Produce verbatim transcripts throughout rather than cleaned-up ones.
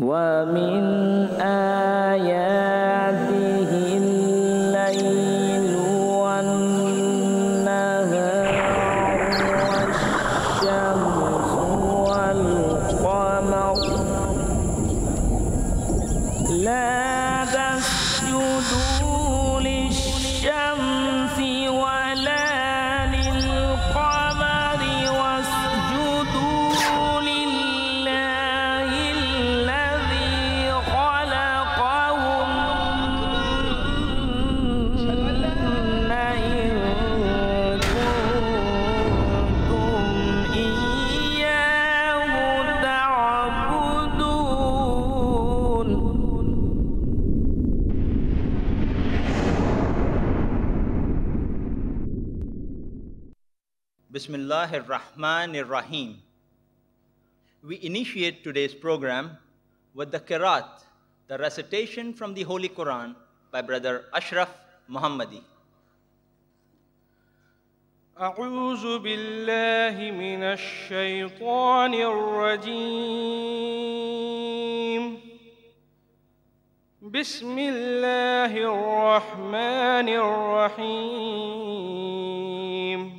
وَمِنْ آيَاتِهِ اللَّيْلُ وَالنَّهَارُ وَالشَّمْسُ وَالْقَمَرُ لَا تَسْجُدُوا لِلشَّمْسِ وَلَا لِلْقَمَرِ وَاسْجُدُوا لِلَّهِ Bismillahir Rahmanir Rahim. We initiate today's program with the Qiraat, the recitation from the Holy Quran by Brother Ashraf Muhammadi. A'udhu billahi minash shaitanir rajim. Bismillahir Rahmanir Rahim.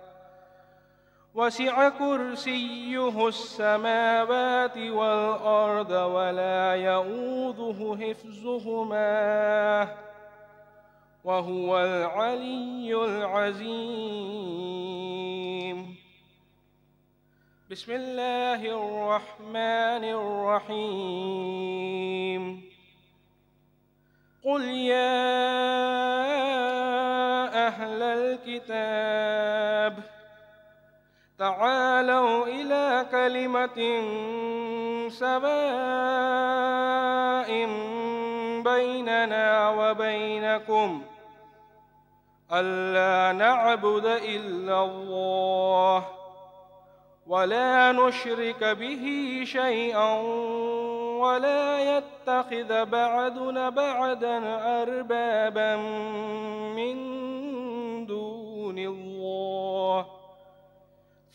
وسع كرسيه السماوات والأرض ولا يؤوده حفظهما وهو العلي العظيم بسم الله الرحمن الرحيم قل يا أهل الكتاب تعالوا إلى كلمة سواء بيننا وبينكم ألا نعبد إلا الله ولا نشرك به شيئا ولا يتخذ بعضنا بعضا أربابا من دون الله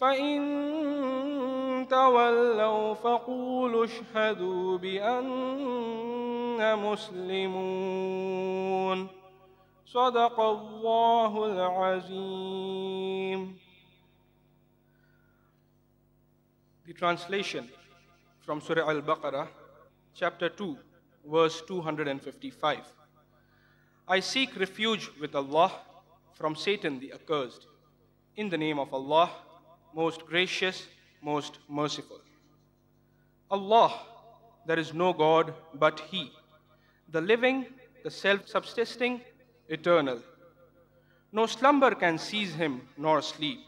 فَإِن تَوَلَّوْا فَقُولُوا اشْهَدُوا بِأَنَّا مُسْلِمُونَ صَدَقَ اللَّهُ الْعَظِيمُ. The translation from Surah Al-Baqarah, chapter two, verse two hundred fifty-five. I seek refuge with Allah from Satan the accursed. In the name of Allah, Most gracious, most merciful. Allah, there is no God but He, the living, the self-subsisting, eternal. No slumber can seize Him nor sleep.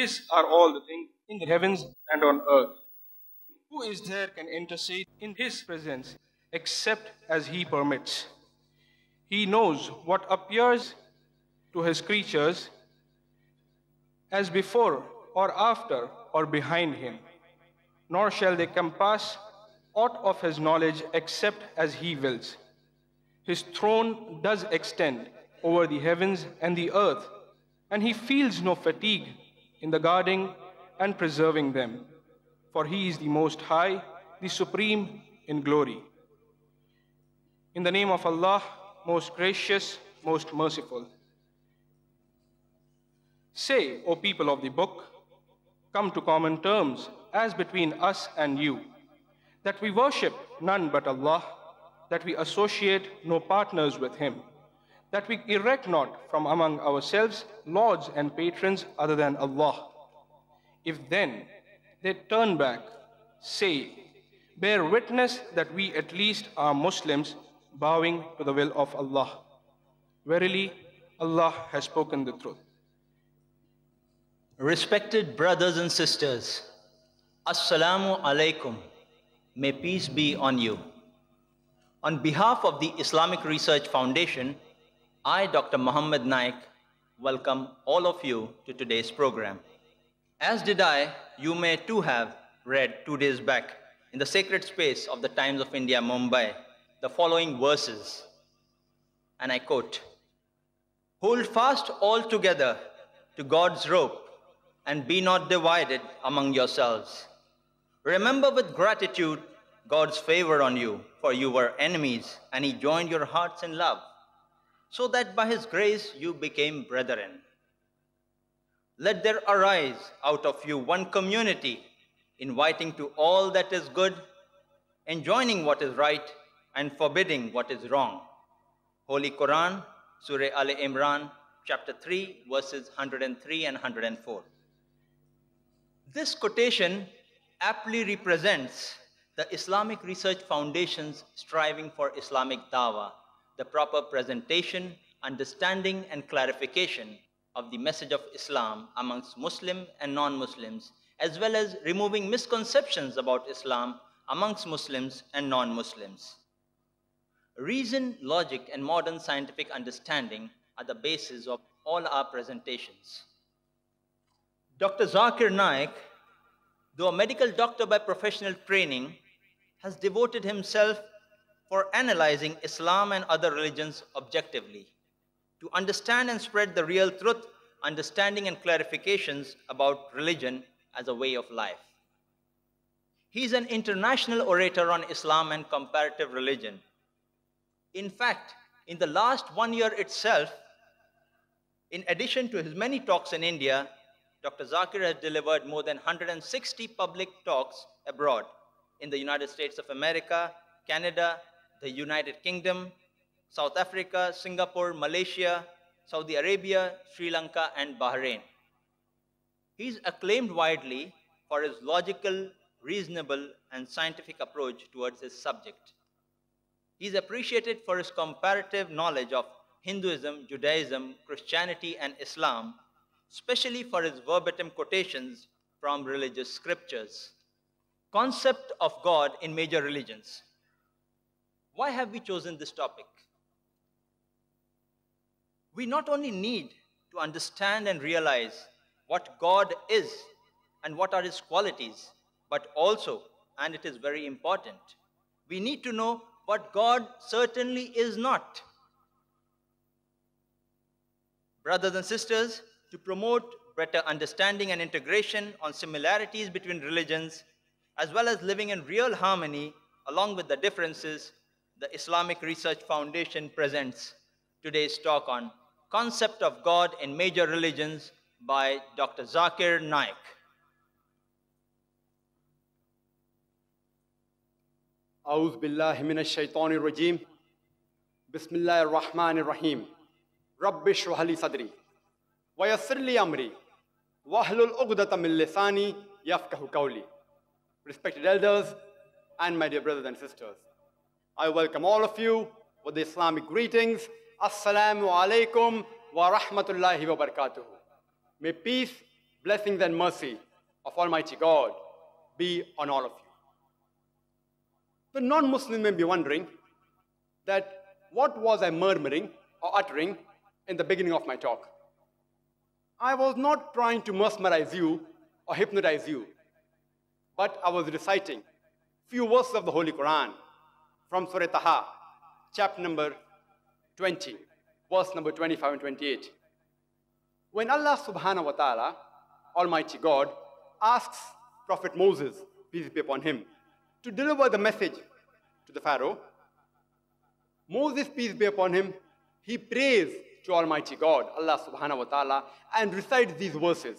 His are all the things in the heavens and on earth. Who is there can intercede in His presence except as He permits? He knows what appears to His creatures as before or after or behind him, nor shall they compass aught of his knowledge except as he wills. His throne does extend over the heavens and the earth, and he feels no fatigue in the guarding and preserving them, for he is the Most High, the Supreme in glory. In the name of Allah, most gracious, most merciful. Say, O people of the book, come to common terms as between us and you, that we worship none but Allah, that we associate no partners with Him, that we erect not from among ourselves lords and patrons other than Allah, If then they turn back, say, bear witness that we at least are Muslims, bowing to the will of Allah. Verily, Allah has spoken the truth. Respected brothers and sisters, Assalamu alaikum. May peace be on you. On behalf of the Islamic Research Foundation, I, Doctor Mohammed Naik, welcome all of you to today's program. As did I, you may too have read two days back in the sacred space of the Times of India, Mumbai, the following verses, and I quote, "Hold fast altogether to God's rope and be not divided among yourselves. Remember with gratitude God's favor on you, for you were enemies, and He joined your hearts in love, so that by His grace you became brethren. Let there arise out of you one community, inviting to all that is good, enjoining what is right, and forbidding what is wrong." Holy Quran, Surah Al-Imran, chapter three, verses one hundred three and one hundred four. This quotation aptly represents the Islamic Research Foundation's striving for Islamic Dawah, the proper presentation, understanding, and clarification of the message of Islam amongst Muslim and non-Muslims, as well as removing misconceptions about Islam amongst Muslims and non-Muslims. Reason, logic, and modern scientific understanding are the basis of all our presentations. Doctor Zakir Naik, though a medical doctor by professional training, has devoted himself for analyzing Islam and other religions objectively, to understand and spread the real truth, understanding and clarifications about religion as a way of life. He is an international orator on Islam and comparative religion. In fact, in the last one year itself, in addition to his many talks in India, Doctor Zakir has delivered more than one hundred sixty public talks abroad, in the United States of America, Canada, the United Kingdom, South Africa, Singapore, Malaysia, Saudi Arabia, Sri Lanka, and Bahrain. He is acclaimed widely for his logical, reasonable, and scientific approach towards his subject. He is appreciated for his comparative knowledge of Hinduism, Judaism, Christianity, and Islam, especially for his verbatim quotations from religious scriptures. Concept of God in major religions. Why have we chosen this topic? We not only need to understand and realize what God is and what are His qualities, but also, and it is very important, we need to know what God certainly is not. Brothers and sisters, to promote better understanding and integration on similarities between religions, as well as living in real harmony along with the differences, the Islamic Research Foundation presents today's talk on Concept of God in Major Religions by Doctor Zakir Naik. A'udhu billahi minash shaitanir rajeem. Bismillahir rahmanir rahim. Rabbi shrah li sadri wa yassir li amri wahlul 'uqdatam min lisani yafqahu qawli. Respected elders and my dear brothers and sisters, I welcome all of you with the Islamic greetings. Assalamu alaikum wa rahmatullahi wa barakatuh. May peace, blessings, and mercy of Almighty God be on all of you. The non-Muslim may be wondering that what was I murmuring or uttering in the beginning of my talk. I was not trying to mesmerize you or hypnotize you, but I was reciting few verses of the Holy Quran from Surah Taha, chapter number twenty, verse number twenty-five and twenty-eight. When Allah subhanahu wa ta'ala, Almighty God, asks Prophet Moses, peace be upon him, to deliver the message to the Pharaoh, Moses, peace be upon him, he prays to Almighty God, Allah subhanahu wa ta'ala, and recites these verses.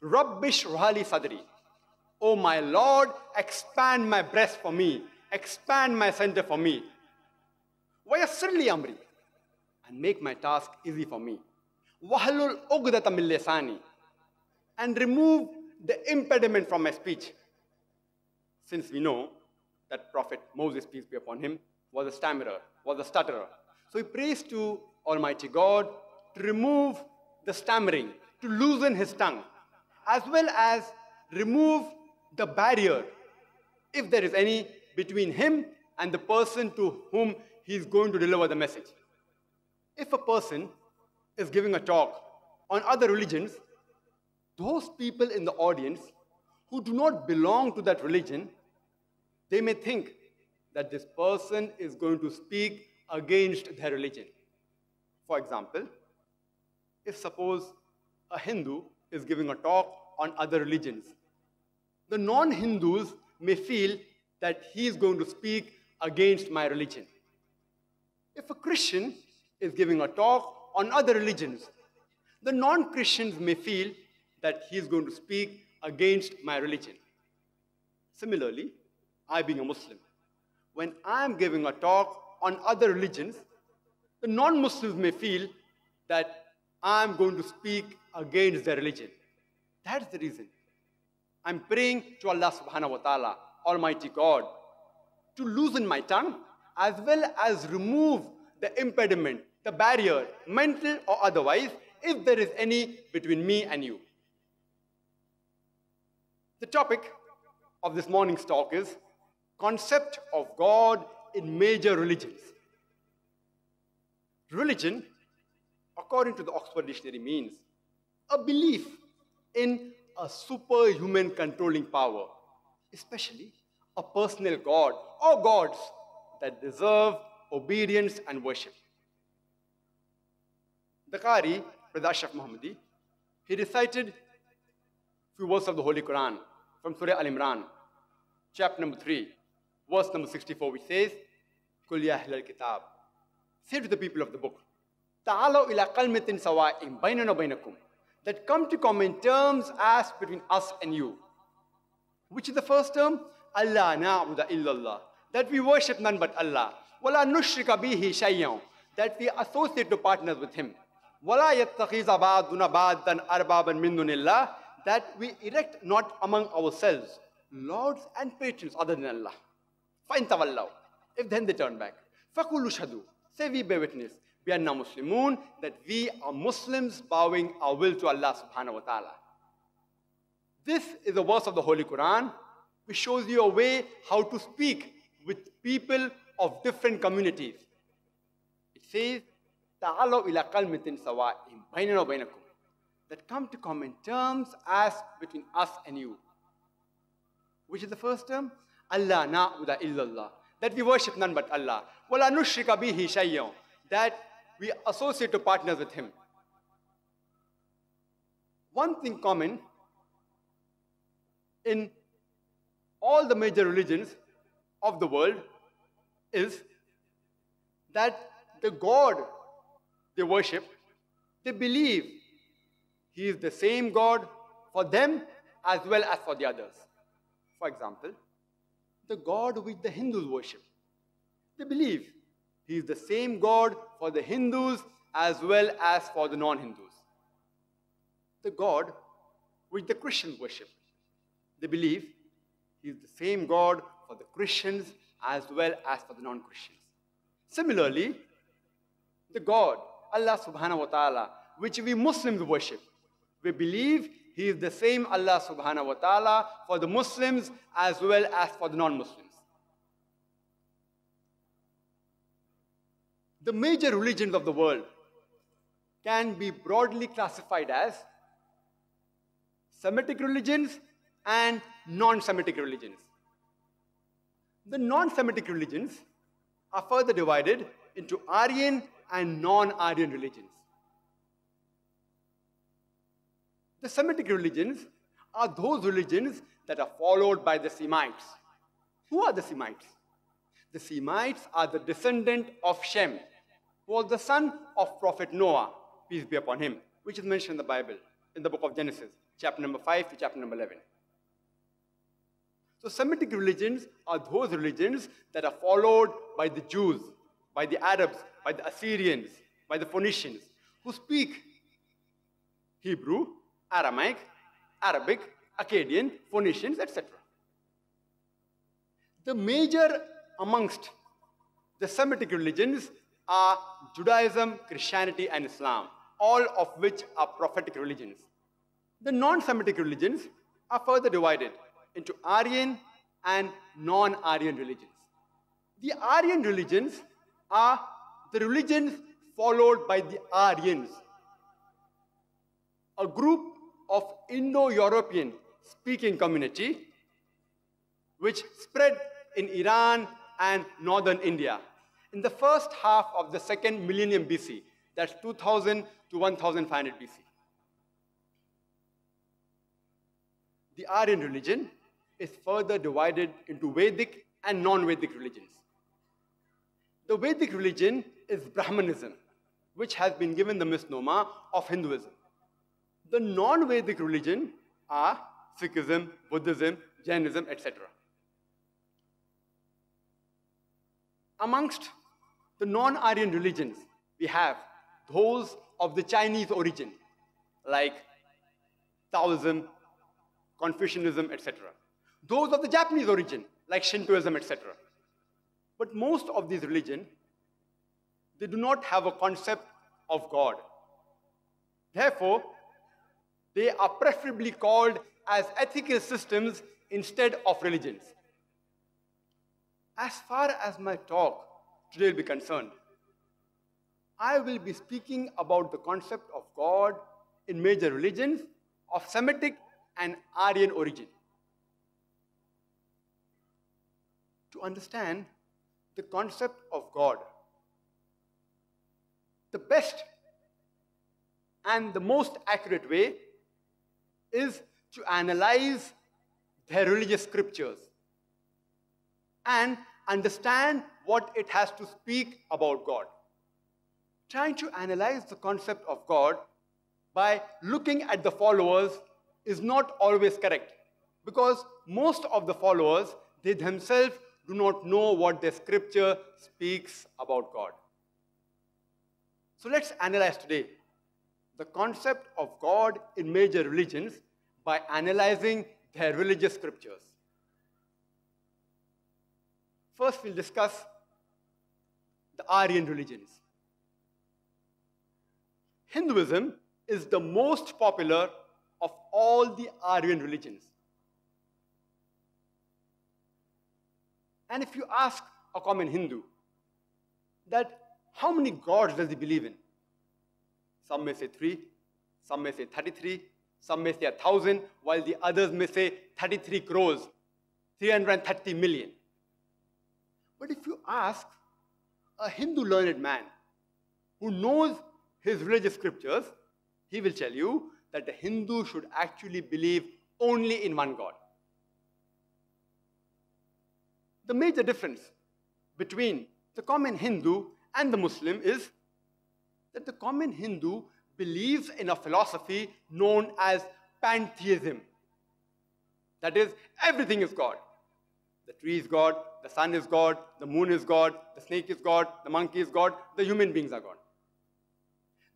Rabbi shrah li sadri. Oh my Lord, expand my breast for me, expand my center for me. Wa yassir li amri, and make my task easy for me. Wahlul uqdatam min lisani, and remove the impediment from my speech, since we know that Prophet Moses, peace be upon him, was a stammerer, was a stutterer. So he prays to Almighty God to remove the stammering, to loosen his tongue, as well as remove the barrier, if there is any, between him and the person to whom he is going to deliver the message. If a person is giving a talk on other religions, those people in the audience who do not belong to that religion, they may think that this person is going to speak against their religion. For example, if suppose a Hindu is giving a talk on other religions, the non-Hindus may feel that he is going to speak against my religion. If a Christian is giving a talk on other religions, the non-Christians may feel that he is going to speak against my religion. Similarly, I being a Muslim, when I am giving a talk on other religions, the non-Muslims may feel that I am going to speak against their religion. That's the reason. I'm praying to Allah subhanahu wa ta'ala, Almighty God, to loosen my tongue as well as remove the impediment, the barrier, mental or otherwise, if there is any between me and you. The topic of this morning's talk is concept of God in major religions. Religion, according to the Oxford Dictionary, means a belief in a superhuman controlling power, especially a personal god or gods that deserve obedience and worship. The Qari, Ashraf Muhammadi, he recited few verses of the Holy Quran from Surah Al-Imran, chapter number three, verse number sixty-four, which says, Kul ya ahlal kitab, say to the people of the book, Ta'alaw ila kalmatin sawa'im bainana bainakum, that come to common terms as between us and you. Which is the first term? Allah na'budu illallah, that we worship none but Allah. Wala nushrika bihi shay'an, that we associate no partners with him. Wala yattakhiza ba'duna ba'dan arbaban min dunillah, that we erect not among ourselves lords and patrons other than Allah. Fa'in tawallaw, if then they turn back. Faqulu shhadu, say we bear witness. We are now Muslimun, that we are Muslims bowing our will to Allah subhanahu wa ta'ala. This is a verse of the Holy Quran which shows you a way how to speak with people of different communities. It says, Ta'alaw ila kalmatin sawa'im bainana bainakum, that come to common terms as between us and you. Which is the first term? Allah na'budu illallah, that we worship none but Allah. Wala nushrika bihi shay'an, that we associate to partners with him. One thing common in all the major religions of the world is that the God they worship, they believe he is the same God for them as well as for the others. For example, the God which the Hindus worship, they believe he is the same God for the Hindus as well as for the non-Hindus. The God which the Christians worship, they believe he is the same God for the Christians as well as for the non-Christians. Similarly, the God, Allah subhanahu wa ta'ala, which we Muslims worship, we believe he is the same Allah subhanahu wa ta'ala for the Muslims as well as for the non-Muslims. The major religions of the world can be broadly classified as Semitic religions and non-Semitic religions. The non-Semitic religions are further divided into Aryan and non-Aryan religions. The Semitic religions are those religions that are followed by the Semites. Who are the Semites? The Semites are the descendant of Shem, who was the son of Prophet Noah, peace be upon him, which is mentioned in the Bible, in the book of Genesis, chapter number five to chapter number eleven. So Semitic religions are those religions that are followed by the Jews, by the Arabs, by the Assyrians, by the Phoenicians, who speak Hebrew, Aramaic, Arabic, Akkadian, Phoenicians, et cetera. The major amongst the Semitic religions are Judaism, Christianity, and Islam, all of which are prophetic religions. The non-Semitic religions are further divided into Aryan and non-Aryan religions. The Aryan religions are the religions followed by the Aryans, a group of Indo-European speaking community which spread in Iran and northern India in the first half of the second millennium B C, that's two thousand to fifteen hundred B C. The Aryan religion is further divided into Vedic and non-Vedic religions. The Vedic religion is Brahmanism, which has been given the misnomer of Hinduism. The non-Vedic religion are Sikhism, Buddhism, Jainism, et cetera. Amongst the non-Aryan religions, we have those of the Chinese origin, like Taoism, Confucianism, et cetera. Those of the Japanese origin, like Shintoism, et cetera. But most of these religions, they do not have a concept of God. Therefore, they are preferably called as ethical systems instead of religions. As far as my talk today will be concerned, I will be speaking about the concept of God in major religions of Semitic and Aryan origin. To understand the concept of God, the best and the most accurate way is to analyze their religious scriptures and understand what it has to speak about God. Trying to analyze the concept of God by looking at the followers is not always correct, because most of the followers, they themselves do not know what their scripture speaks about God. So let's analyze today the concept of God in major religions by analyzing their religious scriptures. First, we'll discuss the Aryan religions. Hinduism is the most popular of all the Aryan religions. And if you ask a common Hindu that how many gods does he believe in? Some may say three, some may say thirty-three, some may say a thousand, while the others may say thirty-three crores, three hundred thirty million. But if you ask a Hindu learned man who knows his religious scriptures, he will tell you that the Hindu should actually believe only in one God. The major difference between the common Hindu and the Muslim is that the common Hindu believes in a philosophy known as pantheism. That is, everything is God. The tree is God, the sun is God, the moon is God, the snake is God, the monkey is God, the human beings are God.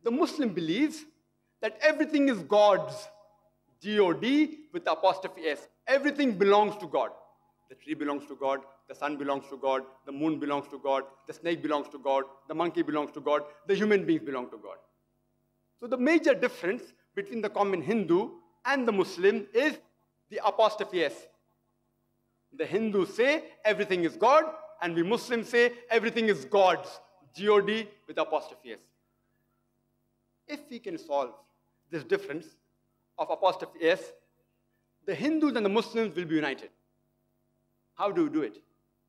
The Muslim believes that everything is God's, G O D with apostrophe S. Everything belongs to God. The tree belongs to God, the sun belongs to God, the moon belongs to God, the snake belongs to God, the monkey belongs to God, the human beings belong to God. So the major difference between the common Hindu and the Muslim is the apostrophe S. The Hindus say everything is God, and we Muslims say everything is God's, G O D with apostrophe S. If we can solve this difference of apostrophe S, the Hindus and the Muslims will be united. How do you do it?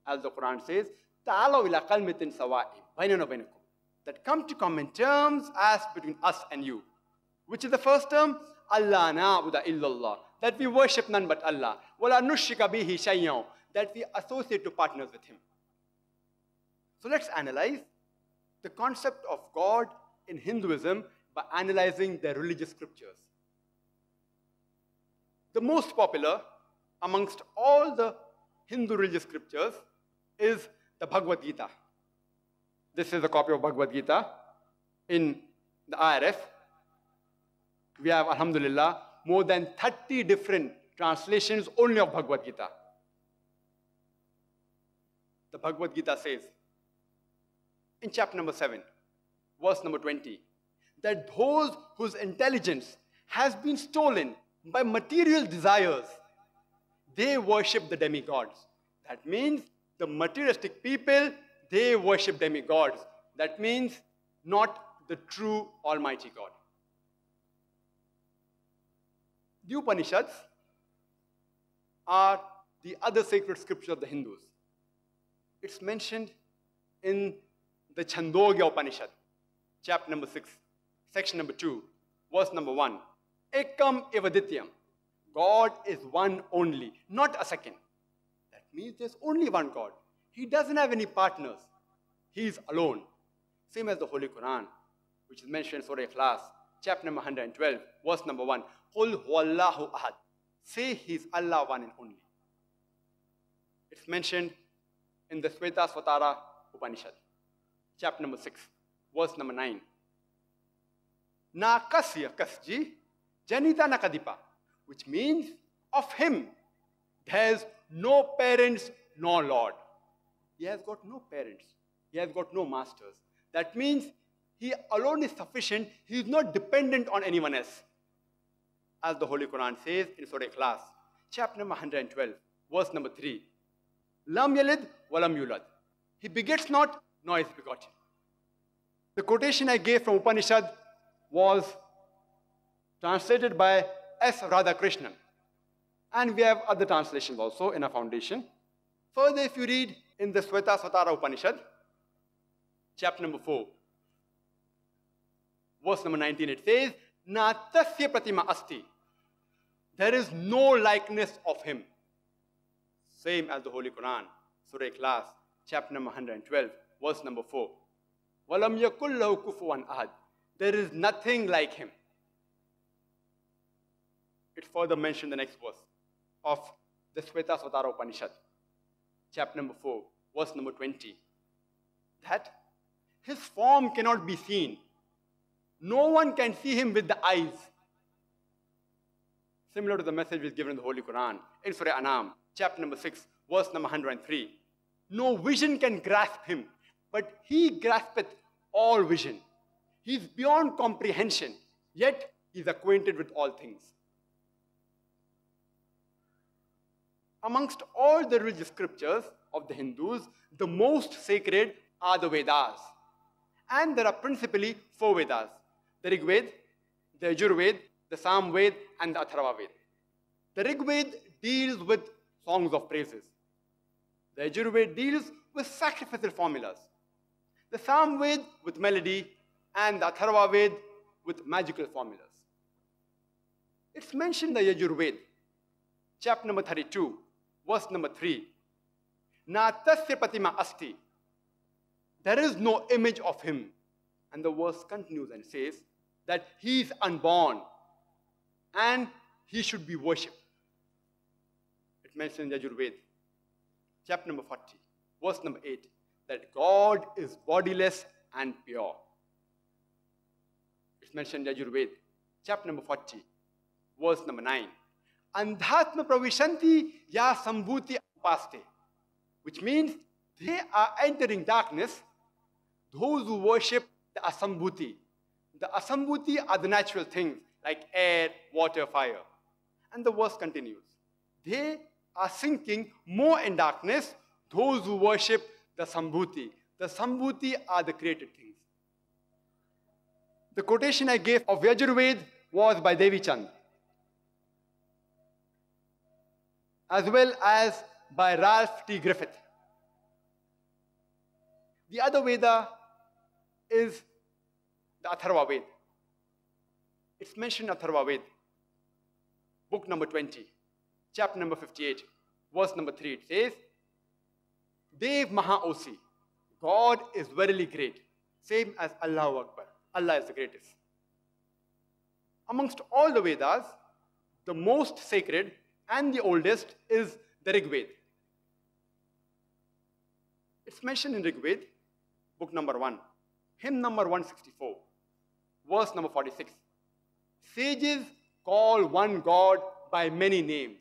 As the Quran says, "Ta'alaw ila kalmatin sawa'in baynana baynakum," that come to common terms as between us and you. Which is the first term? Allah na'budu illallah, that we worship none but Allah. Wala nushrika bihi shay'an, that we associate to partners with Him. So let's analyze the concept of God in Hinduism by analyzing their religious scriptures. The most popular amongst all the Hindu religious scriptures is the Bhagavad Gita. This is a copy of Bhagavad Gita in the I R F. We have, alhamdulillah, more than thirty different translations only of Bhagavad Gita. The Bhagavad Gita says, in chapter number seven, verse number twenty, that those whose intelligence has been stolen by material desires, they worship the demigods. That means the materialistic people, they worship demigods. That means not the true Almighty God. The Upanishads are the other sacred scripture of the Hindus. It's mentioned in the Chandogya Upanishad, chapter number six, section number two, verse number one. Ekam evadityam. God is one only, not a second. That means there's only one God. He doesn't have any partners. He is alone. Same as the Holy Quran, which is mentioned in Surah Ikhlas, chapter number one hundred twelve, verse number one. Qul huwallahu ahad. Say he is Allah, one and only. It's mentioned in the Svetasvatara Upanishad, chapter number six, verse number nine. Na kasya kasji janita nakadipa, which means of him there's no parents nor Lord. He has got no parents. He has got no masters. That means he alone is sufficient. He is not dependent on anyone else. As the Holy Quran says in Surah Ikhlas, chapter number one hundred twelve, verse number three. Lam yalid walam yulad. He begets not, nor is begotten. The quotation I gave from Upanishad was translated by S. Radhakrishnan. And we have other translations also in our foundation. Further, if you read in the Svetasvatara Upanishad, chapter number four, verse number nineteen, it says, Na tasya pratima asti. There is no likeness of him. Same as the Holy Quran, Surah Ikhlas, chapter number one hundred twelve, verse number four. Walam yakul lahu kufuwan ahad. There is nothing like him. It further mentioned the next verse of the Svetasvatara Upanishad, chapter number four, verse number twenty, that his form cannot be seen. No one can see him with the eyes. Similar to the message which is given in the Holy Quran, in Surah Anam, chapter number six, verse number one hundred three. No vision can grasp him, but he graspeth all vision. He is beyond comprehension, yet he is acquainted with all things. Amongst all the religious scriptures of the Hindus, the most sacred are the Vedas. And there are principally four Vedas. The Rig Ved, the Ajurved, the Samved, and the Atharva Ved. The Rig Ved deals with songs of praises. The Ajurved deals with sacrificial formulas. The Samved with melody, and the Atharva Ved with magical formulas. It's mentioned in the Yajurved, chapter number thirty-two, verse number three. Na tasya pratima asti. There is no image of him. And the verse continues and says that he is unborn and he should be worshipped. It mentions in Yajurved, chapter number forty, verse number eight, that God is bodiless and pure. It's mentioned in Yajurved, chapter number forty, verse number nine. Andhatma pravishanti ya sambhuti apaste, which means they are entering darkness, those who worship the asambhuti. The asambhuti are the natural things like air, water, fire. And the verse continues. They are sinking more in darkness, those who worship the sambhuti. The sambhuti are the created things. The quotation I gave of Yajurved was by Devi Chand, as well as by Ralph T. Griffith. The other Veda is the Atharva Ved. It's mentioned in Atharva Ved, book number twenty, chapter number fifty-eight, verse number three. It says, Dev Maha Osi, God is verily great, same as Allahu Akbar. Allah is the greatest. Amongst all the Vedas, the most sacred and the oldest is the Rig Ved. It's mentioned in Rig Ved, book number one, hymn number one sixty-four, verse number forty-six. Sages call one God by many names.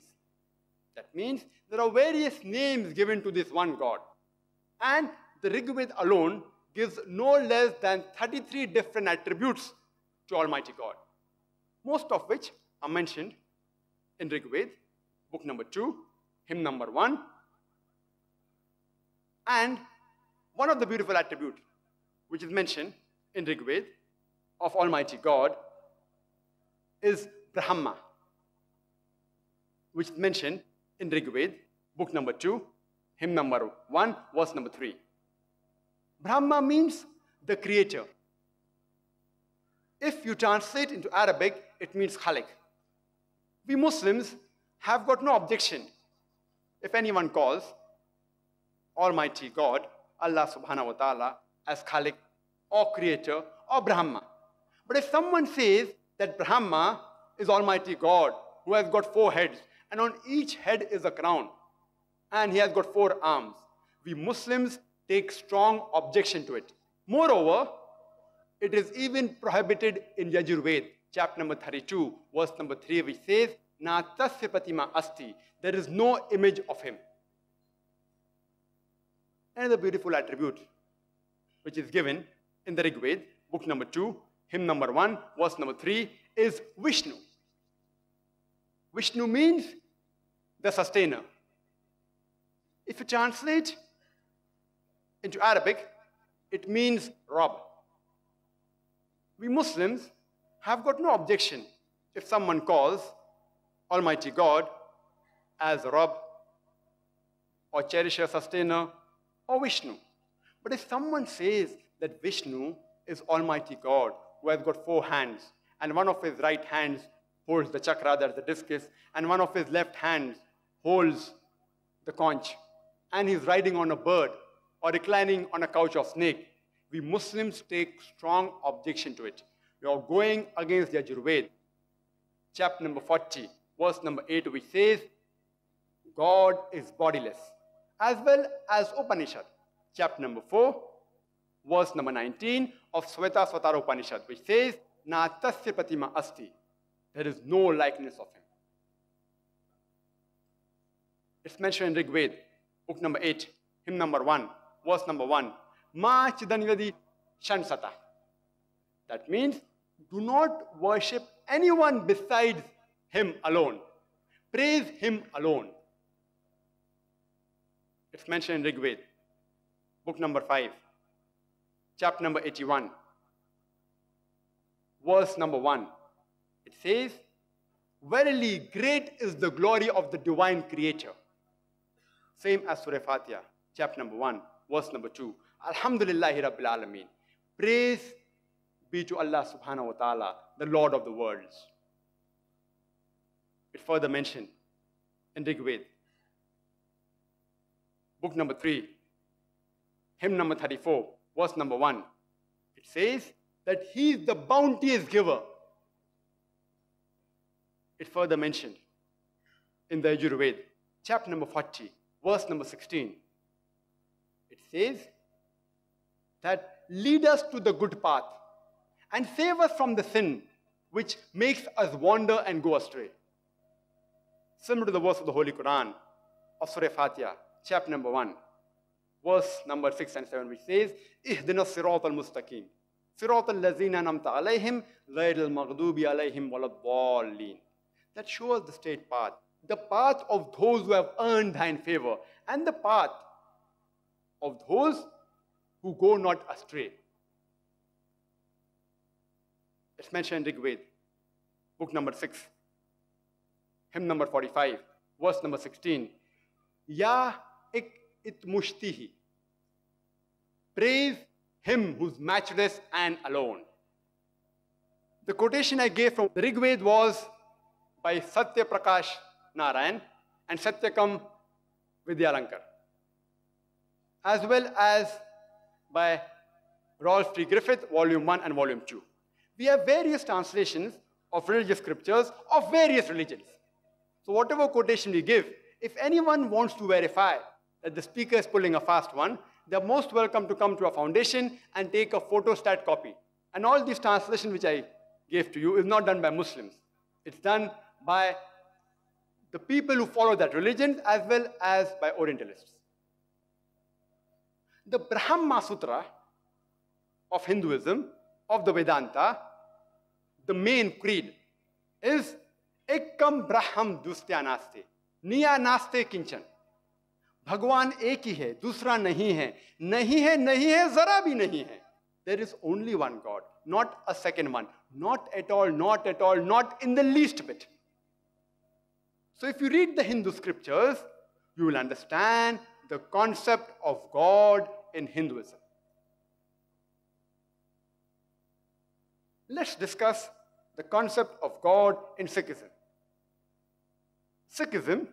That means there are various names given to this one God. And the Rig Veda alone gives no less than thirty-three different attributes to Almighty God, most of which are mentioned in Rig Veda, book number two, hymn number one. And one of the beautiful attributes which is mentioned in Rig Veda of Almighty God is Brahma, which is mentioned in Rig Veda, book number two, hymn number one, verse number three. Brahma means the creator. If you translate into Arabic, it means Khalik. We Muslims have got no objection if anyone calls Almighty God, Allah subhanahu wa ta'ala, as Khalik or creator or Brahma. But if someone says that Brahma is Almighty God who has got four heads, and on each head is a crown, and he has got four arms, we Muslims take strong objection to it. Moreover, it is even prohibited in Yajurveda, chapter number thirty-two, verse number three, which says, Na tasya pratima asti, there is no image of him. Another beautiful attribute which is given in the Rig Veda, book number two, hymn number one, verse number three, is Vishnu. Vishnu means the sustainer. If you translate into Arabic, it means Rabb. We Muslims have got no objection if someone calls Almighty God as Rabb or cherisher, sustainer, or Vishnu. But if someone says that Vishnu is Almighty God who has got four hands, and one of his right hands holds the chakra, that's the discus, and one of his left hands holds the conch, and he's riding on a bird or reclining on a couch of snake, we Muslims take strong objection to it. You are going against the Yajurveda, chapter number forty, verse number eight, which says, God is bodiless, as well as Upanishad, chapter number four, verse number nineteen of Sweta Swatara Upanishad, which says, Na tasya pratima asti, there is no likeness of him. It's mentioned in Rig Veda, book number eight, hymn number one, verse number one. Ma chidanyadi shansata. That means, do not worship anyone besides him alone. Praise him alone. It's mentioned in Rig Veda, book number five, chapter number eighty-one, verse number one. It says, verily great is the glory of the divine creator. Same as Surah Fatiha, chapter number one, verse number two. Alhamdulillahi Rabbil Alameen. Praise be to Allah subhanahu wa ta'ala, the Lord of the worlds. It further mentioned in Rig Veda, book number three, hymn number thirty-four, verse number one. It says that he is the bounteous giver. It further mentioned in the Yajurveda, chapter number forty, verse number sixteen. It says that lead us to the good path and save us from the sin which makes us wander and go astray. Similar to the verse of the Holy Quran of Surah Fatiha, chapter number one, verse number six and seven, which says, Ihdina sirat al-mustaqim, sirat al-lazina namta alayhim, ghayr al-maghdubi alayhim walad-dallin. That shows the straight path, the path of those who have earned thine favor, and the path of those who go not astray. It's mentioned in Rig Veda, book number six, hymn number forty-five, verse number sixteen. Ya ik itmushtihi. Praise him who's matchless and alone. The quotation I gave from the Rig Veda was by Satya Prakash Narayan and Satyakam Vidyalankar, as well as by Ralph T. Griffith, volume one and volume two. We have various translations of religious scriptures of various religions. So whatever quotation we give, if anyone wants to verify that the speaker is pulling a fast one, they're most welcome to come to our foundation and take a photostat copy. And all these translations which I gave to you is not done by Muslims. It's done by the people who follow that religion as well as by Orientalists. The Brahma Sutra of Hinduism, of the Vedanta, the main creed is Ekam Braham Dusya Naste, Niya Naste Kinchan. Bhagwan ek hi hai, dusra nahi hai, nahi hai, nahi hai, zara bhi nahi hai. There is only one God, not a second one, not at all, not at all, not in the least bit. So if you read the Hindu scriptures, you will understand the concept of God in Hinduism. Let's discuss the concept of God in Sikhism. Sikhism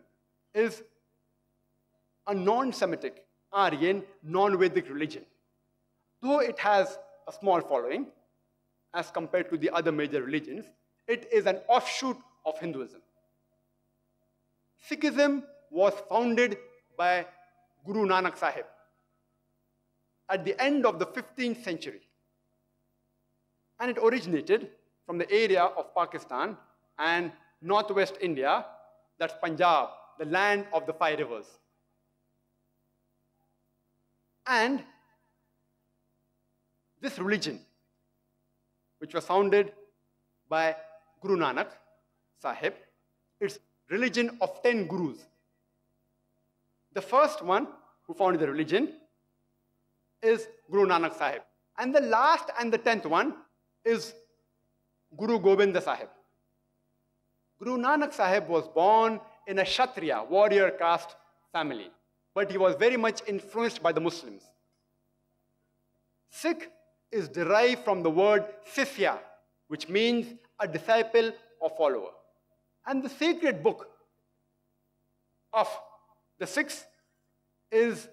is a non-Semitic, Aryan, non-Vedic religion. Though it has a small following as compared to the other major religions, it is an offshoot of Hinduism. Sikhism was founded by Guru Nanak Sahib at the end of the fifteenth century. And it originated from the area of Pakistan and northwest India, that's Punjab, the land of the five rivers. And this religion, which was founded by Guru Nanak Sahib, it's religion of ten gurus. The first one who founded the religion is Guru Nanak Sahib. And the last and the tenth one is Guru Gobind Sahib. Guru Nanak Sahib was born in a Kshatriya, warrior caste family, but he was very much influenced by the Muslims. Sikh is derived from the word Sishya, which means a disciple or follower. And the sacred book of the Sikhs is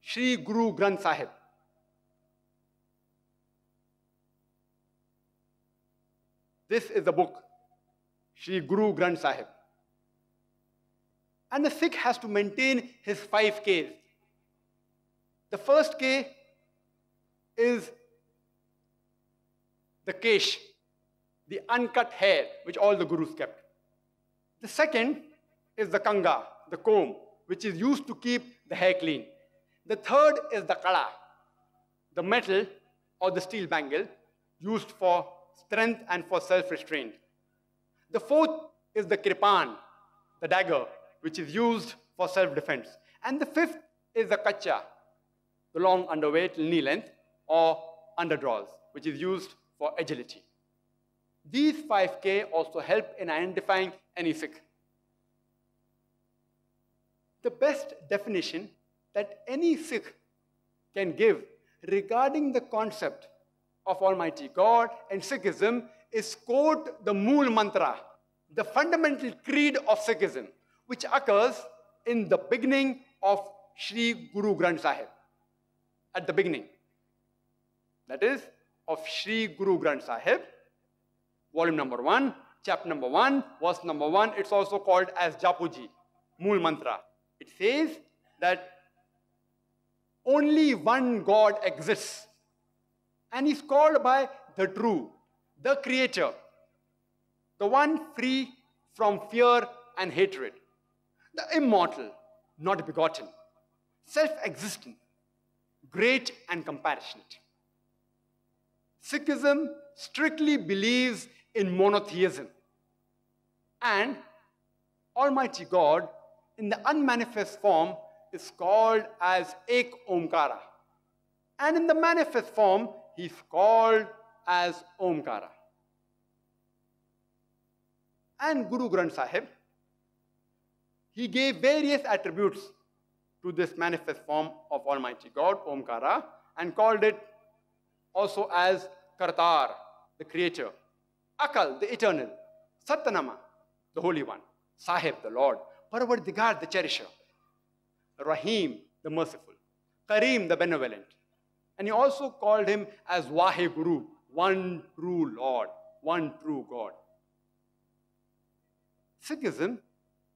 Sri Guru Granth Sahib. This is the book, Sri Guru Granth Sahib. And the Sikh has to maintain his five Ks. The first K is the kesh, the uncut hair, which all the gurus kept. The second is the kanga, the comb, which is used to keep the hair clean. The third is the kala, the metal or the steel bangle used for strength and for self-restraint. The fourth is the kripan, the dagger, which is used for self-defense. And the fifth is the kacha, the long underweight till knee length, or underdraws, which is used for agility. These five K also help in identifying any Sikh. The best definition that any Sikh can give regarding the concept of Almighty God and Sikhism is, quote, the Mool Mantra, the fundamental creed of Sikhism, which occurs in the beginning of Sri Guru Granth Sahib, at the beginning. That is, of Sri Guru Granth Sahib, volume number one, chapter number one, verse number one. It's also called as Japuji, Mool Mantra. It says that only one God exists, and he's called by the true, the creator, the one free from fear and hatred, the immortal, not begotten, self-existent, great and compassionate. Sikhism strictly believes in monotheism and Almighty God in the unmanifest form is called as Ek Omkara, and in the manifest form he is called as Omkara. And Guru Granth Sahib, he gave various attributes to this manifest form of Almighty God, Omkara, and called it also as Kartar, the Creator, Akal, the Eternal, Satnama, the Holy One, Sahib, the Lord, Parvardigar, the Cherisher, Rahim, the Merciful, Karim, the Benevolent. And he also called him as Waheguru, one true Lord, one true God. Sikhism,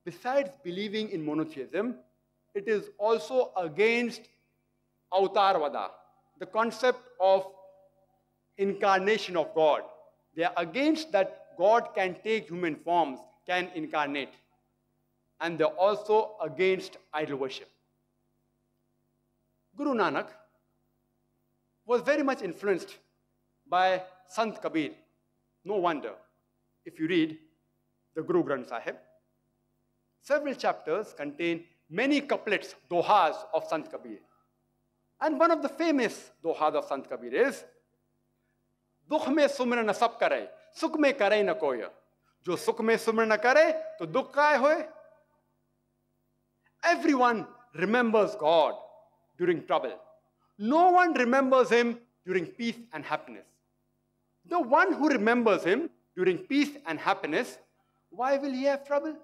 besides believing in monotheism, it is also against Autarvada, the concept of incarnation of God. They are against that God can take human forms, can incarnate, and they're also against idol worship. Guru Nanak was very much influenced by Sant Kabir. No wonder, if you read the Guru Granth Sahib, several chapters contain many couplets, dohas of Sant Kabir. And one of the famous dohas of Sant Kabir is, Dukh mein sumran na sab karai, sukh mein karai na koya. Jo sukh mein sumran na karai, to dukh kai hoy. Everyone remembers God during trouble. No one remembers him during peace and happiness. The one who remembers him during peace and happiness, why will he have trouble?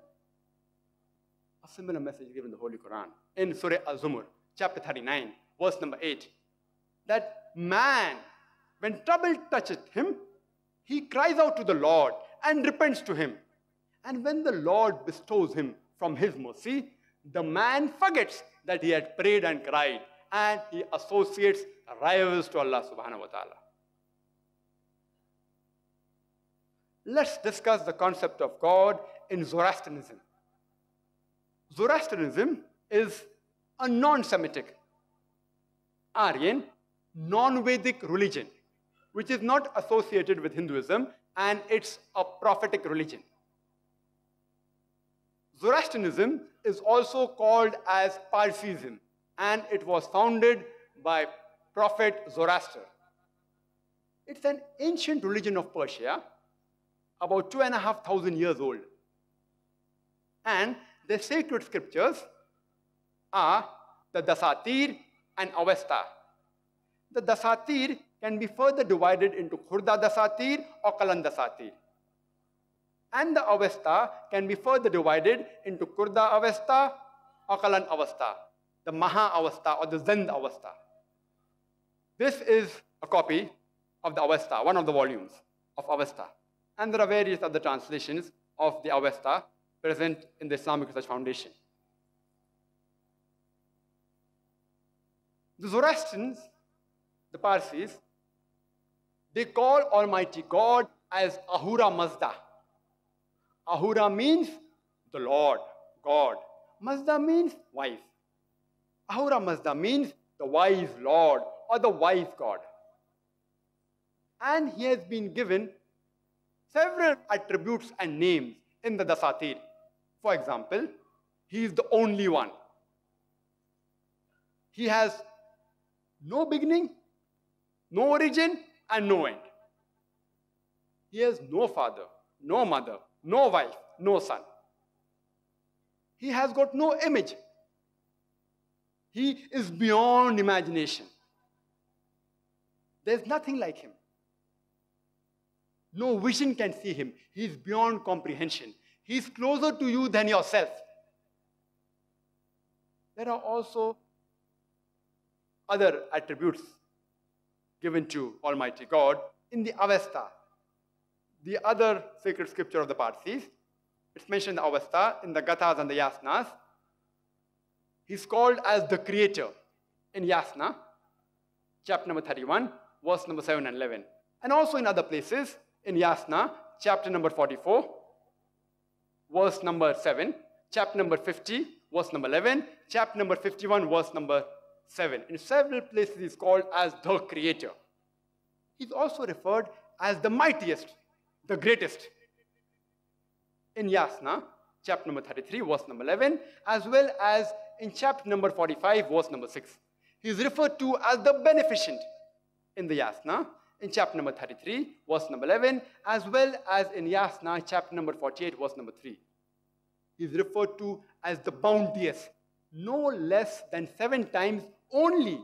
A similar message given in the Holy Quran, in Surah Al-Zumur, chapter thirty-nine, verse number eight, that man, when trouble toucheth him, he cries out to the Lord and repents to him. And when the Lord bestows him from his mercy, the man forgets that he had prayed and cried, and he associates rivals to Allah subhanahu wa ta'ala. Let's discuss the concept of God in Zoroastrianism. Zoroastrianism is a non-Semitic, Aryan, non-Vedic religion, which is not associated with Hinduism, and it's a prophetic religion. Zoroastrianism is also called as Parsiism, and it was founded by Prophet Zoroaster. It's an ancient religion of Persia, about two and a half thousand years old. And the sacred scriptures are the Dasatir and Avesta. The Dasatir can be further divided into Khurda Dasatir or Kalan Dasatir. And the Avesta can be further divided into Kurda Avesta or Kalan Avesta, the Maha Avesta or the Zend Avesta. This is a copy of the Avesta, one of the volumes of Avesta. And there are various other translations of the Avesta present in the Islamic Research Foundation. The Zoroastrians, the Parsis, they call Almighty God as Ahura Mazda. Ahura means the Lord, God. Mazda means wise. Ahura Mazda means the wise Lord or the wise God. And he has been given several attributes and names in the Dasatir. For example, he is the only one. He has no beginning, no origin, and no end. He has no father, no mother, no wife, no son. He has got no image. He is beyond imagination. There's nothing like him. No vision can see him. He is beyond comprehension. He is closer to you than yourself. There are also other attributes given to Almighty God in the Avesta, the other sacred scripture of the Parsis. It's mentioned in the Avesta, in the Gathas and the Yasnas. He's called as the creator in Yasna, chapter number thirty-one, verse number seven and eleven. And also in other places, in Yasna, chapter number forty-four, verse number seven, chapter number fifty, verse number eleven, chapter number fifty-one, verse number seven. In several places, he's called as the creator. He's also referred as the mightiest, the greatest. In Yasna, chapter number thirty-three, verse number eleven, as well as in chapter number forty-five, verse number six. He is referred to as the beneficent in the Yasna, in chapter number thirty-three, verse number eleven, as well as in Yasna, chapter number forty-eight, verse number three. He is referred to as the bounteous, no less than seven times only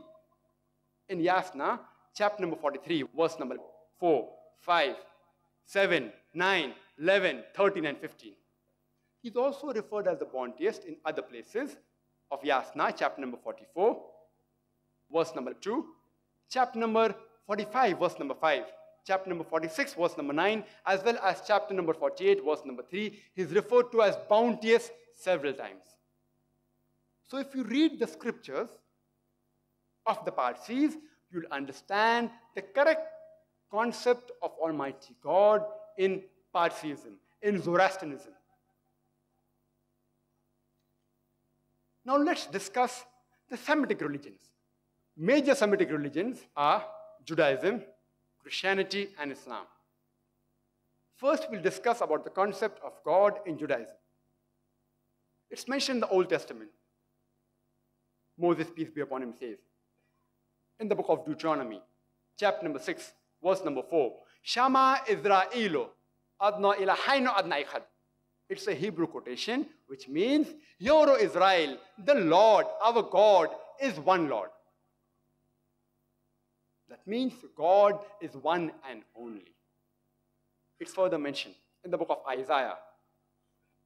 in Yasna, chapter number forty-three, verse number four, five, seven, nine, eleven, thirteen, and fifteen. He's also referred as the bounteous in other places of Yasna, chapter number forty-four, verse number two, chapter number forty-five, verse number five, chapter number forty-six, verse number nine, as well as chapter number forty-eight, verse number three. He's referred to as bounteous several times. So if you read the scriptures of the Parsis, you'll understand the correct concept of Almighty God in Parsiism, in Zoroastrianism. Now let's discuss the Semitic religions. Major Semitic religions are Judaism, Christianity, and Islam. First, we'll discuss about the concept of God in Judaism. It's mentioned in the Old Testament. Moses, peace be upon him, says, in the book of Deuteronomy, chapter number six, verse number four, Shama Israelo, Adna Ilahaino Adna Ichad. It's a Hebrew quotation, which means, Hear, O Israel, the Lord, our God, is one Lord. That means God is one and only. It's further mentioned in the book of Isaiah,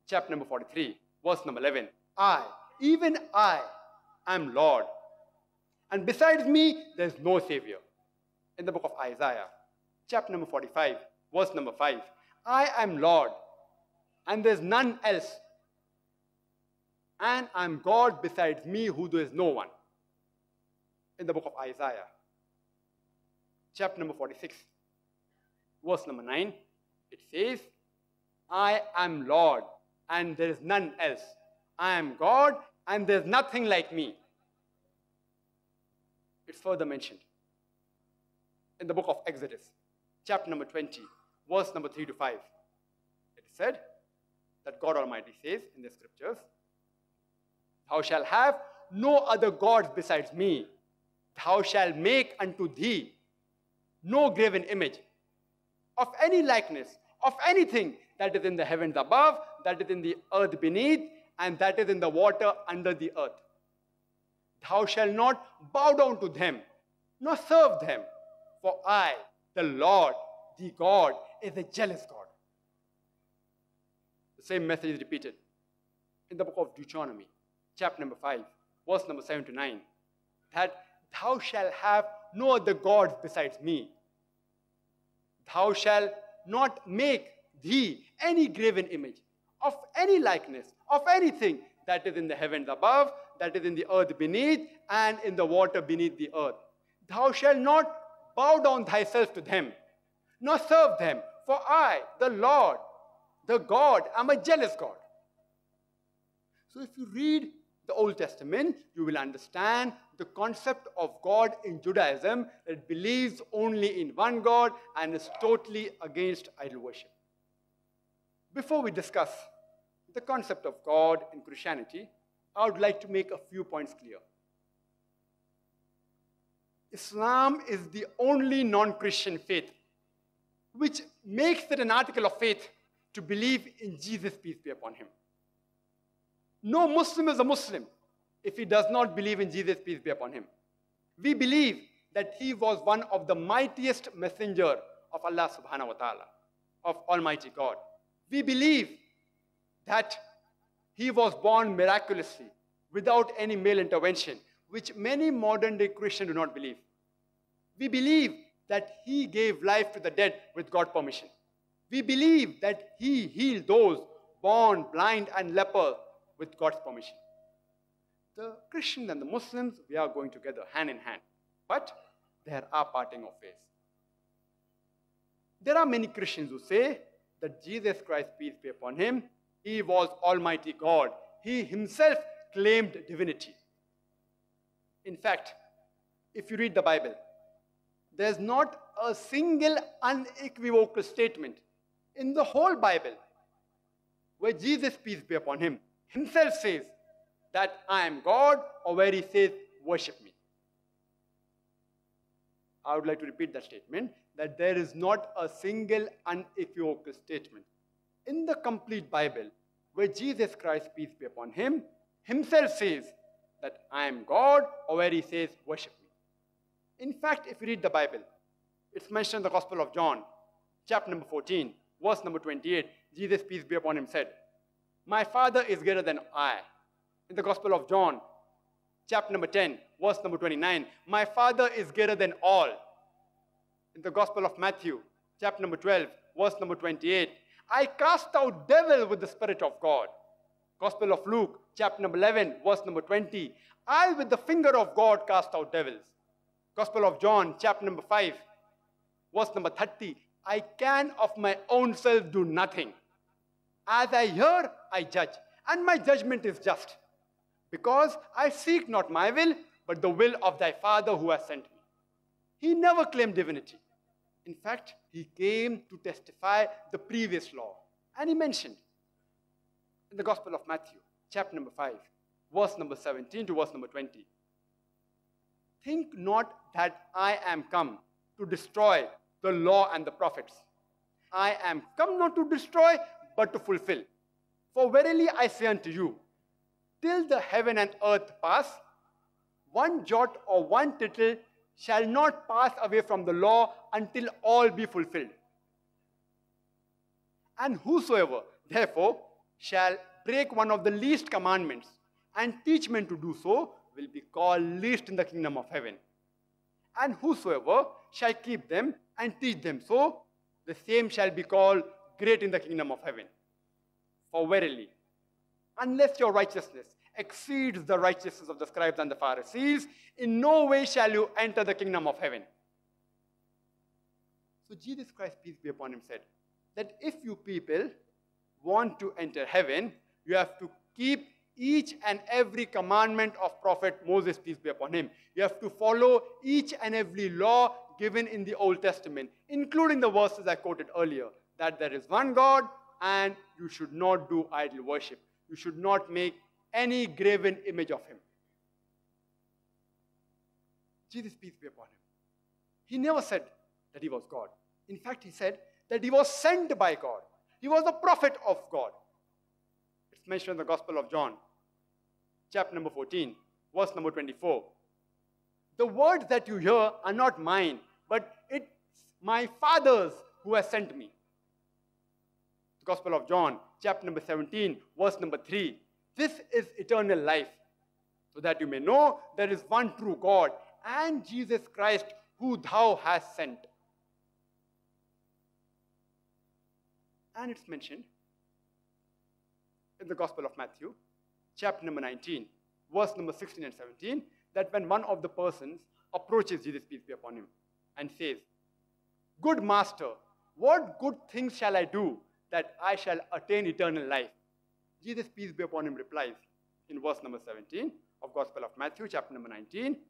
chapter number forty-three, verse number eleven. I, even I, am Lord, and besides me, there is no Savior. In the book of Isaiah, chapter number forty-five, verse number five. I am Lord, and there is none else, and I am God besides me, who there is no one. In the book of Isaiah, chapter number forty-six, verse number nine, it says, I am Lord, and there is none else. I am God, and there is nothing like me. It's further mentioned in the book of Exodus, chapter number twenty, verse number three to five. It is said that God Almighty says in the scriptures, Thou shalt have no other gods besides me. Thou shalt make unto thee no graven image of any likeness, of anything that is in the heavens above, that is in the earth beneath, and that is in the water under the earth. Thou shalt not bow down to them, nor serve them. For I, the Lord, the God, is a jealous God. The same message is repeated in the book of Deuteronomy, chapter number five, verse number seven to nine, that thou shalt have no other gods besides me. Thou shalt not make thee any graven image of any likeness, of anything that is in the heavens above, that is in the earth beneath, and in the water beneath the earth. Thou shalt not bow down thyself to them, nor serve them, for I, the Lord, the God, am a jealous God. So if you read the Old Testament, you will understand the concept of God in Judaism, that believes only in one God and is totally against idol worship. Before we discuss the concept of God in Christianity, I would like to make a few points clear. Islam is the only non-Christian faith which makes it an article of faith to believe in Jesus, peace be upon him. No Muslim is a Muslim if he does not believe in Jesus, peace be upon him. We believe that he was one of the mightiest messenger of Allah subhanahu wa ta'ala, of Almighty God. We believe that he was born miraculously, without any male intervention, which many modern-day Christians do not believe. We believe that he gave life to the dead with God's permission. We believe that he healed those born blind and leper with God's permission. The Christians and the Muslims, we are going together hand in hand, but there are parting of ways. There are many Christians who say that Jesus Christ, peace be upon him, he was Almighty God. He himself claimed divinity. In fact, if you read the Bible, there's not a single unequivocal statement in the whole Bible where Jesus, peace be upon him, himself says that I am God, or where he says, worship me. I would like to repeat that statement, that there is not a single unequivocal statement in the complete Bible where Jesus Christ, peace be upon him, himself says that I am God, or where he says, worship me. In fact, if you read the Bible, it's mentioned in the Gospel of John, chapter number fourteen, verse number twenty-eight, Jesus, peace be upon him, said, My Father is greater than I. In the Gospel of John, chapter number ten, verse number twenty-nine, My Father is greater than all. In the Gospel of Matthew, chapter number twelve, verse number twenty-eight, I cast out devil with the Spirit of God. Gospel of Luke, chapter number eleven, verse number twenty, I with the finger of God cast out devils. Gospel of John, chapter number five, verse number thirty, I can of my own self do nothing. As I hear, I judge, and my judgment is just. because I seek not my will, but the will of thy Father who has sent me. He never claimed divinity. In fact, he came to testify the previous law. And he mentioned in the Gospel of Matthew, chapter number five, verse number seventeen to verse number twenty, "Think not that I am come to destroy the law and the prophets. I am come not to destroy, but to fulfill. For verily I say unto you, till the heaven and earth pass, one jot or one tittle shall not pass away from the law until all be fulfilled. And whosoever, therefore, shall break one of the least commandments and teach men to do so, will be called least in the kingdom of heaven. And whosoever shall keep them and teach them so, the same shall be called great in the kingdom of heaven. For verily, unless your righteousness exceeds the righteousness of the scribes and the Pharisees, in no way shall you enter the kingdom of heaven." So Jesus Christ, peace be upon him, said that if you people want to enter heaven, you have to keep each and every commandment of Prophet Moses, peace be upon him. You have to follow each and every law given in the Old Testament, including the verses I quoted earlier, that there is one God and you should not do idol worship. You should not make any graven image of him. Jesus, peace be upon him, he never said that he was God. In fact, he said that he was sent by God. He was the prophet of God. It's mentioned in the Gospel of John, chapter number fourteen, verse number twenty-four. "The words that you hear are not mine, but it's my Father's who has sent me." The Gospel of John, chapter number seventeen, verse number three. "This is eternal life, so that you may know there is one true God, and Jesus Christ, who thou hast sent." And it's mentioned in the Gospel of Matthew, chapter number nineteen, verse number sixteen and seventeen, that when one of the persons approaches Jesus, peace be upon him, and says, "Good Master, what good things shall I do that I shall attain eternal life?" Jesus, peace be upon him, replies in verse number seventeen of Gospel of Matthew, chapter number nineteen.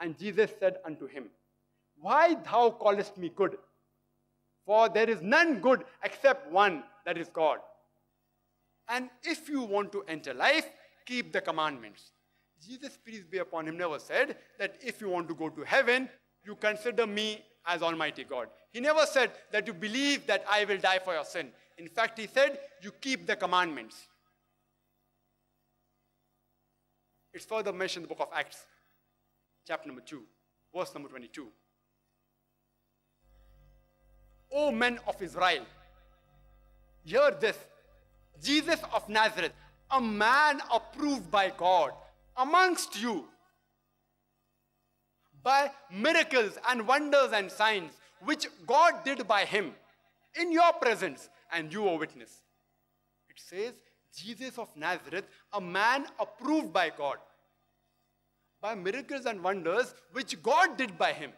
"And Jesus said unto him, Why thou callest me good? For there is none good except one, that is God. And if you want to enter life, keep the commandments." Jesus, peace be upon him, never said that if you want to go to heaven, you consider me as Almighty God. He never said that you believe that I will die for your sin. In fact, he said, you keep the commandments. It's further mentioned in the book of Acts, chapter number two, verse number twenty-two. "O men of Israel, hear this. Jesus of Nazareth, a man approved by God amongst you, by miracles and wonders and signs, which God did by him in your presence, and you are witness." It says, Jesus of Nazareth, a man approved by God, by miracles and wonders, which God did by him.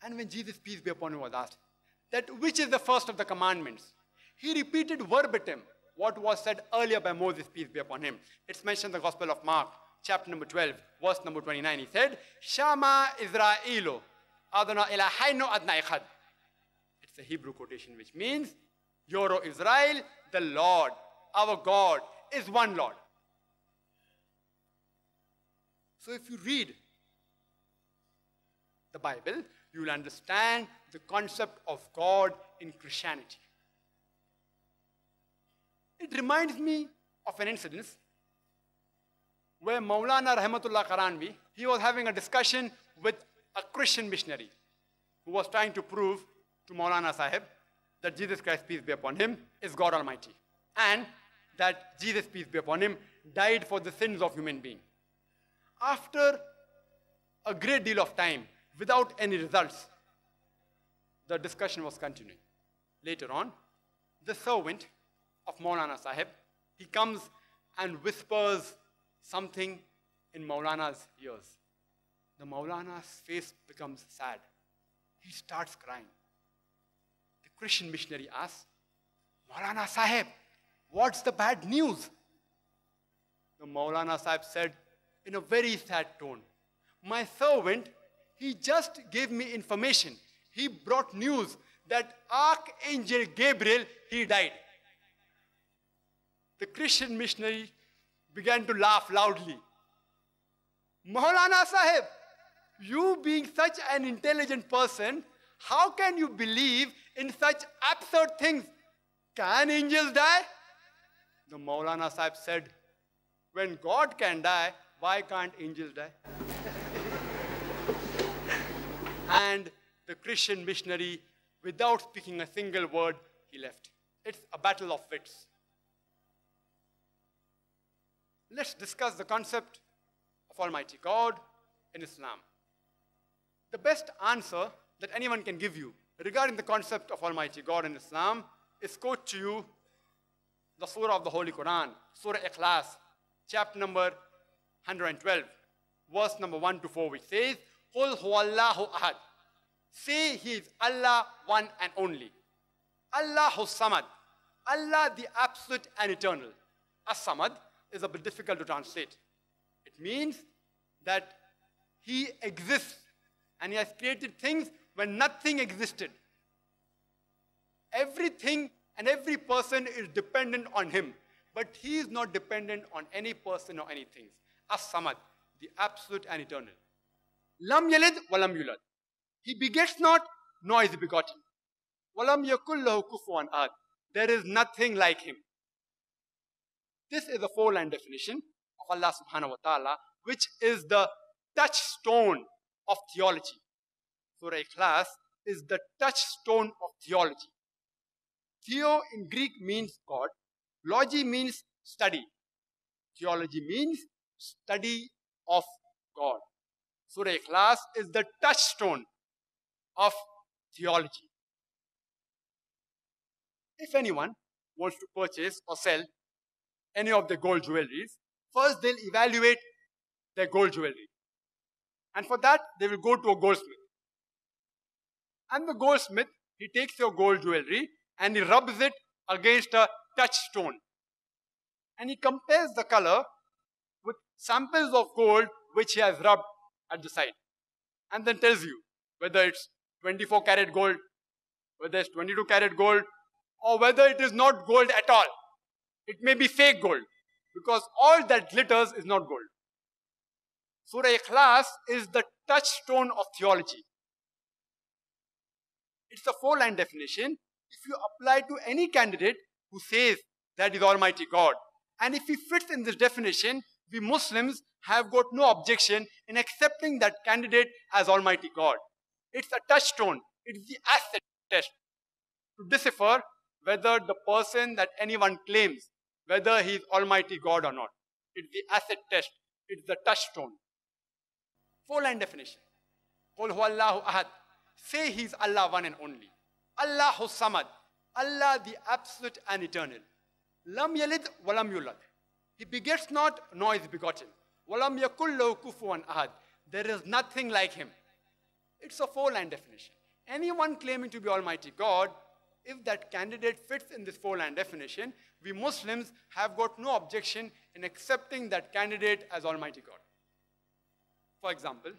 And when Jesus, peace be upon him, was asked that which is the first of the commandments, he repeated verbatim what was said earlier by Moses, peace be upon him. It's mentioned in the Gospel of Mark, chapter number twelve, verse number twenty-nine. He said, "Shama Israelo, Adonai Eloheinu Adonai Echad." It's a Hebrew quotation which means, "Hear, O Israel, the Lord, our God, is one Lord." So if you read the Bible, you will understand the concept of God in Christianity. It reminds me of an incident where Maulana Rahmatullah Karanvi, he was having a discussion with a Christian missionary who was trying to prove to Maulana Sahib that Jesus Christ, peace be upon him, is God Almighty, and that Jesus, peace be upon him, died for the sins of human beings. After a great deal of time, without any results, the discussion was continuing. Later on, the servant of Maulana Sahib, he comes and whispers something in Maulana's ears. The Maulana's face becomes sad. He starts crying. The Christian missionary asks, "Maulana Sahib, What's the bad news? The Maulana Sahib said in a very sad tone, my servant, he just gave me information. He brought news that Archangel Gabriel, he died. The Christian missionary began to laugh loudly. Maulana Sahib, you being such an intelligent person, how can you believe in such absurd things? Can angels die? The Maulana Sahib said, when God can die, why can't angels die? And the Christian missionary, without speaking a single word, he left. It's a battle of wits. Let's discuss the concept of Almighty God in Islam. The best answer that anyone can give you regarding the concept of Almighty God in Islam is quote to you the Surah of the Holy Quran, Surah Ikhlas, chapter number one hundred twelve, verse number one to four, which says, Qul huwallahu ahad. Say he is Allah, one and only. Allahu Samad. Allah, the absolute and eternal. As-Samad is a bit difficult to translate. It means that he exists and he has created things when nothing existed. Everything and every person is dependent on him, but he is not dependent on any person or anything. As-Samad, the absolute and eternal. Lam yalid walam yulad. He begets not, nor is begotten. Walam yakul lahu kufuwan ahad. There is nothing like him. This is the four-line definition of Allah subhanahu wa ta'ala, which is the touchstone of theology. Surah Ikhlas is the touchstone of theology. Theo in Greek means God. Logy means study. Theology means study of God. Surah Ikhlas is the touchstone of theology. If anyone wants to purchase or sell any of the gold jewelries, first they'll evaluate their gold jewelry. And for that, they will go to a goldsmith. And the goldsmith, he takes your gold jewelry and he rubs it against a touchstone. And he compares the color with samples of gold which he has rubbed at the side. And then tells you whether it's twenty-four karat gold, whether it's twenty-two karat gold, or whether it is not gold at all. It may be fake gold, because all that glitters is not gold. Surah Ikhlas is the touchstone of theology. It's a four-line definition. If you apply to any candidate who says that is Almighty God, and if he fits in this definition, we Muslims have got no objection in accepting that candidate as Almighty God. It's a touchstone. It's the acid test to decipher whether the person that anyone claims, whether he is Almighty God or not. It's the acid test. It's the touchstone. Four-line definition. Qul huwallahu ahad. Say he is Allah, one and only. Allahu Samad. Allah, the absolute and eternal. Lam yalid walam yulad. He begets not, nor is begotten. Walam yakul lahu kufuwan ahad. There is nothing like him. It's a four-line definition. Anyone claiming to be Almighty God, if that candidate fits in this four-line definition, we Muslims have got no objection in accepting that candidate as Almighty God. For example,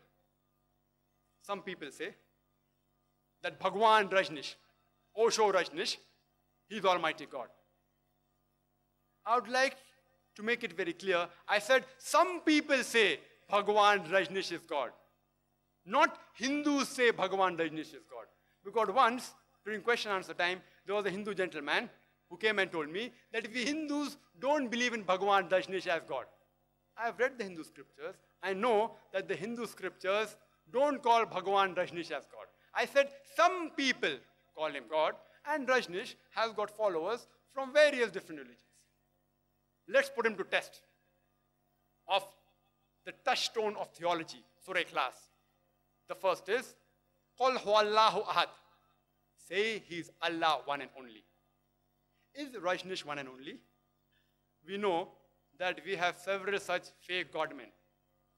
some people say that Bhagwan Rajneesh, Osho Rajneesh, he is Almighty God. I would like to make it very clear. I said some people say Bhagwan Rajneesh is God. Not Hindus say Bhagwan Rajneesh is God. Because once, during question and answer time, there was a Hindu gentleman who came and told me that we Hindus don't believe in Bhagwan Rajneesh as God. I have read the Hindu scriptures. I know that the Hindu scriptures don't call Bhagwan Rajneesh as God. I said some people call him God, and Rajneesh has got followers from various different religions. Let's put him to test of the touchstone of theology, Surah Ikhlas. The first is, Qul huwallahu ahad. Say he is Allah, one and only. Is Rajneesh one and only? We know that we have several such fake godmen,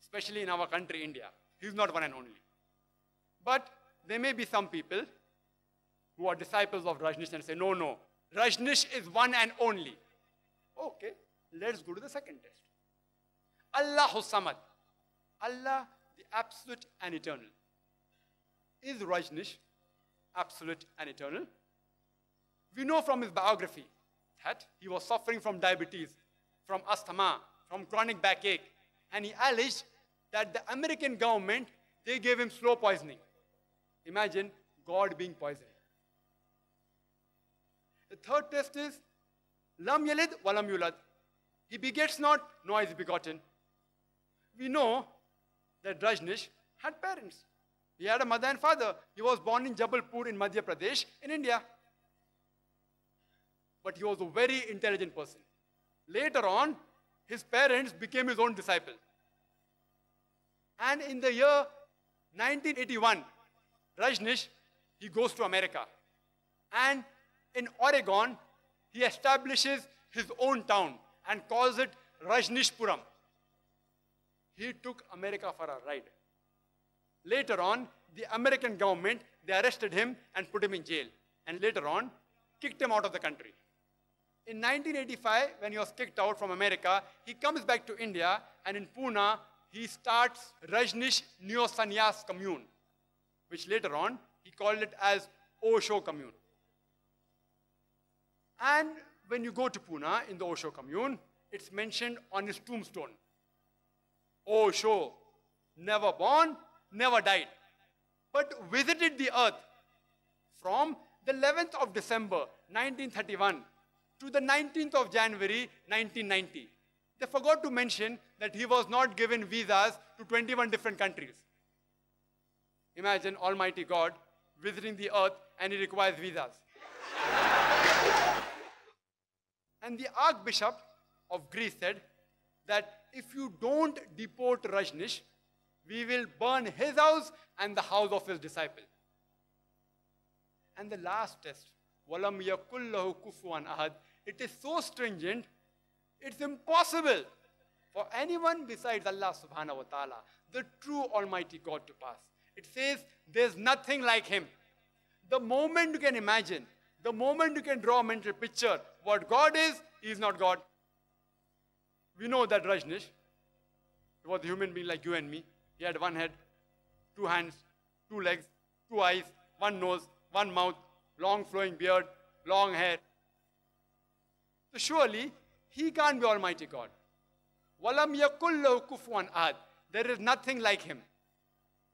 especially in our country, India. He is not one and only. But there may be some people who are disciples of Rajneesh and say, no, no, Rajneesh is one and only. Okay, let's go to the second test. Allahu Samad. Allah, the absolute and eternal. Is Rajneesh absolute and eternal? We know from his biography that he was suffering from diabetes, from asthma, from chronic backache, and he alleged that the American government, they gave him slow poisoning. Imagine God being poisoned. The third test is, Lam Yalid Walam Yulad. He begets not, nor is begotten. We know that Rajneesh had parents. He had a mother and father. He was born in Jabalpur in Madhya Pradesh in India. But he was a very intelligent person. Later on, his parents became his own disciple. And in the year nineteen eighty-one, Rajneesh, he goes to America. And in Oregon, he establishes his own town and calls it Rajneeshpuram. He took America for a ride. Later on, the American government, they arrested him and put him in jail. And later on, kicked him out of the country. In nineteen eighty-five, when he was kicked out from America, he comes back to India, and in Pune, he starts Rajneesh Neo Sannyas Commune, which later on, he called it as Osho Commune. And when you go to Pune, in the Osho Commune, it's mentioned on his tombstone. Osho, never born, never died, but visited the earth from the eleventh of December nineteen thirty-one to the nineteenth of January nineteen ninety. They forgot to mention that he was not given visas to twenty-one different countries. Imagine Almighty God visiting the earth and he requires visas. And the Archbishop of Greece said that if you don't deport Rajneesh, we will burn his house and the house of his disciple. And the last test, Walam yakullahu kufuwan ahad, it is so stringent, it's impossible for anyone besides Allah subhanahu wa ta'ala, the true Almighty God, to pass. It says there's nothing like him. The moment you can imagine, the moment you can draw a mental picture, what God is, he is not God. We know that Rajneesh, he was a human being like you and me. He had one head, two hands, two legs, two eyes, one nose, one mouth, long flowing beard, long hair. So surely, he can't be Almighty God. Walam yakul lahu kufuwan ahad. There is nothing like him.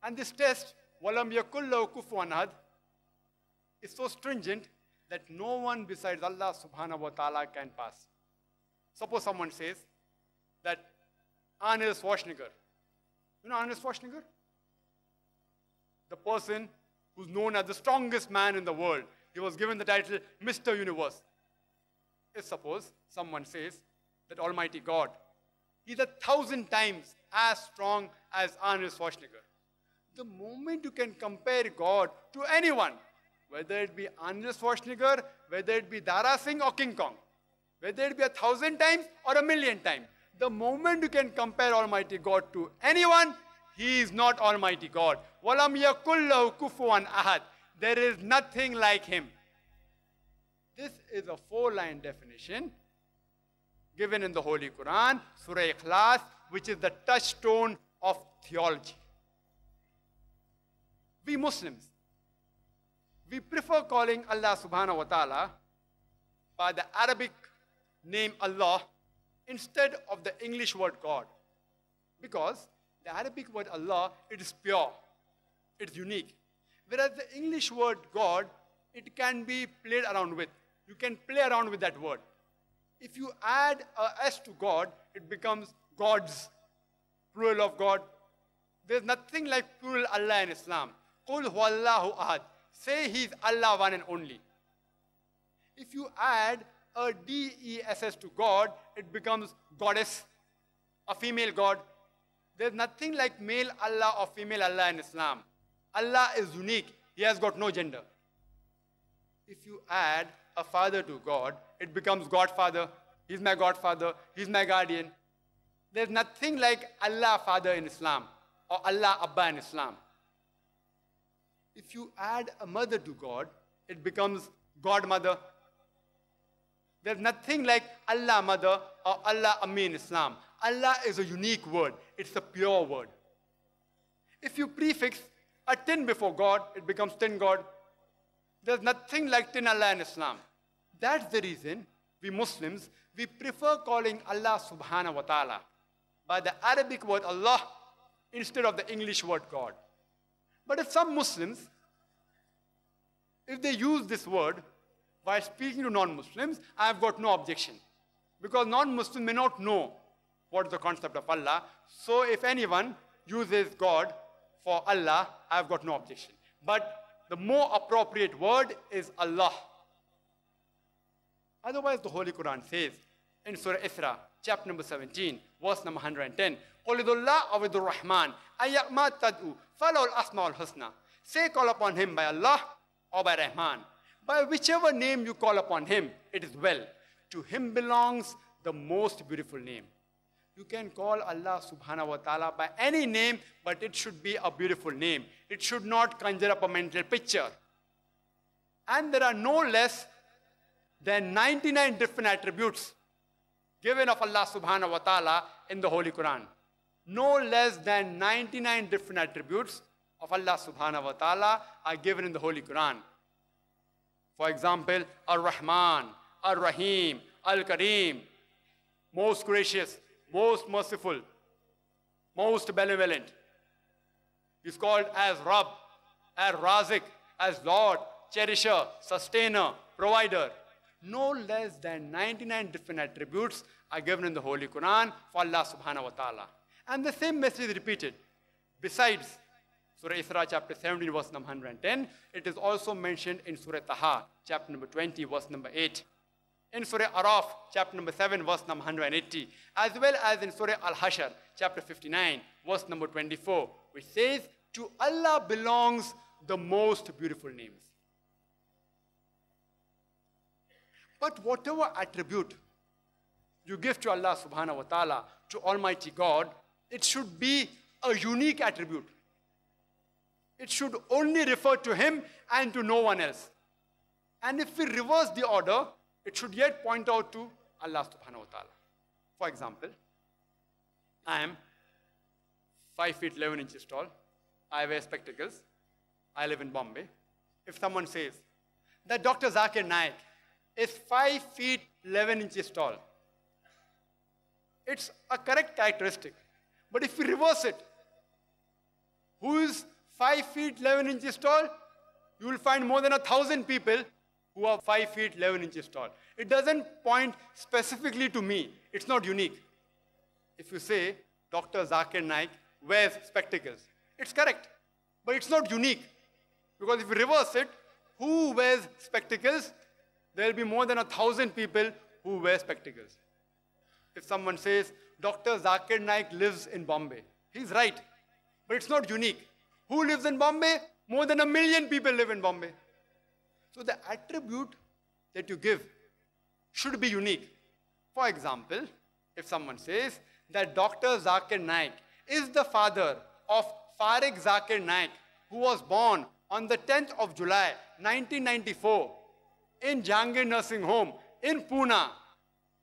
And this test, Walam yakul lahu kufuwan ahad, is so stringent that no one besides Allah subhanahu wa ta'ala can pass. Suppose someone says that Arnold Schwarzenegger. You know Arnold Schwarzenegger? The person who's known as the strongest man in the world. He was given the title Mister Universe. If suppose someone says that Almighty God, he's a thousand times as strong as Arnold Schwarzenegger. The moment you can compare God to anyone, whether it be Arnold Schwarzenegger, whether it be Dara Singh or King Kong, whether it be a thousand times or a million times, the moment you can compare Almighty God to anyone, he is not Almighty God. Walam yakul lahu kufuwan ahad. There is nothing like him. This is a four-line definition given in the Holy Quran, Surah Ikhlas, which is the touchstone of theology. We Muslims, we prefer calling Allah subhanahu wa ta'ala by the Arabic name Allah instead of the English word God. Because the Arabic word Allah, it is pure, it's unique. Whereas the English word God, it can be played around with. You can play around with that word. If you add a S to God, it becomes gods, plural of God. There's nothing like plural Allah in Islam. Qul huwallahu ahad. Say he is Allah, one and only. If you add a D E S S to God, it becomes goddess, a female god. There's nothing like male Allah or female Allah in Islam. Allah is unique. He has got no gender. If you add a father to God, it becomes Godfather. He's my Godfather. He's my guardian. There's nothing like Allah Father in Islam or Allah Abba in Islam. If you add a mother to God, it becomes Godmother. There's nothing like Allah Mother or Allah Ameen Islam. Allah is a unique word. It's a pure word. If you prefix a tin before God, it becomes tin God. There's nothing like tin Allah in Islam. That's the reason we Muslims, we prefer calling Allah subhanahu wa ta'ala by the Arabic word Allah instead of the English word God. But if some Muslims, if they use this word while speaking to non-Muslims, I've got no objection. Because non-Muslims may not know what is the concept of Allah. So if anyone uses God for Allah, I've got no objection. But the more appropriate word is Allah. Otherwise, the Holy Quran says in Surah Isra, chapter number seventeen, verse number one hundred and ten, Qulidullah awidur Rahman, ayyakma tad'u, falawul asma'ul husna. Say call upon him by Allah or by Rahman. By whichever name you call upon him, it is well. To him belongs the most beautiful name. You can call Allah subhanahu wa ta'ala by any name, but it should be a beautiful name. It should not conjure up a mental picture. And there are no less than ninety-nine different attributes given of Allah subhanahu wa ta'ala in the Holy Quran. No less than ninety-nine different attributes of Allah subhanahu wa ta'ala are given in the Holy Quran. For example, Ar-Rahman, Ar-Rahim, Al-Kareem, most gracious, most merciful, most benevolent. He's called as Rabb, as Razik, as Lord, Cherisher, Sustainer, Provider. No less than ninety-nine different attributes are given in the Holy Quran for Allah subhanahu wa ta'ala. And the same message is repeated. Besides Surah Isra, chapter seventeen, verse number one hundred and ten, it is also mentioned in Surah Taha, chapter number twenty, verse number eight. In Surah Araf, chapter number seven, verse number one hundred and eighty, as well as in Surah Al-Hashr, chapter fifty-nine, verse number twenty-four, which says, to Allah belongs the most beautiful names. But whatever attribute you give to Allah subhanahu wa ta'ala, to Almighty God, it should be a unique attribute. It should only refer to him and to no one else. And if we reverse the order, it should yet point out to Allah subhanahu wa ta'ala. For example, I am five feet eleven inches tall. I wear spectacles. I live in Bombay. If someone says that Doctor Zakir Naik is five feet eleven inches tall, it's a correct characteristic. But if we reverse it, who is five feet eleven inches tall? You will find more than a thousand people who are five feet eleven inches tall. It doesn't point specifically to me. It's not unique. If you say Doctor Zakir Naik wears spectacles, it's correct. But it's not unique. Because if you reverse it, who wears spectacles? There will be more than a thousand people who wear spectacles. If someone says Doctor Zakir Naik lives in Bombay, he's right. But it's not unique. Who lives in Bombay? More than a million people live in Bombay. So the attribute that you give should be unique. For example, if someone says that Doctor Zakir Naik is the father of Fariq Zakir Naik, who was born on the tenth of July nineteen ninety-four in Jahangir Nursing Home in Pune,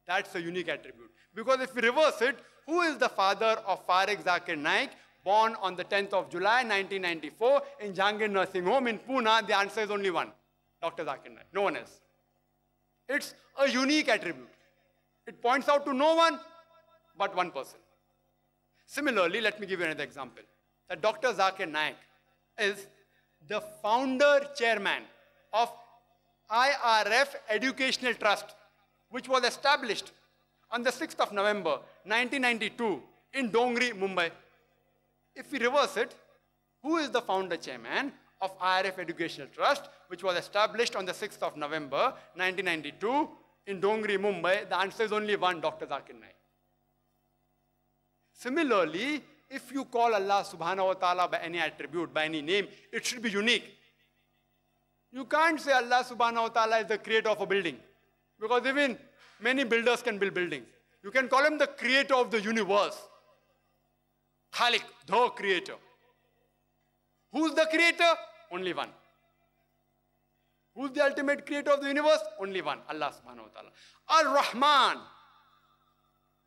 that's a unique attribute. Because if we reverse it, who is the father of Fariq Zakir Naik, born on the tenth of July nineteen ninety-four in Jahangir Nursing Home in Pune? The answer is only one, Doctor Zakir Naik, no one else. It's a unique attribute. It points out to no one but one person. Similarly, let me give you another example. That Doctor Zakir Naik is the founder chairman of I R F Educational Trust, which was established on the sixth of November nineteen ninety-two in Dongri, Mumbai. If we reverse it, who is the founder chairman of I R F Educational Trust, which was established on the sixth of November nineteen ninety-two in Dongri, Mumbai? The answer is only one, Doctor Zakir Naik. Similarly, if you call Allah subhanahu wa ta'ala by any attribute, by any name, it should be unique. You can't say Allah subhanahu wa ta'ala is the creator of a building, because even many builders can build buildings. You can call him the creator of the universe. Khalik, the creator. Who's the creator? Only one. Who's the ultimate creator of the universe? Only one, Allah subhanahu wa ta'ala. Ar-Rahman.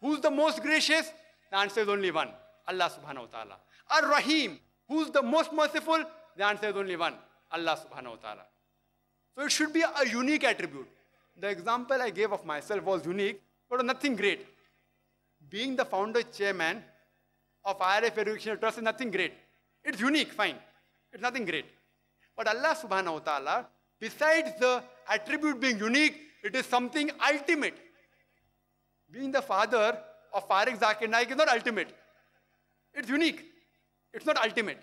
Who's the most gracious? The answer is only one, Allah subhanahu wa ta'ala. Ar-Rahim. Who's the most merciful? The answer is only one, Allah subhanahu wa ta'ala. So it should be a unique attribute. The example I gave of myself was unique, but nothing great. Being the founder chairman of I R F Educational Trust is nothing great. It's unique, fine. It's nothing great. But Allah subhanahu wa ta'ala, besides the attribute being unique, it is something ultimate. Being the father of Fariq Zakir Naik is not ultimate. It's unique. It's not ultimate.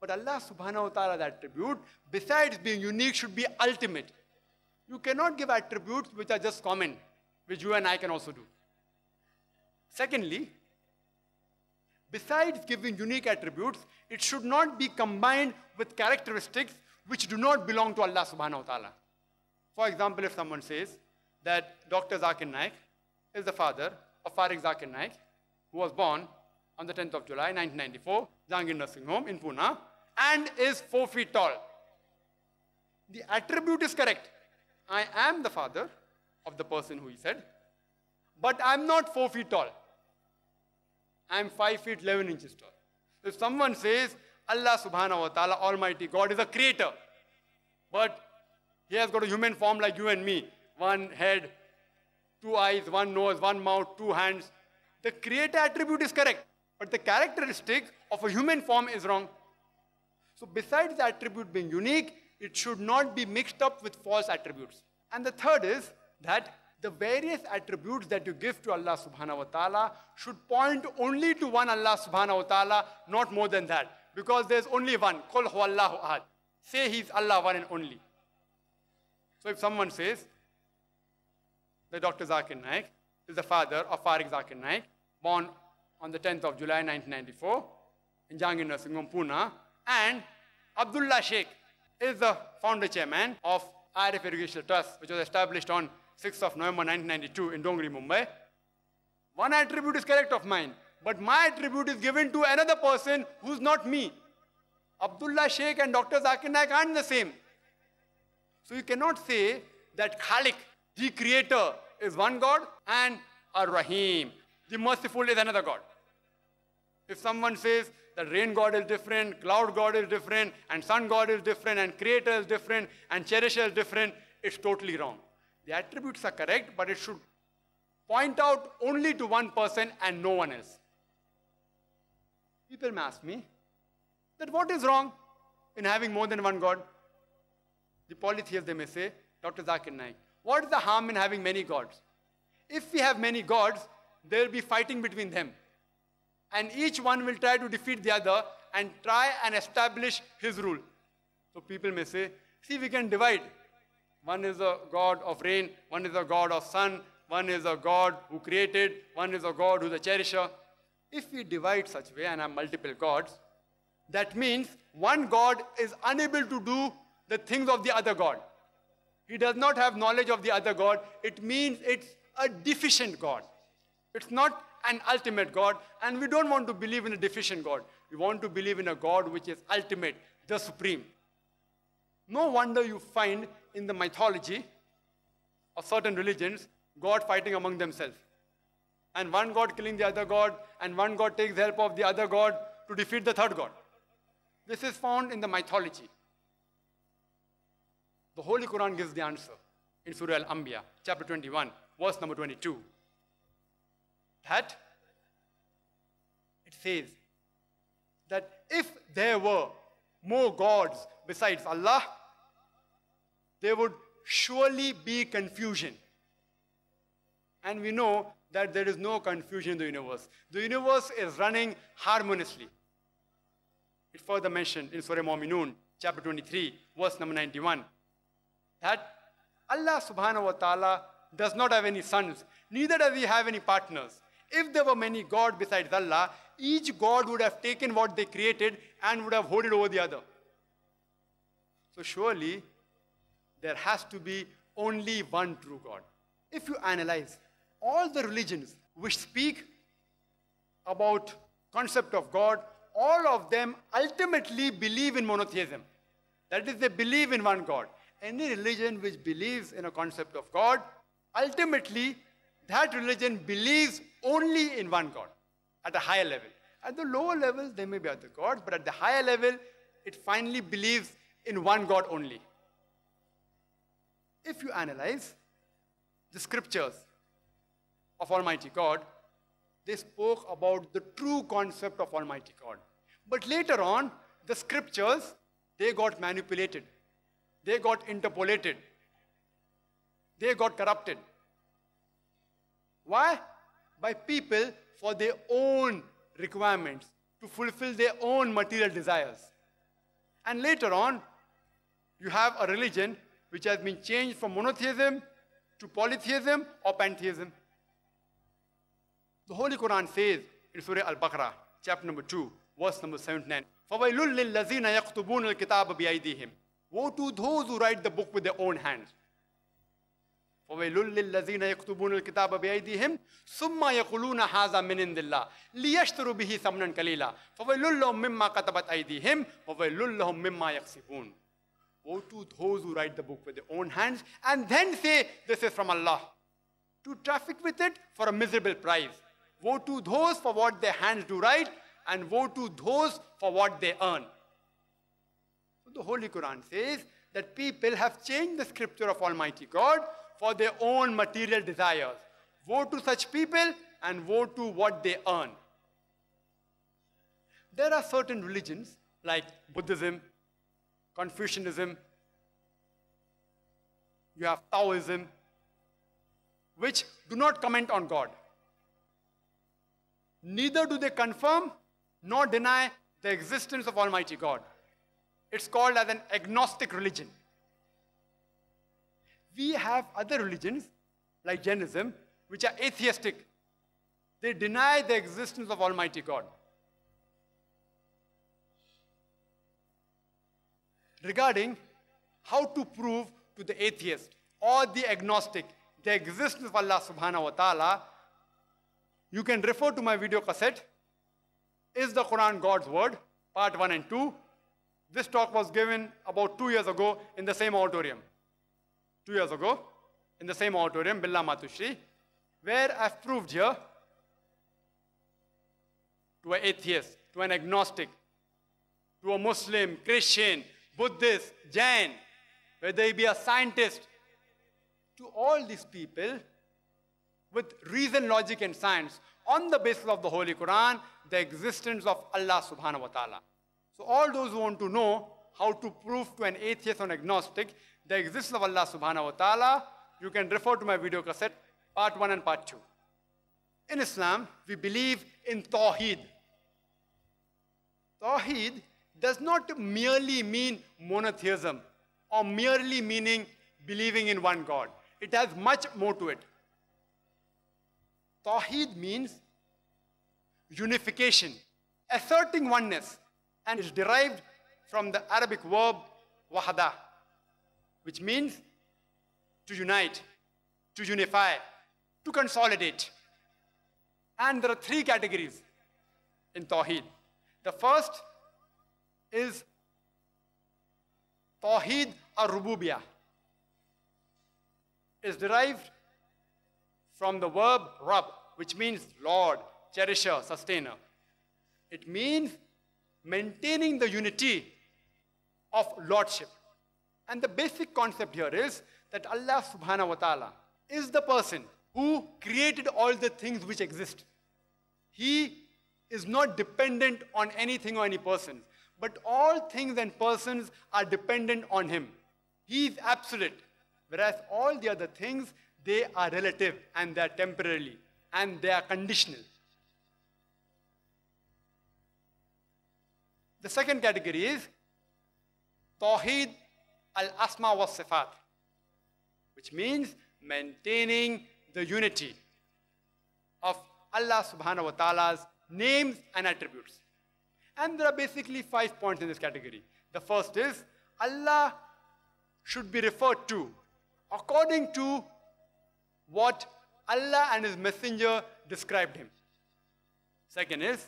But Allah subhanahu wa ta'ala's attribute, besides being unique, should be ultimate. You cannot give attributes which are just common, which you and I can also do. Secondly, besides giving unique attributes, it should not be combined with characteristics which do not belong to Allah subhanahu wa ta'ala. For example, if someone says that Doctor Zakir Naik is the father of Fariq Zakir Naik, who was born on the tenth of July nineteen ninety-four, Jahangir Nursing Home in Pune, and is four feet tall. The attribute is correct. I am the father of the person who he said, but I'm not four feet tall. I'm five feet eleven inches tall. If someone says, Allah subhanahu wa ta'ala, Almighty God is a creator, but he has got a human form like you and me. One head, two eyes, one nose, one mouth, two hands. The creator attribute is correct, but the characteristic of a human form is wrong. So besides the attribute being unique, it should not be mixed up with false attributes. And the third is that the various attributes that you give to Allah subhanahu wa ta'ala should point only to one Allah subhanahu wa ta'ala, not more than that. Because there's only one. Qul huwallahu ahad. Say he's Allah, one and only. So if someone says that Doctor Zakir Naik is the father of Fariq Zakir Naik, born on the tenth of July nineteen ninety-four in Jahangir Nursing Home, Pune, and Abdullah Sheikh is the founder chairman of I R F Educational Trust, which was established on sixth of November nineteen ninety-two in Dongri, Mumbai. One attribute is correct of mine, but my attribute is given to another person who's not me. Abdullah Sheikh and Doctor Zakir Naik aren't the same. So you cannot say that Khalik, the creator, is one God, and Ar-Rahim, the merciful, is another God. If someone says that rain God is different, cloud God is different, and sun God is different, and creator is different, and cherisher is different, it's totally wrong. The attributes are correct, but it should point out only to one person and no one else. People may ask me that what is wrong in having more than one God? The polytheists, they may say, Doctor Zakir Naik, what is the harm in having many gods? If we have many gods, there will be fighting between them. And each one will try to defeat the other and try and establish his rule. So people may say, see, we can divide. One is a god of rain, one is a god of sun, one is a god who created, one is a god who is a cherisher. If we divide such way and have multiple gods, that means one god is unable to do the things of the other god. He does not have knowledge of the other god. It means it's a deficient god. It's not an ultimate god, and we don't want to believe in a deficient god. We want to believe in a god which is ultimate, the supreme. No wonder you find in the mythology of certain religions, God fighting among themselves. And one god killing the other god, and one god takes the help of the other god to defeat the third god. This is found in the mythology. The Holy Quran gives the answer in Surah Al-Anbiya, chapter twenty-one, verse number twenty-two. That it says that if there were more gods besides Allah, there would surely be confusion. And we know that there is no confusion in the universe. The universe is running harmoniously. It's further mentioned in Surah Mu'minun, chapter twenty-three, verse number ninety-one, that Allah subhanahu wa ta'ala does not have any sons, neither does he have any partners. If there were many gods besides Allah, each god would have taken what they created and would have hoarded over the other. So surely, there has to be only one true God. If you analyze all the religions which speak about concept of God, all of them ultimately believe in monotheism. That is, they believe in one God. any religion which believes in a concept of God, ultimately that religion believes only in one God at a higher level. At the lower levels, there may be other gods, but at the higher level, it finally believes in one God only. If you analyze the scriptures of Almighty God, they spoke about the true concept of Almighty God. But later on, the scriptures, they got manipulated. They got interpolated. They got corrupted. Why? By people for their own requirements, to fulfill their own material desires. And later on, you have a religion which has been changed from monotheism to polytheism or pantheism. The Holy Quran says in Surah Al-Baqarah, chapter number two, verse number seventy-nine, فَوَيْلُلْ لِلَّذِينَ يَقْتُبُونَ الْكِتَابَ بِأَيْدِيهِم. Woe to those who write the book with their own hands. فَوَيْلُلْ لِلَّذِينَ يَقْتُبُونَ الْكِتَابَ بِأَيْدِيهِم ثُمَّ يَقُولُونَ هَذَا مِنْ عِنْدِ اللَّهِ لِيَشْتَرُوا بِهِ ثَمَنًا قَلِيلًا فَوَيْلٌ لَهُمْ مِمَّا كَتَبَتْ أَيْدِيهِمْ وَوَيْلٌ لَهُمْ مِمَّا يَكْسِبُونَ. Woe to those who write the book with their own hands and then say, this is from Allah, to traffic with it for a miserable price. Woe to those for what their hands do write, and woe to those for what they earn. So the Holy Quran says that people have changed the scripture of Almighty God for their own material desires. Woe to such people, and woe to what they earn. There are certain religions like Buddhism, Confucianism, you have Taoism, which do not comment on God. Neither do they confirm nor deny the existence of Almighty God. It's called as an agnostic religion. We have other religions like Jainism, which are atheistic. They deny the existence of Almighty God. Regarding how to prove to the atheist or the agnostic the existence of Allah subhanahu wa ta'ala, you can refer to my video cassette, Is the Quran God's Word? Part one and two. This talk was given about two years ago in the same auditorium. Two years ago, in the same auditorium, Billa Matushri, where I've proved here to an atheist, to an agnostic, to a Muslim, Christian, Buddhist, Jain, whether he be a scientist, to all these people, with reason, logic, and science, on the basis of the Holy Quran, the existence of Allah subhanahu wa ta'ala. So all those who want to know how to prove to an atheist or an agnostic the existence of Allah subhanahu wa ta'ala, you can refer to my video cassette, part one and part two. In Islam, we believe in Tawheed. Tawheed does not merely mean monotheism or merely meaning believing in one God. It has much more to it. Tawheed means unification, asserting oneness, and is derived from the Arabic verb wahada, which means to unite, to unify, to consolidate. And there are three categories in Tawheed. The first is Tawheed ar-Rububiyyah. It is derived from the verb Rab, which means Lord, Cherisher, Sustainer. It means maintaining the unity of Lordship. And the basic concept here is that Allah subhanahu wa ta'ala is the person who created all the things which exist. He is not dependent on anything or any person, but all things and persons are dependent on Him. He is absolute, whereas all the other things, they are relative, and they are temporarily, and they are conditional. The second category is Tawheed al-Asma wa Sifat, which means maintaining the unity of Allah subhanahu wa ta'ala's names and attributes. And there are basically five points in this category. The first is Allah should be referred to according to what Allah and His Messenger described Him. Second is,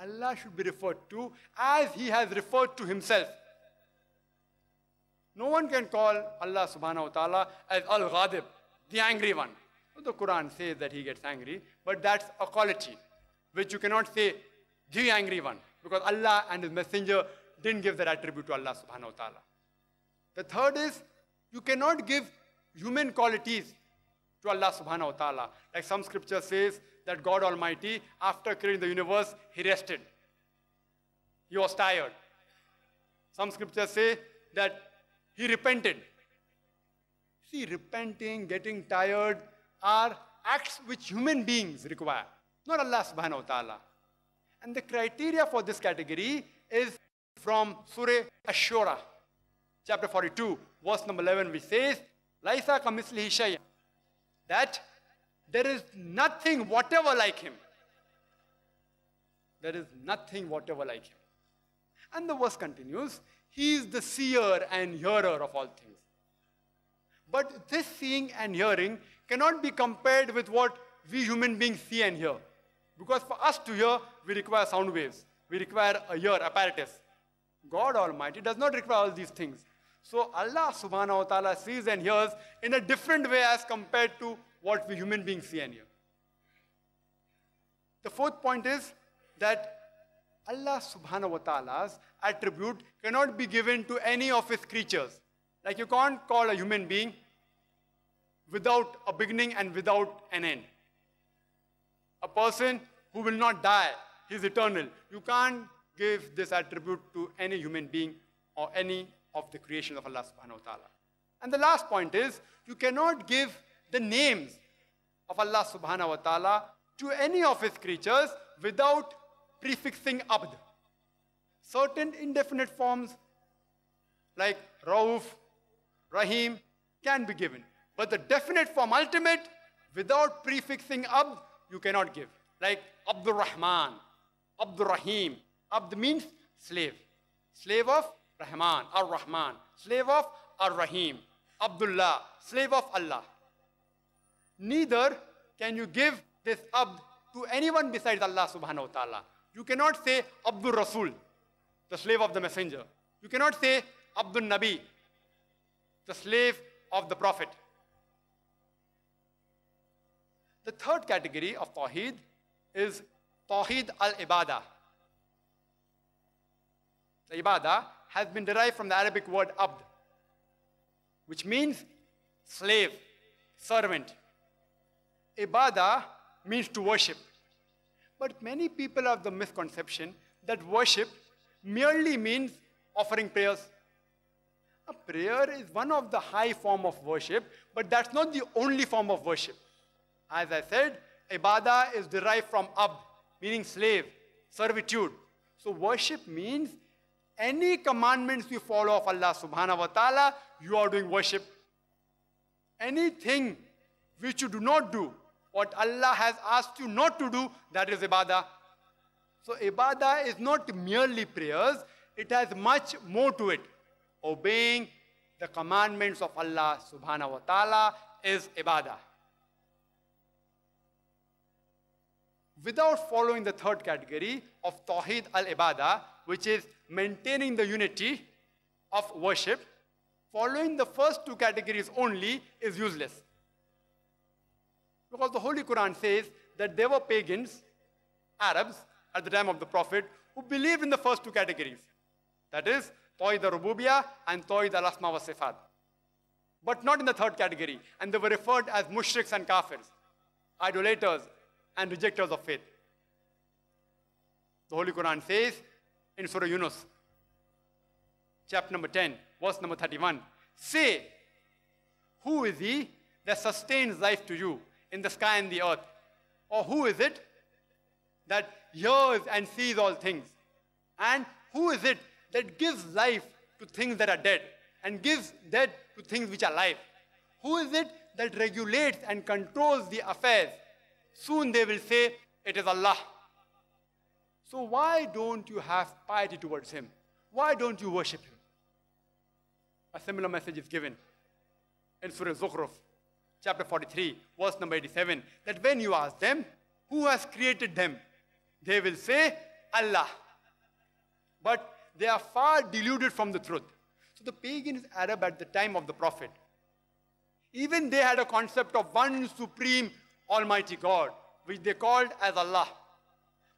Allah should be referred to as He has referred to Himself. No one can call Allah subhanahu wa ta'ala as Al-Ghadib, the angry one. The Quran says that he gets angry, but that's a quality which you cannot say the angry one, because Allah and his messenger didn't give that attribute to Allah subhanahu wa ta'ala. The third is, you cannot give human qualities to Allah subhanahu wa ta'ala. Like some scripture says that God Almighty, after creating the universe, he rested. He was tired. Some scriptures say that he repented. See, repenting, getting tired are acts which human beings require, not Allah subhanahu wa ta'ala. And the criteria for this category is from Surah Ash-Shura, chapter forty-two, verse number eleven, which says, Laisa kamislihi shay'un, that there is nothing whatever like him. There is nothing whatever like him. And the verse continues, he is the seer and hearer of all things. But this seeing and hearing cannot be compared with what we human beings see and hear. Because for us to hear, we require sound waves. We require a ear, apparatus. God Almighty does not require all these things. So Allah subhanahu wa ta'ala sees and hears in a different way as compared to what we human beings see and hear. The fourth point is that Allah subhanahu wa ta'ala's attribute cannot be given to any of his creatures. Like you can't call a human being without a beginning and without an end. A person who will not die, he is eternal. You can't give this attribute to any human being or any of the creation of Allah subhanahu wa ta'ala. And the last point is, you cannot give the names of Allah subhanahu wa ta'ala to any of his creatures without prefixing abd. Certain indefinite forms like Rauf, Rahim can be given. But the definite form ultimate, without prefixing abd, you cannot give. Like Abdur Rahman, Abdur Rahim. Abd means slave. Slave of Rahman, Ar-Rahman. Slave of Ar-Rahim. Abdullah, slave of Allah. Neither can you give this abd to anyone besides Allah subhanahu wa ta'ala. You cannot say Abdur Rasul, the slave of the messenger. You cannot say Abdul Nabi, the slave of the prophet. The third category of Tawheed is Tawheed al-Ibadah. The Ibadah has been derived from the Arabic word abd, which means slave, servant. Ibadah means to worship. But many people have the misconception that worship merely means offering prayers. A prayer is one of the high form of worship, but that's not the only form of worship. As I said, ibadah is derived from abd, meaning slave, servitude. So worship means any commandments you follow of Allah subhanahu wa ta'ala, you are doing worship. Anything which you do not do, what Allah has asked you not to do, that is ibadah. So ibadah is not merely prayers, it has much more to it. Obeying the commandments of Allah subhanahu wa ta'ala is ibadah. Without following the third category of Tawheed al-Ibadah, which is maintaining the unity of worship, following the first two categories only is useless. Because the Holy Quran says that there were pagans, Arabs, at the time of the Prophet, who believed in the first two categories. That is, Tawhid al-Rububiyyah and Tawhid al-Asma wa Sifat. But not in the third category. And they were referred as mushriks and kafirs, idolaters and rejectors of faith. The Holy Quran says in Surah Yunus, chapter number ten, verse number thirty-one, say, who is he that sustains life to you in the sky and the earth? Or who is it that hears and sees all things? And who is it that gives life to things that are dead and gives death to things which are alive? Who is it that regulates and controls the affairs? Soon they will say, it is Allah. So why don't you have piety towards him? Why don't you worship him? A similar message is given in Surah Zukhruf, chapter forty-three, verse number eighty-seven, that when you ask them, who has created them? They will say, Allah. But they are far deluded from the truth. So So the pagans, Arab at the time of the Prophet, even they had a concept of one supreme almighty God, which they called as Allah.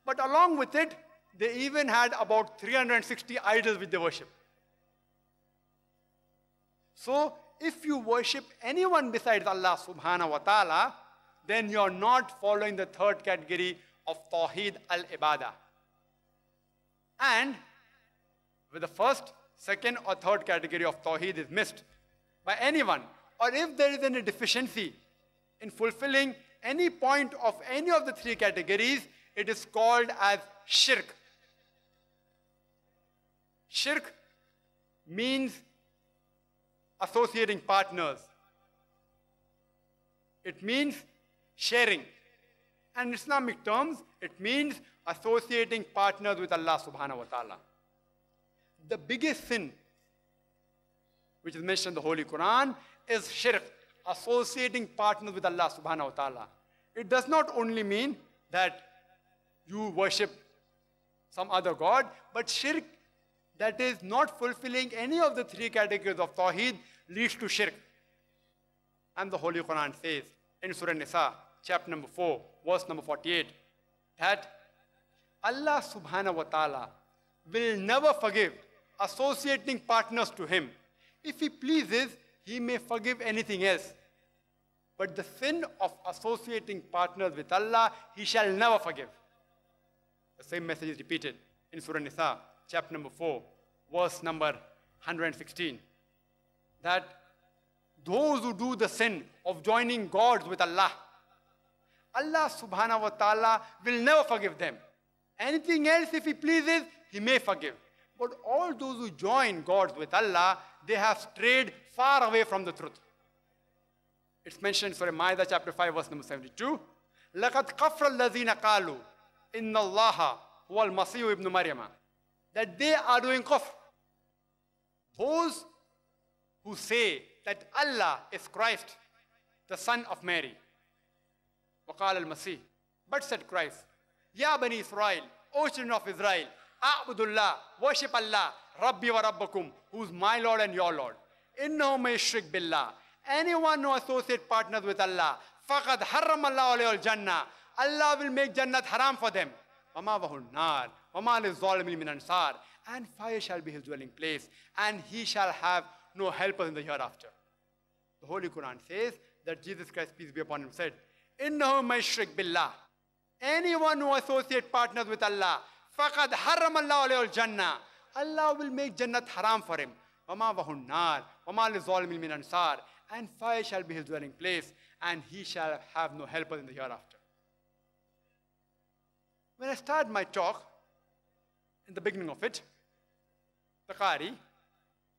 But along with it, they even had about three hundred sixty idols which they worship. So if you worship anyone besides Allah subhanahu wa ta'ala, then you're not following the third category of Tawheed al-Ibadah. And with the first, second or third category of Tawheed is missed by anyone, or if there is any deficiency in fulfilling any point of any of the three categories, it is called as shirk. Shirk means associating partners. It means sharing. And in Islamic terms, it means associating partners with Allah subhanahu wa ta'ala. The biggest sin, which is mentioned in the Holy Quran, is shirk, associating partners with Allah subhanahu wa ta'ala. It does not only mean that you worship some other god, but shirk that is not fulfilling any of the three categories of Tawheed leads to shirk. And the Holy Quran says in Surah Nisa, chapter number four, verse number forty-eight, that Allah subhanahu wa ta'ala will never forgive associating partners to him. If he pleases, he may forgive anything else. But the sin of associating partners with Allah, he shall never forgive. The same message is repeated in Surah Nisa, chapter number four, verse number one hundred sixteen, that those who do the sin of joining gods with Allah, Allah subhanahu wa ta'ala will never forgive them. Anything else, if he pleases, he may forgive. But all those who join gods with Allah, they have strayed far away from the truth. It's mentioned in Surah Ma'idah, chapter five, verse number seventy-two. لَقَدْ قَفْرَ الَّذِينَ قَالُوا إِنَّ اللَّهَ هُوَ الْمَسِيحُ ibn Maryam. That they are doing kufr. Those who say that Allah is Christ, the son of Mary. وَقَالَ الْمَسِيحُ. But said Christ, Ya Bani Israel, O children of Israel, A'budullah, worship Allah, Rabbi wa Rabbakum, who is my Lord and your Lord. Innahu may yushrik billah. Anyone who associates partners with Allah, faqad harram Allah alayhi al-jannah. Allah will make Jannat haram for them. Wama wahun nar, wama lizzalimin min ansar. And fire shall be his dwelling place, and he shall have no helper in the hereafter. The Holy Quran says that Jesus Christ, peace be upon him, said, Innahu may yushrik billah. Anyone who associates partners with Allah, faqad harram Allah alayhi al-jannah. Allah will make Jannat haram for him. Wama wahun nar, wama lizzalimin min ansar. And fire shall be his dwelling place, and he shall have no helper in the hereafter. When I started my talk, in the beginning of it, the Qari,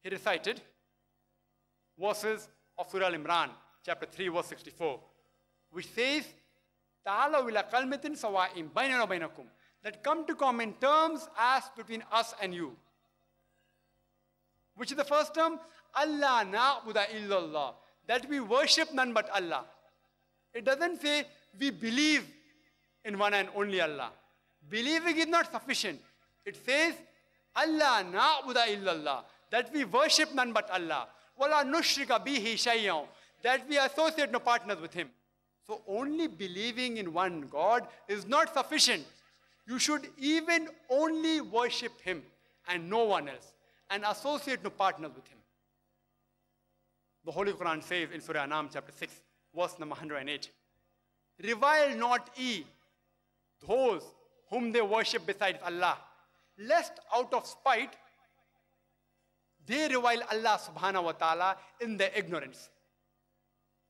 he recited verses of Surah Al-Imran, chapter three, verse sixty-four, which says, Ta'alaw ila kalmatin sawa'im bainana bainakum, that come to common terms as between us and you. Which is the first term, Allah na'budu illallah, that we worship none but Allah. It doesn't say we believe in one and only Allah. Believing is not sufficient. It says Allah na'budu illallah, that we worship none but Allah. Wala nushrika bihi shay'an, that we associate no partners with him. So only believing in one God is not sufficient. You should even only worship him and no one else, and associate no partners with him. The Holy Quran says in Surah Anam, chapter six, verse number one hundred eight, revile not ye those whom they worship besides Allah, lest out of spite they revile Allah subhanahu wa ta'ala in their ignorance.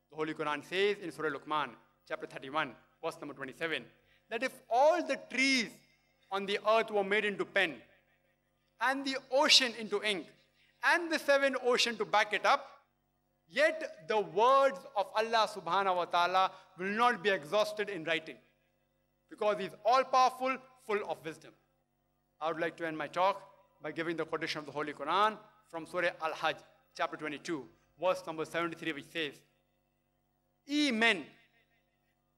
The Holy Quran says in Surah Luqman, chapter thirty-one, verse number twenty-seven, that if all the trees on the earth were made into pen, and the ocean into ink, and the seven oceans to back it up, yet the words of Allah subhanahu wa ta'ala will not be exhausted in writing, because he is all-powerful, full of wisdom. I would like to end my talk by giving the quotation of the Holy Quran from Surah Al-Hajj, chapter twenty-two, verse number seventy-three, which says, Ye men,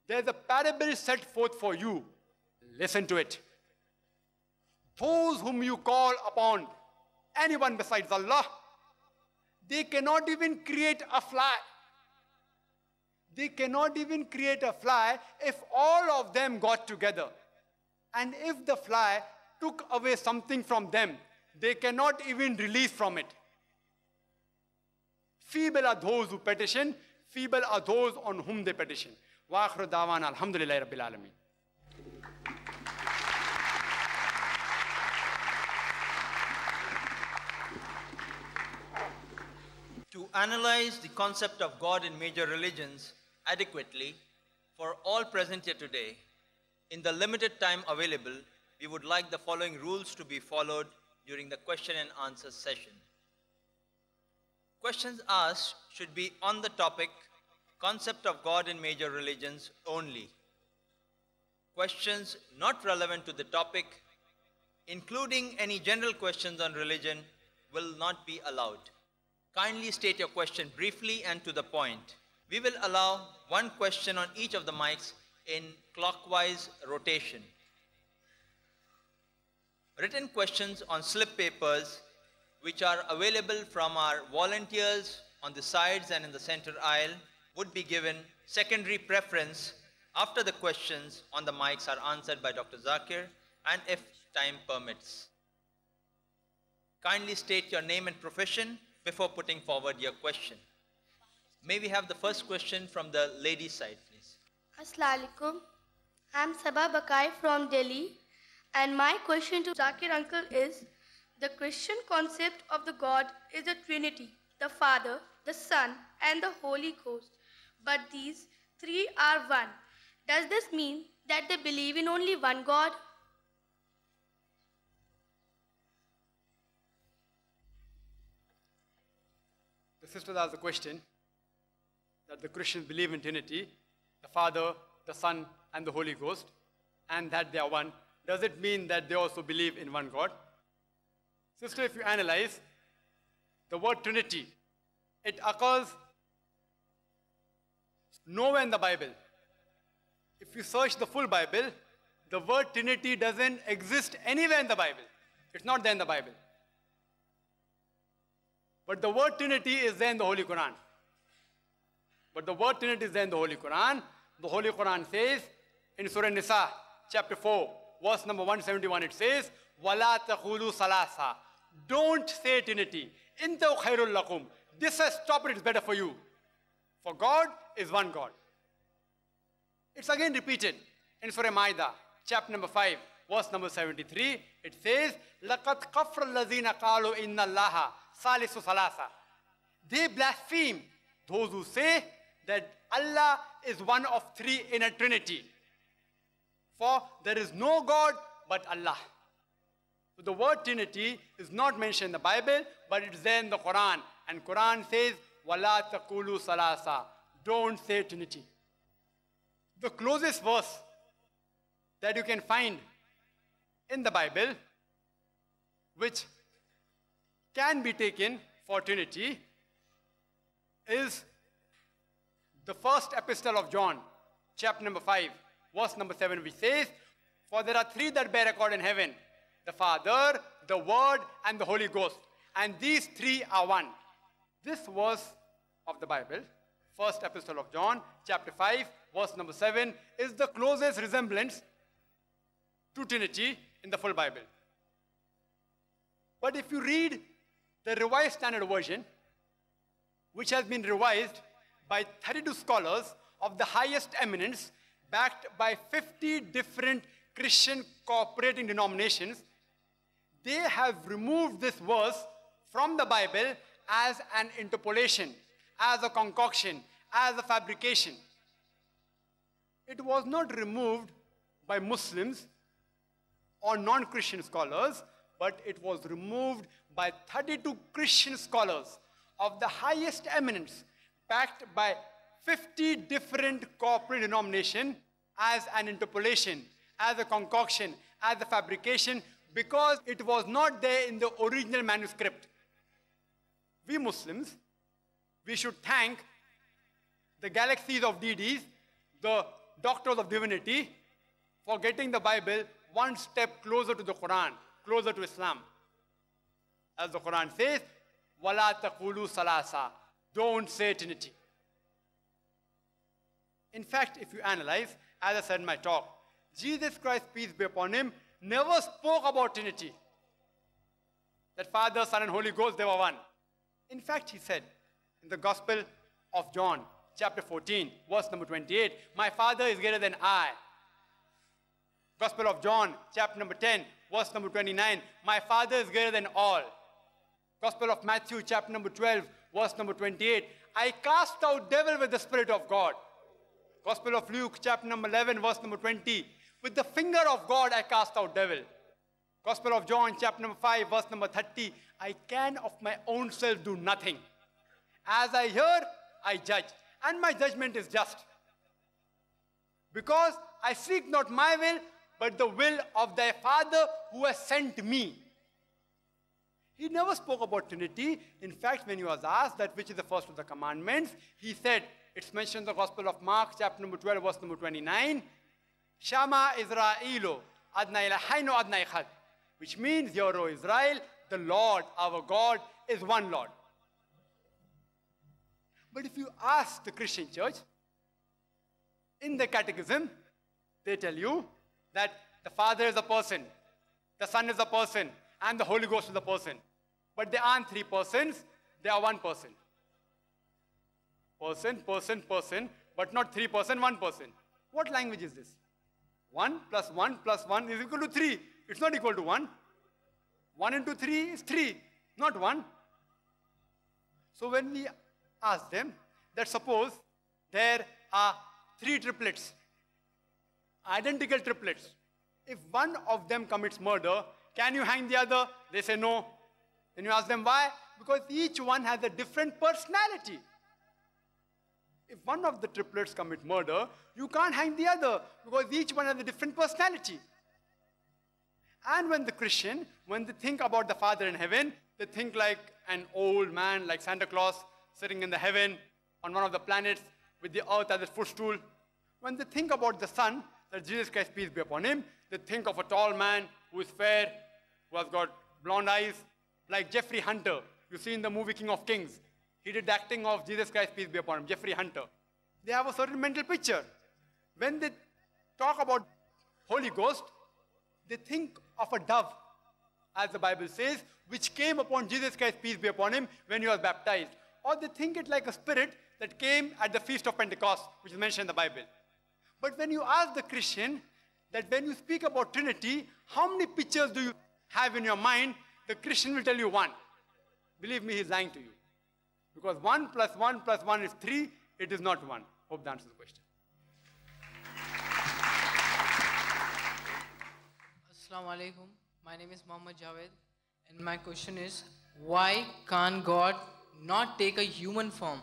there is a parable set forth for you. Listen to it. Those whom you call upon, anyone besides Allah, They cannot even create a fly. They cannot even create a fly if all of them got together. And if the fly took away something from them, they cannot even release from it. Feeble are those who petition, feeble are those on whom they petition. Wa akhiru da'wana alhamdulillahi rabbil alameen. To analyze the concept of God in major religions adequately for all present here today, in the limited time available, we would like the following rules to be followed during the question and answer session. Questions asked should be on the topic, concept of God in major religions only. Questions not relevant to the topic, including any general questions on religion, will not be allowed. Kindly state your question briefly and to the point. We will allow one question on each of the mics in clockwise rotation. Written questions on slip papers, which are available from our volunteers on the sides and in the center aisle, would be given secondary preference after the questions on the mics are answered by Doctor Zakir, and if time permits. Kindly state your name and profession before putting forward your question. May we have the first question from the lady side, please. Assalamu alaikum. I'm Sabah Bakai from Delhi, and my question to Zakir uncle is, the Christian concept of the God is the Trinity, the Father, the Son, and the Holy Ghost. But these three are one. Does this mean that they believe in only one God? The sister asked the question that the Christians believe in Trinity, the Father, the Son, and the Holy Ghost, and that they are one. Does it mean that they also believe in one God? Sister, if you analyze the word Trinity, it occurs nowhere in the Bible. If you search the full Bible, the word Trinity doesn't exist anywhere in the Bible. It's not there in the Bible. But the word Trinity is there in the Holy Quran. But the word Trinity is there in the Holy Quran. The Holy Quran says in Surah Nisa, chapter four, verse number one seventy-one, it says, "Wala taqulu salasa." Don't say Trinity. Intahu khairul lakum. This has stopped it, it's better for you. For God is one God. It's again repeated in Surah Maida, chapter number five, verse number seventy-three. It says, "Laqad kafra allazina qalu inna allaha salisu salasa." They blaspheme those who say that Allah is one of three in a Trinity. For there is no God but Allah. So the word Trinity is not mentioned in the Bible, but it's there in the Quran. And Quran says, "Wala taqulu salasa." Don't say Trinity. The closest verse that you can find in the Bible, which can be taken for Trinity, is the first epistle of John, chapter number five. Verse number seven, which says, "For there are three that bear record in heaven, the Father, the Word, and the Holy Ghost. And these three are one." This verse of the Bible, first epistle of John, chapter five, verse number seven, is the closest resemblance to Trinity in the full Bible. But if you read the Revised Standard Version, which has been revised by thirty-two scholars of the highest eminence, backed by fifty different Christian cooperating denominations, they have removed this verse from the Bible as an interpolation, as a concoction, as a fabrication. It was not removed by Muslims or non-Christian scholars, but it was removed by thirty-two Christian scholars of the highest eminence, backed by fifty different corporate denominations as an interpolation, as a concoction, as a fabrication, because it was not there in the original manuscript. We Muslims, we should thank the galaxies of deities, the doctors of divinity, for getting the Bible one step closer to the Quran, closer to Islam. As the Quran says, Wala taqulu salasa. Don't say Trinity. In fact, if you analyze, as I said in my talk, Jesus Christ, peace be upon him, never spoke about Trinity. That Father, Son, and Holy Ghost, they were one. In fact, he said in the Gospel of John, chapter fourteen, verse number twenty-eight, my Father is greater than I. Gospel of John, chapter number ten, verse number twenty-nine, my Father is greater than all. Gospel of Matthew, chapter number twelve, verse number twenty-eight, I cast out devil with the Spirit of God. Gospel of Luke, chapter number eleven, verse number twenty, with the finger of God I cast out devil. Gospel of John, chapter number five, verse number thirty, I can of my own self do nothing. As I hear, I judge, and my judgment is just. Because I seek not my will, but the will of thy Father who has sent me. He never spoke about Trinity. In fact, when he was asked that which is the first of the commandments, he said, it's mentioned in the Gospel of Mark, chapter number twelve, verse number twenty-nine, Shama Israelo, Adna Ilahaino Adna Echad, which means, Hear, O Israel, the Lord, our God, is one Lord. But if you ask the Christian church, in the catechism, they tell you that the Father is a person, the Son is a person, and the Holy Ghost is a person. But they aren't three persons, they are one person. Person, person, person, but not three person, one person. What language is this? One plus one plus one is equal to three. It's not equal to one. One into three is three, not one. So when we ask them that suppose there are three triplets, identical triplets. If one of them commits murder, can you hang the other? They say no. Then you ask them why? Because each one has a different personality. If one of the triplets commit murder, you can't hang the other because each one has a different personality. And when the Christian, when they think about the Father in heaven, they think like an old man, like Santa Claus, sitting in the heaven on one of the planets with the earth as a footstool. When they think about the Son, that Jesus Christ, peace be upon him, they think of a tall man who is fair, who has got blonde eyes, like Jeffrey Hunter. You see in the movie King of Kings. He did the acting of Jesus Christ, peace be upon him, Jeffrey Hunter. They have a certain mental picture. When they talk about Holy Ghost, they think of a dove, as the Bible says, which came upon Jesus Christ, peace be upon him, when he was baptized. Or they think it like a spirit that came at the Feast of Pentecost, which is mentioned in the Bible. But when you ask the Christian that when you speak about Trinity, how many pictures do you have in your mind? The Christian will tell you one. Believe me, he's lying to you. Because one plus one plus one is three, it is not one. Hope that answers the question. Assalamu alaikum. My name is Muhammad Javed. And my question is, why can't God not take a human form?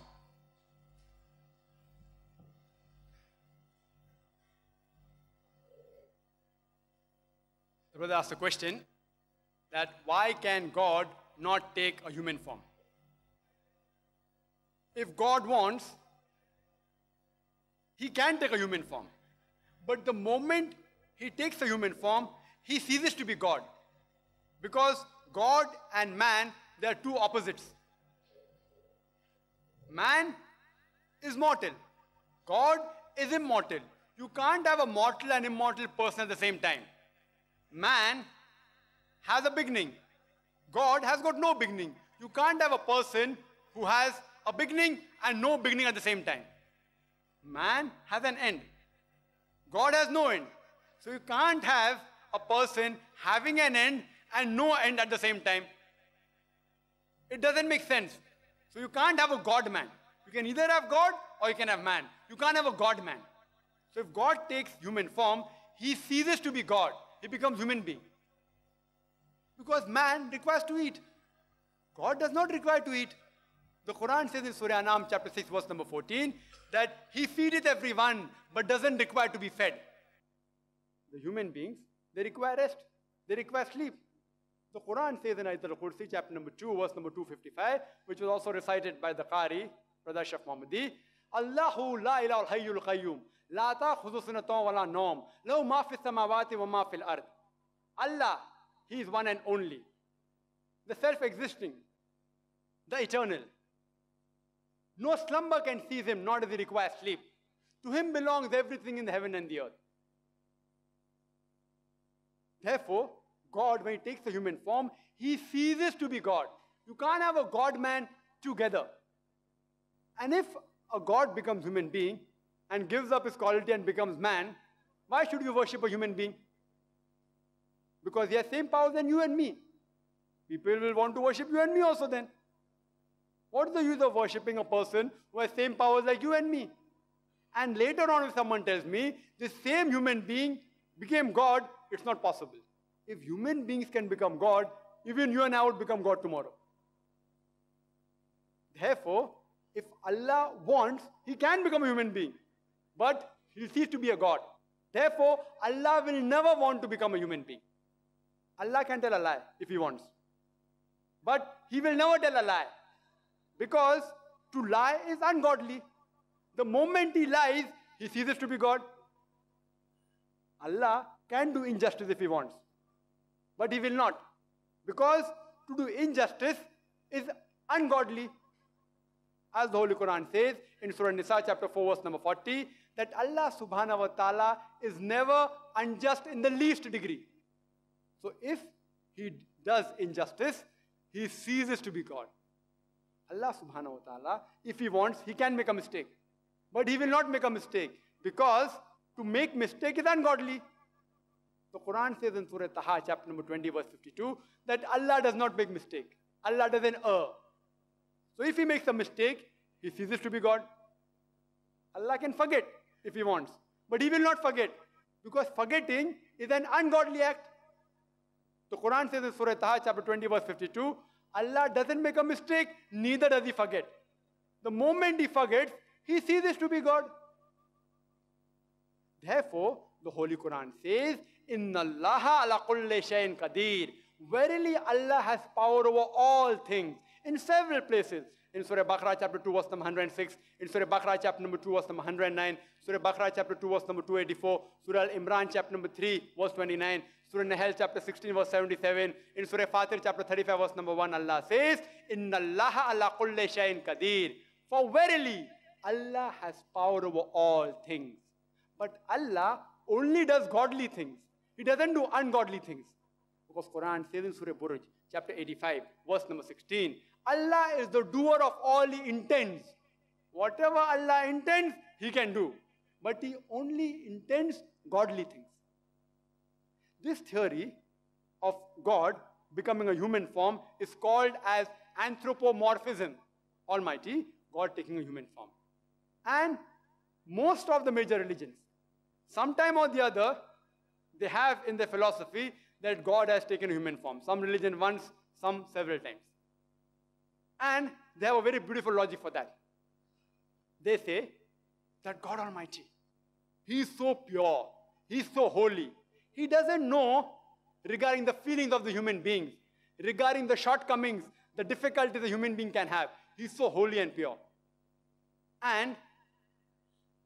The brother asked the question that why can God not take a human form? If God wants, he can take a human form. But the moment he takes a human form, he ceases to be God. Because God and man, they are two opposites. Man is mortal. God is immortal. You can't have a mortal and immortal person at the same time. Man has a beginning. God has got no beginning. You can't have a person who has a beginning and no beginning at the same time. Man has an end. God has no end. So you can't have a person having an end and no end at the same time. It doesn't make sense. So you can't have a God-man. You can either have God or you can have man. You can't have a God-man. So if God takes human form, he ceases to be God. He becomes human being. Because man requires to eat. God does not require to eat. The Quran says in Surah Anam, chapter six, verse number fourteen, that he feedeth everyone, but doesn't require to be fed. The human beings, they require rest. They require sleep. The Quran says in Ayatul Kursi, chapter number two, verse number two fifty-five, which was also recited by the Qari, Brother Ashraf Muhammadi, Allahu la ilahul hayyul qayyum, la ta'khudhu sinatun wa la nawm, lahu ma fis samawati wa ma fil ard. Allah, he is one and only, the self-existing. the eternal. No slumber can seize him, nor does he require sleep. To him belongs everything in the heaven and the earth. Therefore, God, when he takes the human form, he ceases to be God. You can't have a God-man together. And if a God becomes human being and gives up his quality and becomes man, why should you worship a human being? Because he has same powers than you and me. People will want to worship you and me also then. What is the use of worshipping a person who has same powers like you and me? And later on, if someone tells me this same human being became God, it's not possible. If human beings can become God, even you and I would become God tomorrow. Therefore, if Allah wants, he can become a human being, but he'll cease to be a God. Therefore, Allah will never want to become a human being. Allah can tell a lie if he wants. But he will never tell a lie, because to lie is ungodly. The moment he lies, he ceases to be God. Allah can do injustice if he wants, but he will not, because to do injustice is ungodly. As the Holy Quran says in Surah Nisa chapter four verse number forty, that Allah subhanahu wa ta'ala is never unjust in the least degree. So if he does injustice, he ceases to be God. Allah subhanahu wa ta'ala, if he wants, he can make a mistake. But he will not make a mistake, because to make mistake is ungodly. The Quran says in Surah Taha chapter number twenty verse fifty-two that Allah does not make mistake. Allah doesn't err. So if he makes a mistake, he ceases to be God. Allah can forget if he wants, but he will not forget, because forgetting is an ungodly act. The Quran says in Surah Taha chapter twenty verse fifty-two, Allah doesn't make a mistake, neither does he forget. The moment he forgets, he ceases to be God. Therefore, the Holy Quran says, Inna Allaha ala kulli shay'in qadir. Verily Allah has power over all things. In several places, in Surah Baqarah chapter two verse number one hundred and six, in Surah Baqarah chapter number two verse number one hundred and nine, Surah Baqarah chapter two verse number two eighty-four, Surah Al-Imran chapter number three verse twenty-nine, Surah Nahal chapter sixteen verse seventy-seven, in Surah Fatir chapter thirty-five verse number one, Allah says, Inna Allaha ala kulli shay'in qadir. For verily Allah has power over all things. But Allah only does godly things. He doesn't do ungodly things. Because Quran says in Surah Buruj, chapter eighty-five, verse number sixteen, Allah is the doer of all he intends. Whatever Allah intends, he can do. But he only intends godly things. This theory of God becoming a human form is called as anthropomorphism. Almighty God taking a human form. And most of the major religions, sometime or the other, they have in their philosophy that God has taken human form. Some religion once, some several times. And they have a very beautiful logic for that. They say that God Almighty, he is so pure, he is so holy. He doesn't know regarding the feelings of the human beings, regarding the shortcomings, the difficulties a human being can have. He is so holy and pure. And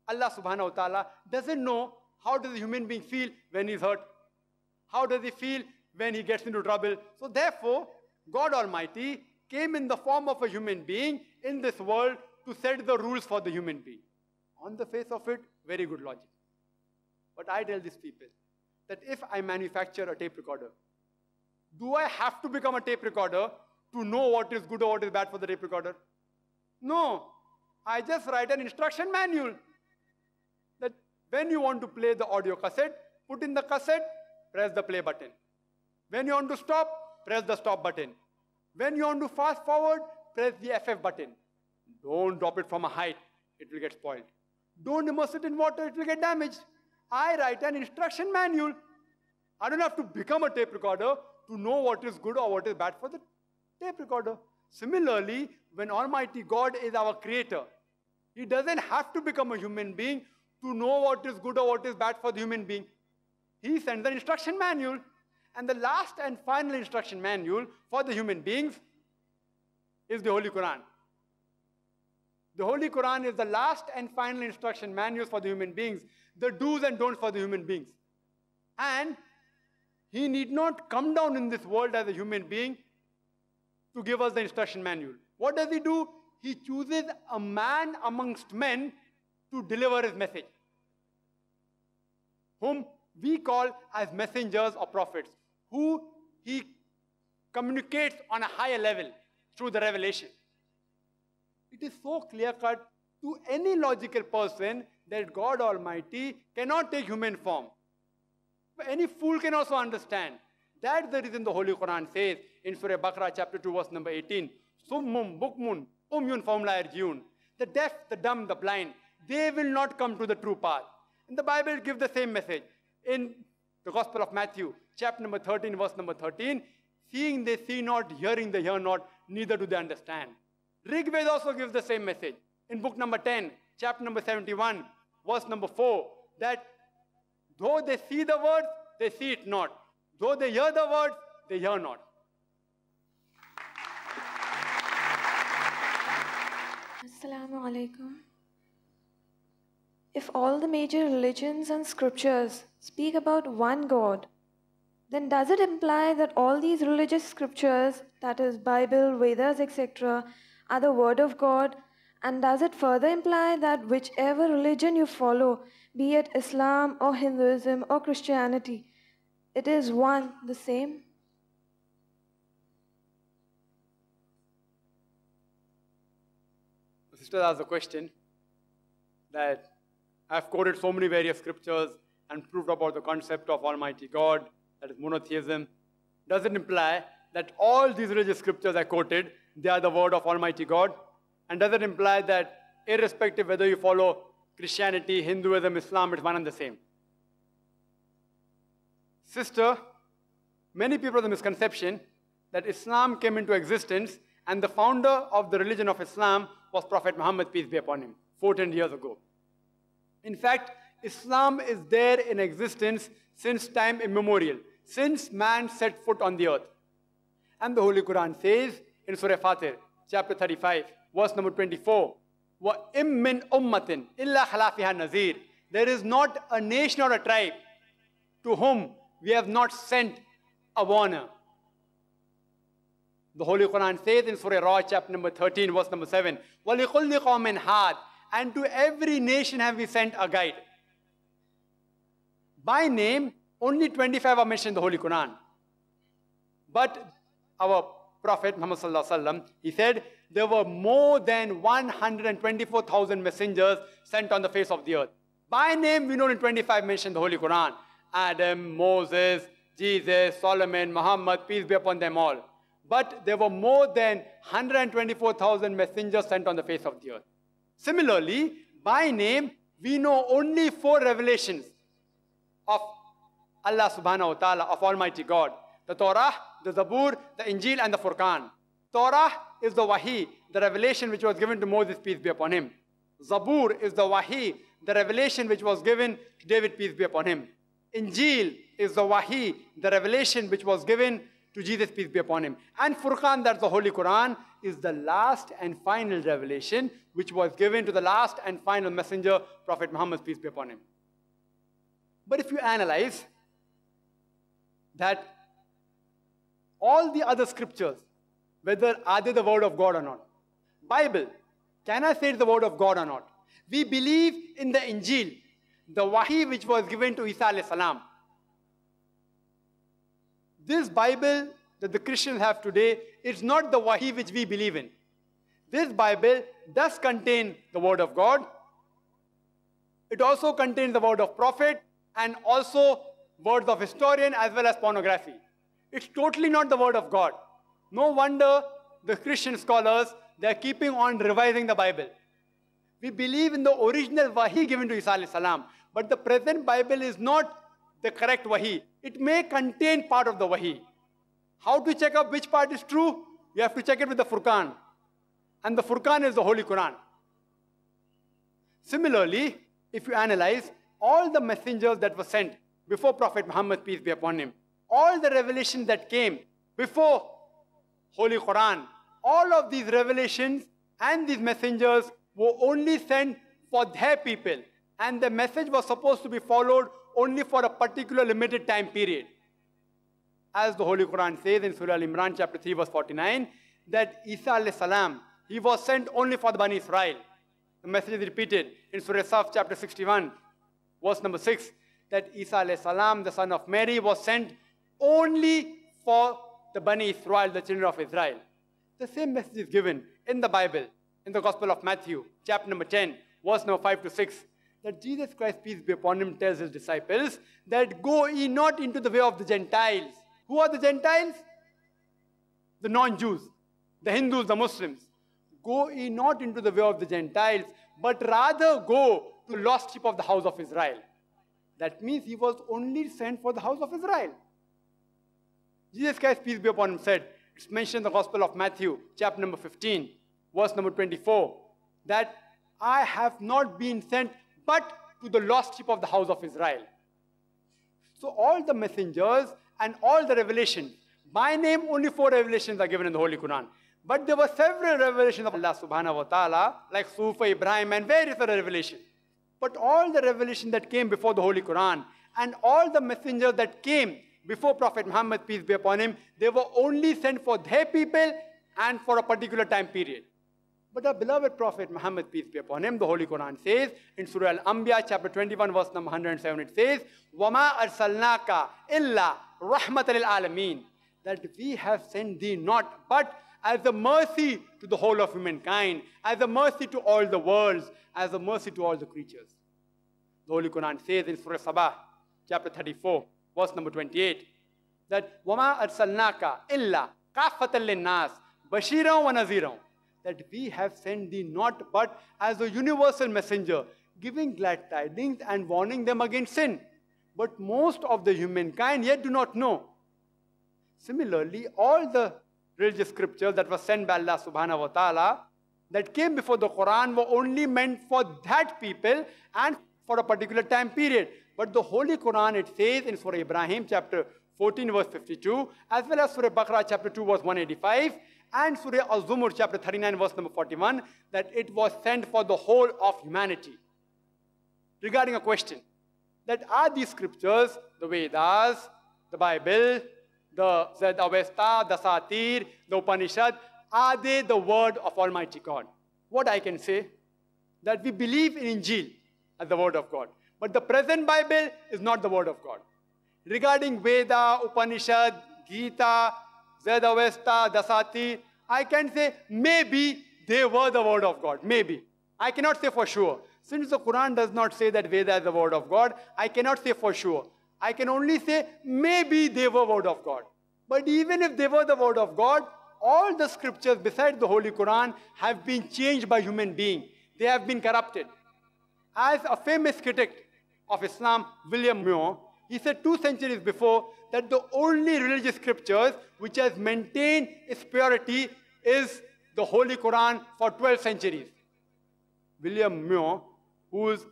Allah subhanahu wa ta'ala doesn't know how does a human being feel when he's hurt. How does he feel when he gets into trouble? So therefore, God Almighty came in the form of a human being in this world to set the rules for the human being. On the face of it, very good logic. But I tell these people that if I manufacture a tape recorder, do I have to become a tape recorder to know what is good or what is bad for the tape recorder? No. I just write an instruction manual that when you want to play the audio cassette, put in the cassette, press the play button. When you want to stop, press the stop button. When you want to fast forward, press the F F button. Don't drop it from a height. It will get spoiled. Don't immerse it in water. It will get damaged. I write an instruction manual. I don't have to become a tape recorder to know what is good or what is bad for the tape recorder. Similarly, when Almighty God is our creator, he doesn't have to become a human being to know what is good or what is bad for the human being. He sends an instruction manual. And the last and final instruction manual for the human beings is the Holy Quran. The Holy Quran is the last and final instruction manual for the human beings, the do's and don'ts for the human beings. And he need not come down in this world as a human being to give us the instruction manual. What does he do? He chooses a man amongst men to deliver his message, whom we call as messengers or prophets, who he communicates on a higher level through the revelation. It is so clear-cut to any logical person that God Almighty cannot take human form. Any fool can also understand. That's the reason the Holy Quran says in Surah Baqarah chapter two verse number eighteen, Summum, Bukmun, Umyun, Faumla, Erjiun. The deaf, the dumb, the blind, they will not come to the true path. And the Bible gives the same message. In the Gospel of Matthew, chapter number thirteen, verse number thirteen, seeing they see not, hearing they hear not, neither do they understand. Rig Veda also gives the same message. In book number ten, chapter number seventy-one, verse number four, that though they see the words, they see it not. Though they hear the words, they hear not. Assalamu alaikum. If all the major religions and scriptures speak about one God, then does it imply that all these religious scriptures, that is Bible, Vedas, et cetera, are the word of God? And does it further imply that whichever religion you follow, be it Islam or Hinduism or Christianity, it is one, the same? The sister asked the question that I've quoted so many various scriptures and proved about the concept of Almighty God, that is monotheism. Does it imply that all these religious scriptures I quoted, they are the word of Almighty God? And does it imply that irrespective whether you follow Christianity, Hinduism, Islam, it's one and the same? Sister, many people have the misconception that Islam came into existence and the founder of the religion of Islam was Prophet Muhammad, peace be upon him, fourteen hundred years ago. In fact, Islam is there in existence since time immemorial, since man set foot on the earth. And the Holy Quran says in Surah Fatir, chapter thirty-five, verse number twenty-four, وَإِمْ مِّنْ أُمَّةٍ إِلَّا خَلَا فِيهَا نَذِيرٌ. There is not a nation or a tribe to whom we have not sent a warner. The Holy Quran says in Surah Ra, chapter number thirteen, verse number seven, وَلِكُلِّ قَوْمٍ هَادٍ. And to every nation have we sent a guide. By name, only twenty-five are mentioned in the Holy Quran. But our Prophet Muhammad Sallallahu Alaihi Wasallam, he said, there were more than one hundred twenty-four thousand messengers sent on the face of the earth. By name, we know in twenty-five mentioned the Holy Quran. Adam, Moses, Jesus, Solomon, Muhammad, peace be upon them all. But there were more than one hundred twenty-four thousand messengers sent on the face of the earth. Similarly, by name, we know only four revelations of Allah subhanahu wa ta'ala, of Almighty God. The Torah, the Zabur, the Injil, and the Furqan. Torah is the Wahi, the revelation which was given to Moses, peace be upon him. Zabur is the Wahi, the revelation which was given to David, peace be upon him. Injil is the Wahi, the revelation which was given to Jesus, peace be upon him. And Furqan, that's the Holy Quran, is the last and final revelation which was given to the last and final messenger, Prophet Muhammad, peace be upon him. But if you analyze that all the other scriptures, whether are they the word of God or not? Bible, can I say it's the word of God or not? We believe in the Injil, the Wahi which was given to Isa alayhi salam. This Bible that the Christians have today is not the Wahi which we believe in. This Bible does contain the word of God. It also contains the word of prophet and also words of historian as well as pornography. It's totally not the word of God. No wonder the Christian scholars, they're keeping on revising the Bible. We believe in the original Wahi given to Isa alayhi salam, but the present Bible is not the correct Wahi. It may contain part of the Wahi. How to check up which part is true? You have to check it with the Furqan. And the Furqan is the Holy Quran. Similarly, if you analyze all the messengers that were sent before Prophet Muhammad, peace be upon him, all the revelations that came before Holy Quran, all of these revelations and these messengers were only sent for their people. And the message was supposed to be followed only for a particular limited time period. As the Holy Quran says in Surah Al-Imran, chapter three, verse forty-nine, that Isa alayhi salam He was sent only for the Bani Israel. The message is repeated in Surah Saf, chapter sixty-one, verse number six, that Isa alayhi salam, the son of Mary, was sent only for the Bani Israel, the children of Israel. The same message is given in the Bible, in the Gospel of Matthew, chapter number ten, verse number five to six, that Jesus Christ, peace be upon him, tells his disciples that go ye not into the way of the Gentiles. Who are the Gentiles? The non-Jews, the Hindus, the Muslims. Go ye not into the way of the Gentiles, but rather go to the lost sheep of the house of Israel. That means he was only sent for the house of Israel. Jesus Christ, peace be upon him, said, it's mentioned in the Gospel of Matthew, chapter number fifteen, verse number twenty-four, that I have not been sent but to the lost sheep of the house of Israel. So all the messengers and all the revelations, by name only four revelations are given in the Holy Quran. But there were several revelations of Allah subhanahu wa ta'ala, like Sufa, Ibrahim, and various other revelations. But all the revelation that came before the Holy Quran and all the messengers that came before Prophet Muhammad, peace be upon him, they were only sent for their people and for a particular time period. But our beloved Prophet Muhammad, peace be upon him, the Holy Quran says, in Surah Al-Anbiya, chapter twenty-one, verse number one hundred seven, it says, وَمَا أَرْسَلْنَاكَ إِلَّا رَحْمَةً لِلْعَالَمِينَ, that we have sent thee not but as a mercy to the whole of humankind, as a mercy to all the worlds, as a mercy to all the creatures. The Holy Quran says in Surah Sabah, chapter thirty-four, verse number twenty-eight, that وَمَا أَرْسَلْنَاكَ إِلَّا كَافَةً لِلنَّاسِ بَشِيرًا وَنَذِيرًا, that we have sent thee not but as a universal messenger, giving glad tidings and warning them against sin. But most of the humankind yet do not know. Similarly, all the religious scriptures that were sent by Allah subhanahu wa ta'ala that came before the Quran were only meant for that people and for a particular time period. But the Holy Quran, it says in Surah Ibrahim, chapter fourteen, verse fifty-two, as well as Surah Baqarah, chapter two, verse one eighty-five, and Surah Al-Zumur, chapter thirty-nine, verse number forty-one, that it was sent for the whole of humanity. Regarding a question, that are these scriptures, the Vedas, the Bible, the Zed Avesta, the Satir, the Upanishad, are they the word of Almighty God? What I can say, that we believe in Injil as the word of God, but the present Bible is not the word of God. Regarding Veda, Upanishad, Gita, Zed Avesta, Dasati, I can say maybe they were the word of God, maybe. I cannot say for sure. Since the Quran does not say that Veda is the word of God, I cannot say for sure. I can only say maybe they were word of God. But even if they were the word of God, all the scriptures besides the Holy Quran have been changed by human beings. They have been corrupted. As a famous critic of Islam, William Muir, he said two centuries before that the only religious scriptures which has maintained its purity is the Holy Quran for twelve centuries. William Muir, who is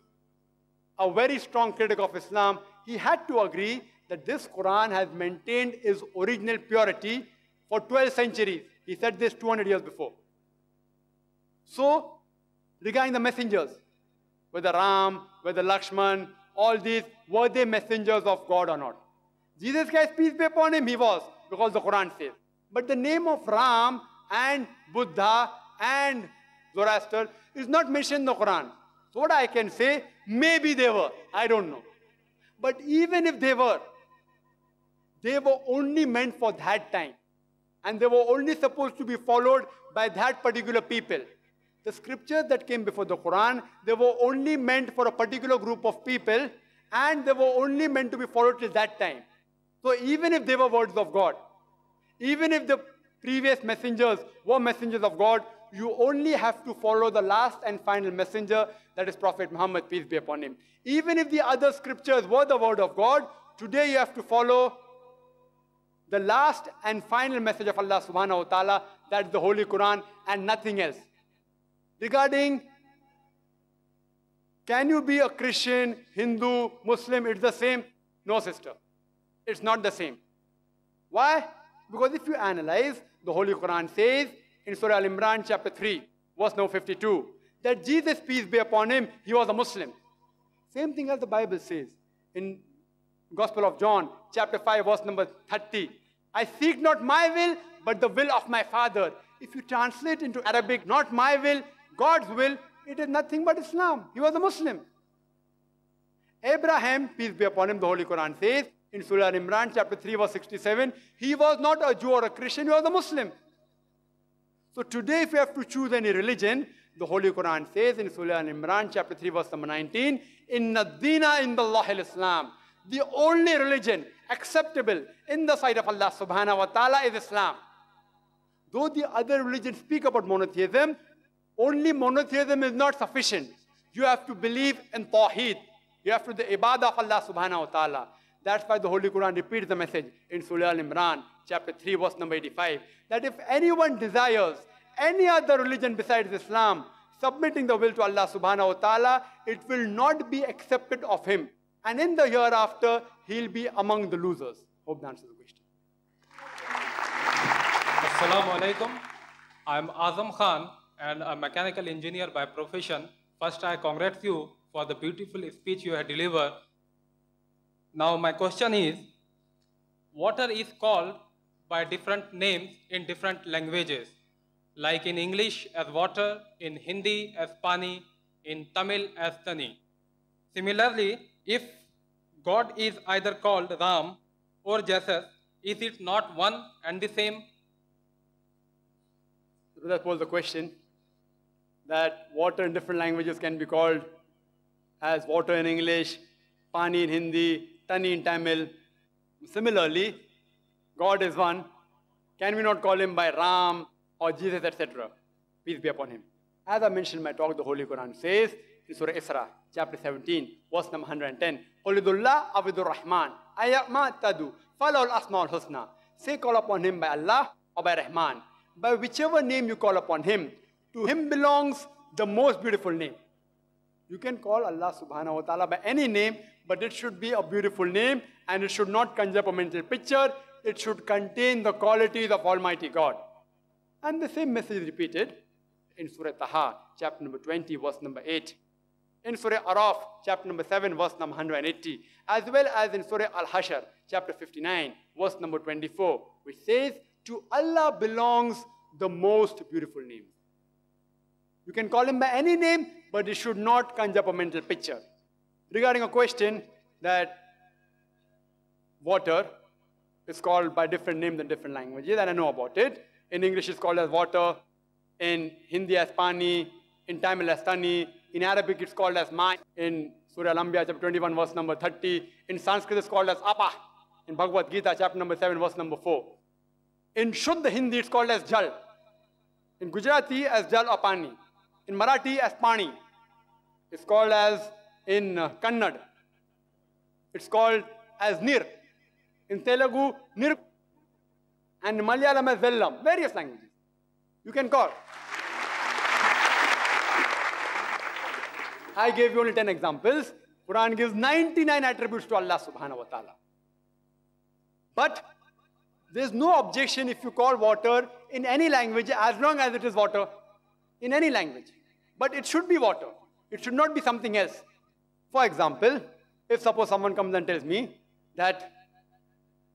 a very strong critic of Islam, he had to agree that this Quran has maintained its original purity for twelve centuries. He said this two hundred years before. So, regarding the messengers, whether Ram, whether Lakshman, all these, were they messengers of God or not? Jesus Christ, peace be upon him, he was, because the Quran says. But the name of Ram and Buddha and Zoroaster is not mentioned in the Quran. So what I can say, maybe they were, I don't know. But even if they were, they were only meant for that time. And they were only supposed to be followed by that particular people. The scriptures that came before the Quran, they were only meant for a particular group of people, and they were only meant to be followed till that time. So even if they were words of God, even if the previous messengers were messengers of God, you only have to follow the last and final messenger, that is Prophet Muhammad, peace be upon him. Even if the other scriptures were the word of God, today you have to follow the last and final message of Allah subhanahu wa ta'ala, that is the Holy Quran and nothing else. Regarding, can you be a Christian, Hindu, Muslim, it's the same? No, sister. It's not the same. Why? Because if you analyze, the Holy Quran says, in Surah Al-Imran, chapter three, verse number fifty-two, that Jesus, peace be upon him, he was a Muslim. Same thing as the Bible says in Gospel of John, chapter five, verse number thirty. I seek not my will, but the will of my Father. if you translate into Arabic, not my will, God's will, it is nothing but Islam. He was a Muslim. Abraham, peace be upon him, the Holy Quran says, in Surah Al-Imran, chapter three, verse sixty-seven, he was not a Jew or a Christian, he was a Muslim. So today, if you have to choose any religion, the Holy Quran says in Surah Al-Imran, chapter three, verse number nineteen, Inna deena indallahi al-Islam. The only religion acceptable in the sight of Allah subhanahu wa ta'ala is Islam. Though the other religions speak about monotheism, only monotheism is not sufficient. You have to believe in Tawheed. You have to do the ibadah of Allah subhanahu wa ta'ala. That's why the Holy Quran repeats the message in Surah Al-Imran, chapter three, verse number eighty-five, that if anyone desires any other religion besides Islam, submitting the will to Allah subhanahu wa ta'ala, it will not be accepted of him. And in the hereafter, he'll be among the losers. Hope that answers the question. Assalamu alaikum. I'm Azam Khan, and a mechanical engineer by profession. First, I congratulate you for the beautiful speech you have delivered. Now my question is, water is called by different names in different languages, like in English as water, in Hindi as pani, in Tamil as tani. Similarly, if God is either called Ram or Jesus, is it not one and the same? That was the question, that water in different languages can be called as water in English, pani in Hindi, tani in Tamil. Similarly, God is one. Can we not call him by Ram or Jesus, et cetera? Peace be upon him. As I mentioned in my talk, the Holy Quran says in Surah Isra, chapter seventeen, verse number one hundred ten, Qulidullah abidur Rahman, ayyama tadu, falal asmaul husna. Say, call upon him by Allah or by Rahman. By whichever name you call upon him, to him belongs the most beautiful name. You can call Allah subhanahu wa ta'ala by any name, but it should be a beautiful name, and it should not conjure up a mental picture. It should contain the qualities of Almighty God. And the same message is repeated in Surah Taha, chapter number twenty, verse number eight. In Surah Araf, chapter number seven, verse number one hundred eighty. As well as in Surah Al-Hashar, chapter fifty-nine, verse number twenty-four, which says, to Allah belongs the most beautiful name. You can call him by any name, but it should not conjure up a mental picture. Regarding a question that water is called by different names in different languages, and I know about it. In English, it's called as water. In Hindi, as pani. In Tamil, as tani. In Arabic, it's called as mai. In Surah Al-Anbiya, chapter twenty-one, verse number thirty. In Sanskrit, it's called as apa. In Bhagavad Gita, chapter number seven, verse number four. In Shuddha Hindi, it's called as jal. In Gujarati, as jal or pani. In Marathi, as pani. It's called as in Kannad. It's called as nir. In Telugu, nir. And in Malayalam, as vellam. Various languages. You can call. I gave you only ten examples. Quran gives ninety-nine attributes to Allah subhanahu wa ta'ala. But there's no objection if you call water in any language, as long as it is water. In any language. But it should be water. It should not be something else. For example, if suppose someone comes and tells me that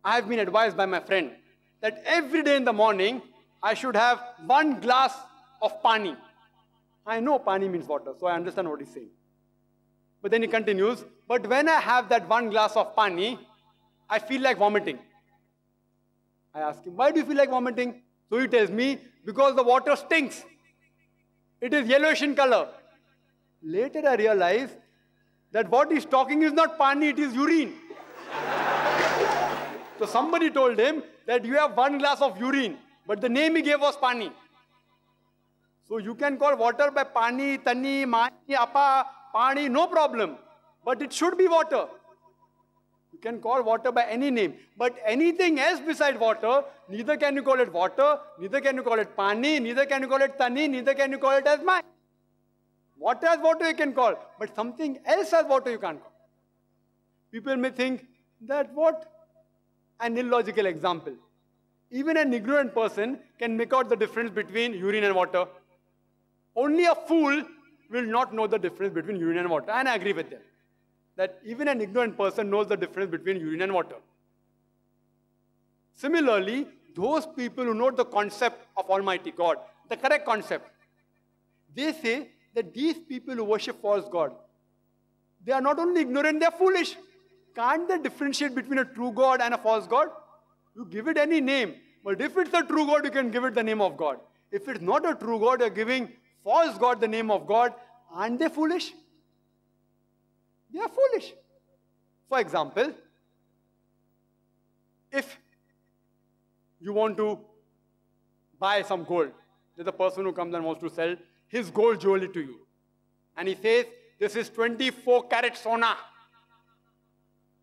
I have been advised by my friend that every day in the morning I should have one glass of pani. I know pani means water, so I understand what he's saying. But then he continues, but when I have that one glass of pani, I feel like vomiting. I ask him, why do you feel like vomiting? So he tells me, because the water stinks. It is yellowish in color. Later I realized that what he's talking is not pani, it is urine. So somebody told him that you have one glass of urine, but the name he gave was pani. So you can call water by pani, tani, mani, apa, pani, no problem. But it should be water. You can call water by any name. But anything else besides water, neither can you call it water, neither can you call it pani, neither can you call it tani, neither can you call it as mine. Water as water you can call, but something else as water you can't call. People may think that what an illogical example. Even an ignorant person can make out the difference between urine and water. Only a fool will not know the difference between urine and water. And I agree with them. That even an ignorant person knows the difference between urine and water. Similarly, those people who know the concept of Almighty God, the correct concept, they say that these people who worship false God, they are not only ignorant, they are foolish. Can't they differentiate between a true God and a false God? You give it any name. But if it's a true God, you can give it the name of God. If it's not a true God, you're giving false God the name of God. Aren't they foolish? They are foolish. For example, if you want to buy some gold, there's a person who comes and wants to sell his gold jewelry to you. And he says, this is twenty-four karat sona.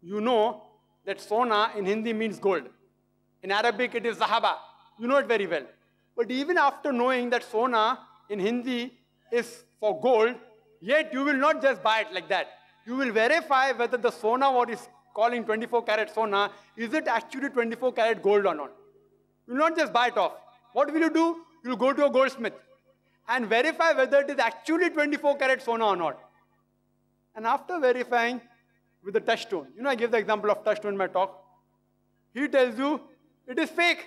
You know that sona in Hindi means gold. In Arabic, it is zahaba. You know it very well. But even after knowing that sona in Hindi is for gold, yet you will not just buy it like that. You will verify whether the sona, what is calling twenty-four karat sona, is it actually twenty-four karat gold or not. You will not just buy it off. What will you do? You will go to a goldsmith and verify whether it is actually twenty-four karat sona or not. And after verifying with the touchstone, you know, I give the example of touchstone in my talk. He tells you it is fake.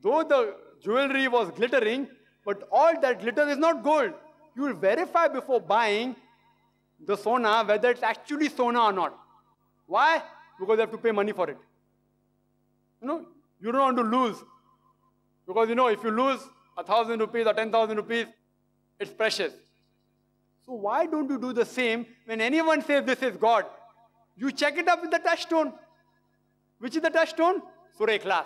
Though the jewelry was glittering, but all that glitter is not gold. You will verify before buying the sona whether it's actually sona or not. Why? Because you have to pay money for it. You know, you don't want to lose. Because you know, if you lose a thousand rupees or ten thousand rupees, it's precious. So why don't you do the same when anyone says this is God? You check it up with the touchstone. Which is the touchstone? Surah Ikhlas.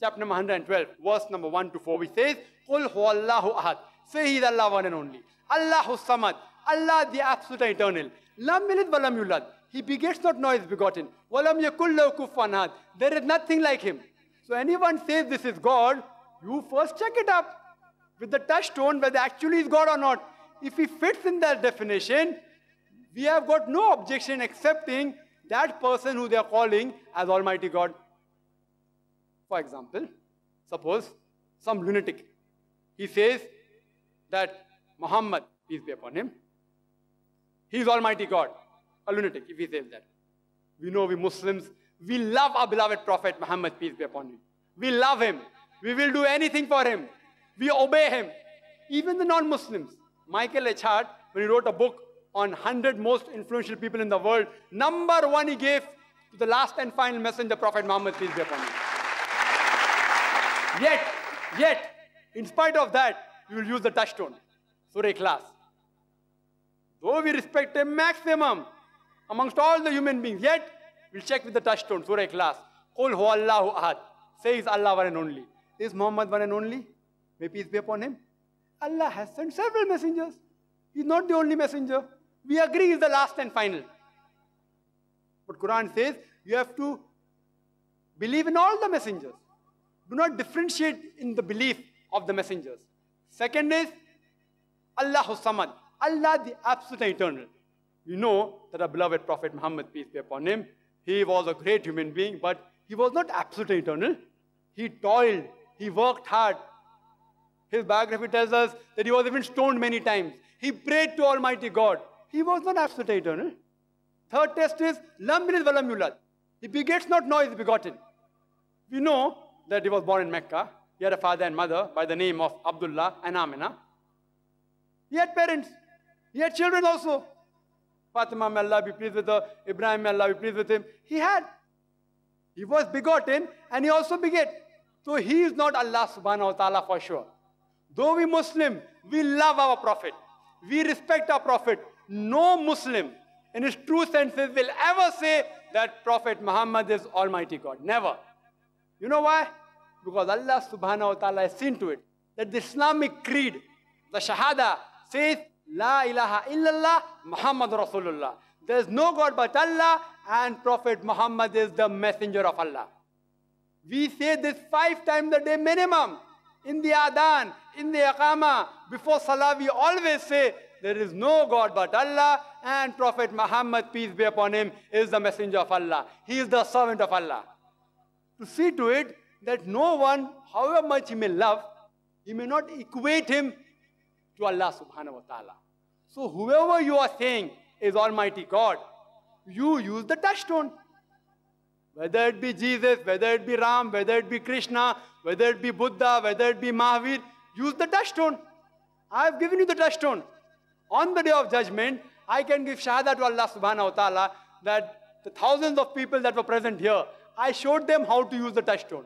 Chapter number one hundred twelve, verse number one to four, which says, Qul huwa Allahu ahad. Say He is Allah, one and only. Allahu samad. Allah, the absolute and eternal. Lam yalid wa lam yulad. He begets not, nor is begotten. Wa lam yakul lahu kufuwan ahad. There is nothing like Him. So anyone says this is God, you first check it up with the touchstone whether actually is God or not. If He fits in that definition, we have got no objection accepting that person who they are calling as Almighty God. For example, suppose some lunatic, he says that Muhammad, peace be upon him, he is Almighty God. A lunatic, if he says that. We know we Muslims, we love our beloved Prophet Muhammad, peace be upon him. We love him. We will do anything for him. We obey him. Even the non-Muslims. Michael H. Hart, when he wrote a book on one hundred most influential people in the world, number one he gave to the last and final messenger, Prophet Muhammad, peace be upon him. Yet, yet, in spite of that, you will use the touchstone, Surah Ikhlas. Though we respect a maximum amongst all the human beings, yet we'll check with the touchstone, Surah Ikhlas. Qul huwa Allahu ahad. Says Allah, one and only. Is Muhammad one and only? May peace be upon him. Allah has sent several messengers. He's not the only messenger. We agree he's the last and final. But Quran says you have to believe in all the messengers. Do not differentiate in the belief of the messengers. Second is Allahu Samad, Allah the absolute and eternal. You know that our beloved Prophet Muhammad, peace be upon him, he was a great human being, but he was not absolute and eternal. He toiled, he worked hard. His biography tells us that he was even stoned many times. He prayed to Almighty God. He was not absolute and eternal. Third test is Lam yalid wa lam yulad. He begets not, nor is begotten. We know that he was born in Mecca. He had a father and mother by the name of Abdullah and Amina. He had parents. He had children also. Fatima, may Allah be pleased with her. Ibrahim, may Allah be pleased with him. He had. He was begotten and he also beget. So he is not Allah subhanahu wa ta'ala for sure. Though we Muslim, we love our Prophet. We respect our Prophet. No Muslim in his true senses will ever say that Prophet Muhammad is Almighty God. Never. You know why? Because Allah subhanahu wa ta'ala has seen to it that the Islamic creed, the Shahada, says, La ilaha illallah, Muhammad Rasulullah. There is no God but Allah, and Prophet Muhammad is the messenger of Allah. We say this five times a day minimum. In the adhan, in the iqama, before salah, we always say, there is no God but Allah, and Prophet Muhammad, peace be upon him, is the messenger of Allah. He is the servant of Allah. To see to it that no one, however much he may love, he may not equate him to Allah subhanahu wa ta'ala. So whoever you are saying is Almighty God, you use the touchstone. Whether it be Jesus, whether it be Ram, whether it be Krishna, whether it be Buddha, whether it be Mahavir, use the touchstone. I have given you the touchstone. On the day of judgment, I can give shahada to Allah subhanahu wa ta'ala that the thousands of people that were present here, I showed them how to use the touchstone.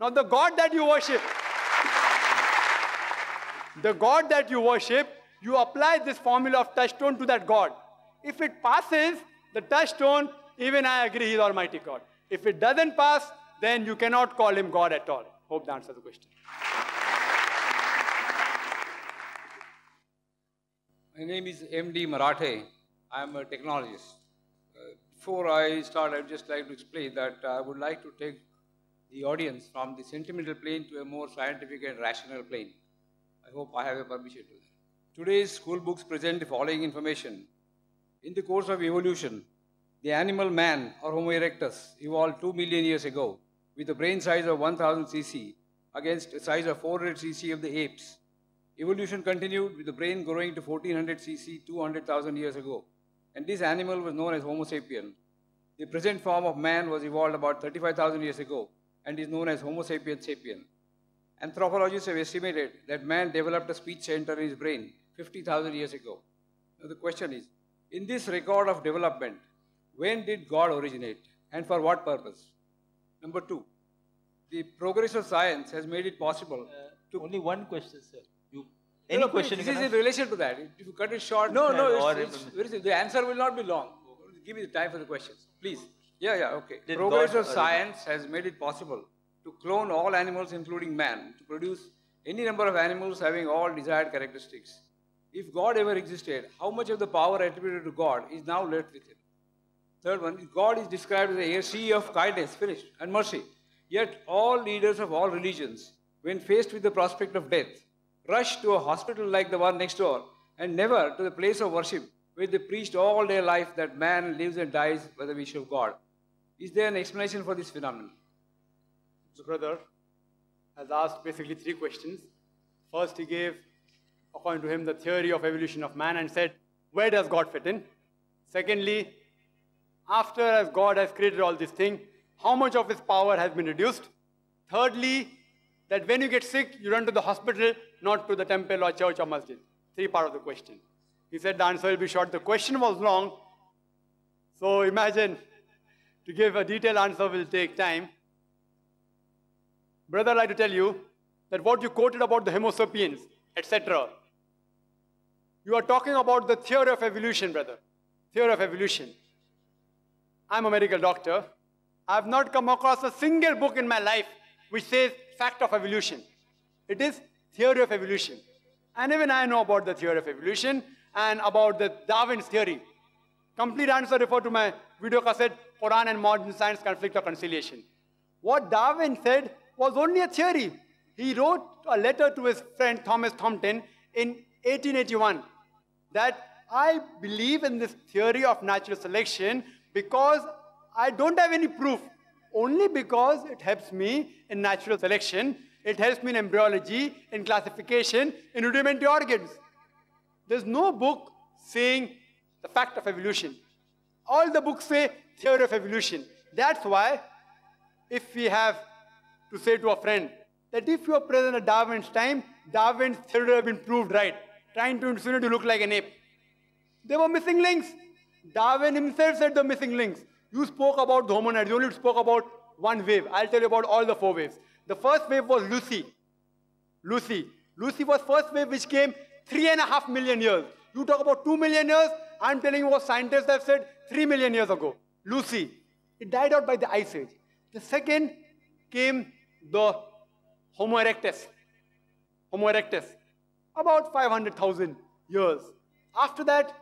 Now the God that you worship, the God that you worship, you apply this formula of touchstone to that God. If it passes, the touchstone, even I agree He is Almighty God. If it doesn't pass, then you cannot call Him God at all. Hope that answers the question. My name is M D Marathe. I am a technologist. Uh, before I start, I would just like to explain that I would like to take the audience from the sentimental plane to a more scientific and rational plane. I hope I have a permission to that. Today's school books present the following information. In the course of evolution, the animal man or Homo erectus evolved two million years ago with a brain size of one thousand c c against a size of four hundred c c of the apes. Evolution continued with the brain growing to fourteen hundred c c two hundred thousand years ago, and this animal was known as Homo sapien. The present form of man was evolved about thirty-five thousand years ago and is known as Homo sapiens sapien. Anthropologists have estimated that man developed a speech center in his brain fifty thousand years ago. Now the question is, in this record of development, when did God originate and for what purpose? Number two, the progress of science has made it possible uh, to... Only one question, sir. Any no, no, question this is in relation to that. If you cut it short, no, no, it's, it's, it's, the answer will not be long. Give me the time for the questions, please. Yeah, yeah, okay. Did Progress God of science has made it possible to clone all animals, including man, to produce any number of animals having all desired characteristics. If God ever existed, how much of the power attributed to God is now left with Him? Third one, God is described as a sea of kindness, finished, and mercy. Yet all leaders of all religions, when faced with the prospect of death, rush to a hospital like the one next door and never to the place of worship where they preached all their life that man lives and dies by the wish of God. Is there an explanation for this phenomenon? Mister Brother has asked basically three questions. First, he gave, according to him, the theory of evolution of man and said, where does God fit in? Secondly, after as God has created all this thing, how much of His power has been reduced? Thirdly, that when you get sick, you run to the hospital, not to the temple or church or masjid. Three part of the question. He said the answer will be short. The question was long. So imagine, to give a detailed answer will take time. Brother, I'd like to tell you that what you quoted about the Homo sapiens, et cetera, you are talking about the theory of evolution, brother. Theory of evolution. I'm a medical doctor. I've not come across a single book in my life which says fact of evolution. It is theory of evolution. And even I know about the theory of evolution and about the Darwin's theory. Complete answer, refer to my video cassette, Quran and Modern Science, Conflict of Conciliation. What Darwin said was only a theory. He wrote a letter to his friend Thomas Compton in eighteen eighty-one that I believe in this theory of natural selection because I don't have any proof. Only because it helps me in natural selection, it helps me in embryology, in classification, in rudimentary organs. There's no book saying the fact of evolution. All the books say theory of evolution. That's why if we have to say to a friend that if you are present at Darwin's time, Darwin's theory would have been proved right, trying to insinuate you look like an ape. There were missing links. Darwin himself said the missing links. You spoke about the hominids, you only spoke about one wave. I'll tell you about all the four waves. The first wave was Lucy. Lucy. Lucy was first wave which came three and a half million years. You talk about two million years, I'm telling you what scientists have said three million years ago. Lucy. It died out by the Ice Age. The second came the Homo erectus. Homo erectus. About five hundred thousand years. After that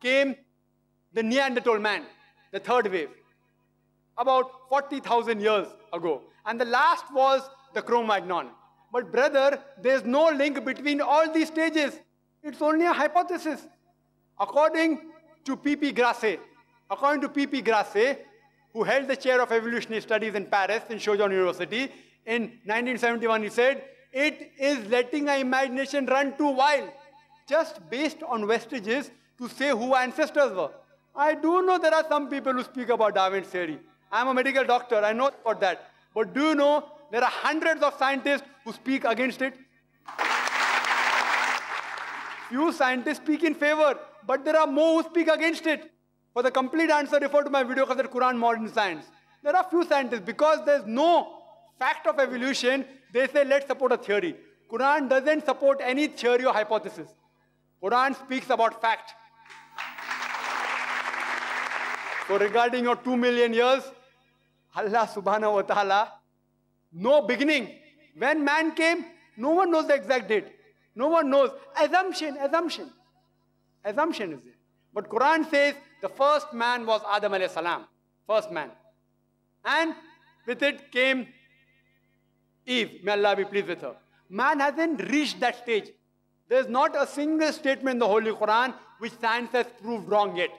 came the Neanderthal man. The third wave, about forty thousand years ago. And the last was the Cro-Magnon. But brother, there's no link between all these stages. It's only a hypothesis. According to P. P. Grasset, according to P. P. Grasset, who held the chair of evolutionary studies in Paris in Sorbonne University, in nineteen seventy-one he said, it is letting our imagination run too wild, just based on vestiges to say who our ancestors were. I do know there are some people who speak about Darwin's theory. I'm a medical doctor, I know about that. But do you know there are hundreds of scientists who speak against it? Few scientists speak in favor, but there are more who speak against it. For the complete answer, refer to my video cassette, Quran Modern Science. There are few scientists, because there's no fact of evolution, they say, let's support a theory. Quran doesn't support any theory or hypothesis. Quran speaks about fact. So regarding your two million years, Allah subhanahu wa ta'ala, no beginning. When man came, no one knows the exact date. No one knows. Assumption, assumption. Assumption is it. But Quran says the first man was Adam alayhi salam. First man. And with it came Eve. May Allah be pleased with her. Man hasn't reached that stage. There's not a single statement in the Holy Quran which science has proved wrong yet.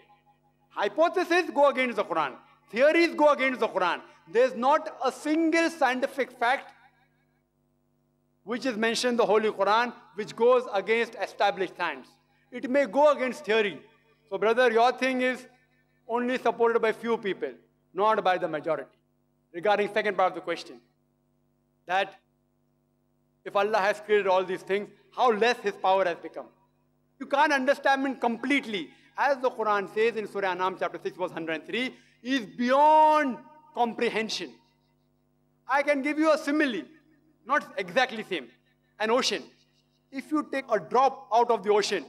Hypotheses go against the Quran. Theories go against the Quran. There's not a single scientific fact which is mentioned in the Holy Quran which goes against established science. It may go against theory. So brother, your thing is only supported by few people, not by the majority. Regarding second part of the question, that if Allah has created all these things, how less His power has become. You can't understand Him completely. As the Quran says in Surah Anam chapter six verse one hundred and three, He is beyond comprehension. I can give you a simile, not exactly same, an ocean. If you take a drop out of the ocean,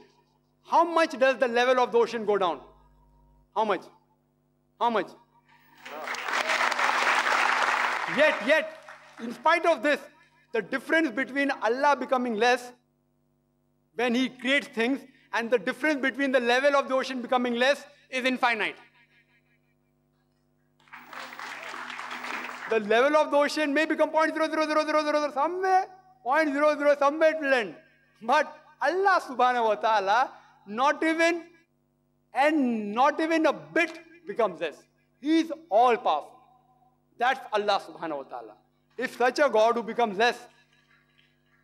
how much does the level of the ocean go down? How much? How much? Wow. Yet, yet, in spite of this, the difference between Allah becoming less when He creates things and the difference between the level of the ocean becoming less is infinite. The level of the ocean may become zero point zero zero zero zero zero somewhere, zero point zero zero somewhere it will end. But Allah subhanahu wa ta'ala, not even, and not even a bit becomes less. He is all powerful. That's Allah subhanahu wa ta'ala. If such a God who becomes less,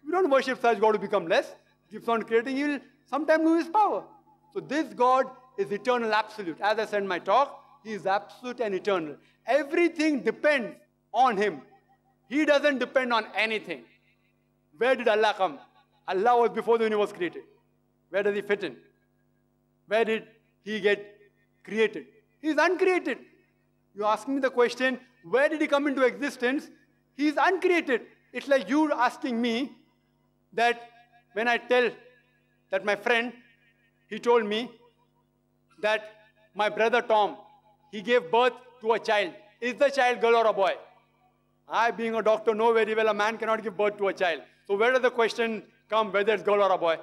we don't worship such God who becomes less. Keeps on creating, He will sometimes lose His power. So this God is eternal absolute. As I said in my talk, He is absolute and eternal. Everything depends on Him. He doesn't depend on anything. Where did Allah come? Allah was before the universe created. Where does He fit in? Where did He get created? He is uncreated. You're asking me the question, where did He come into existence? He is uncreated. It's like you asking me that when I tell that my friend, he told me that my brother Tom, he gave birth to a child. Is the child girl or a boy? I, being a doctor, know very well a man cannot give birth to a child. So where does the question come whether it's girl or a boy?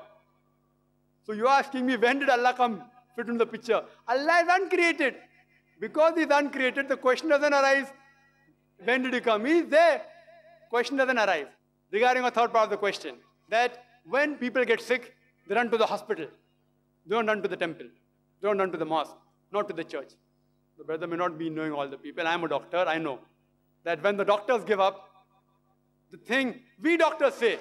So you're asking me, when did Allah come fit in the picture? Allah is uncreated. Because He's uncreated, the question doesn't arise. When did He come? He is there. Question doesn't arise. Regarding a third part of the question, that when people get sick, they run to the hospital. They don't run to the temple. They don't run to the mosque, not to the church. The brother may not be knowing all the people. I'm a doctor, I know. That when the doctors give up, the thing we doctors say,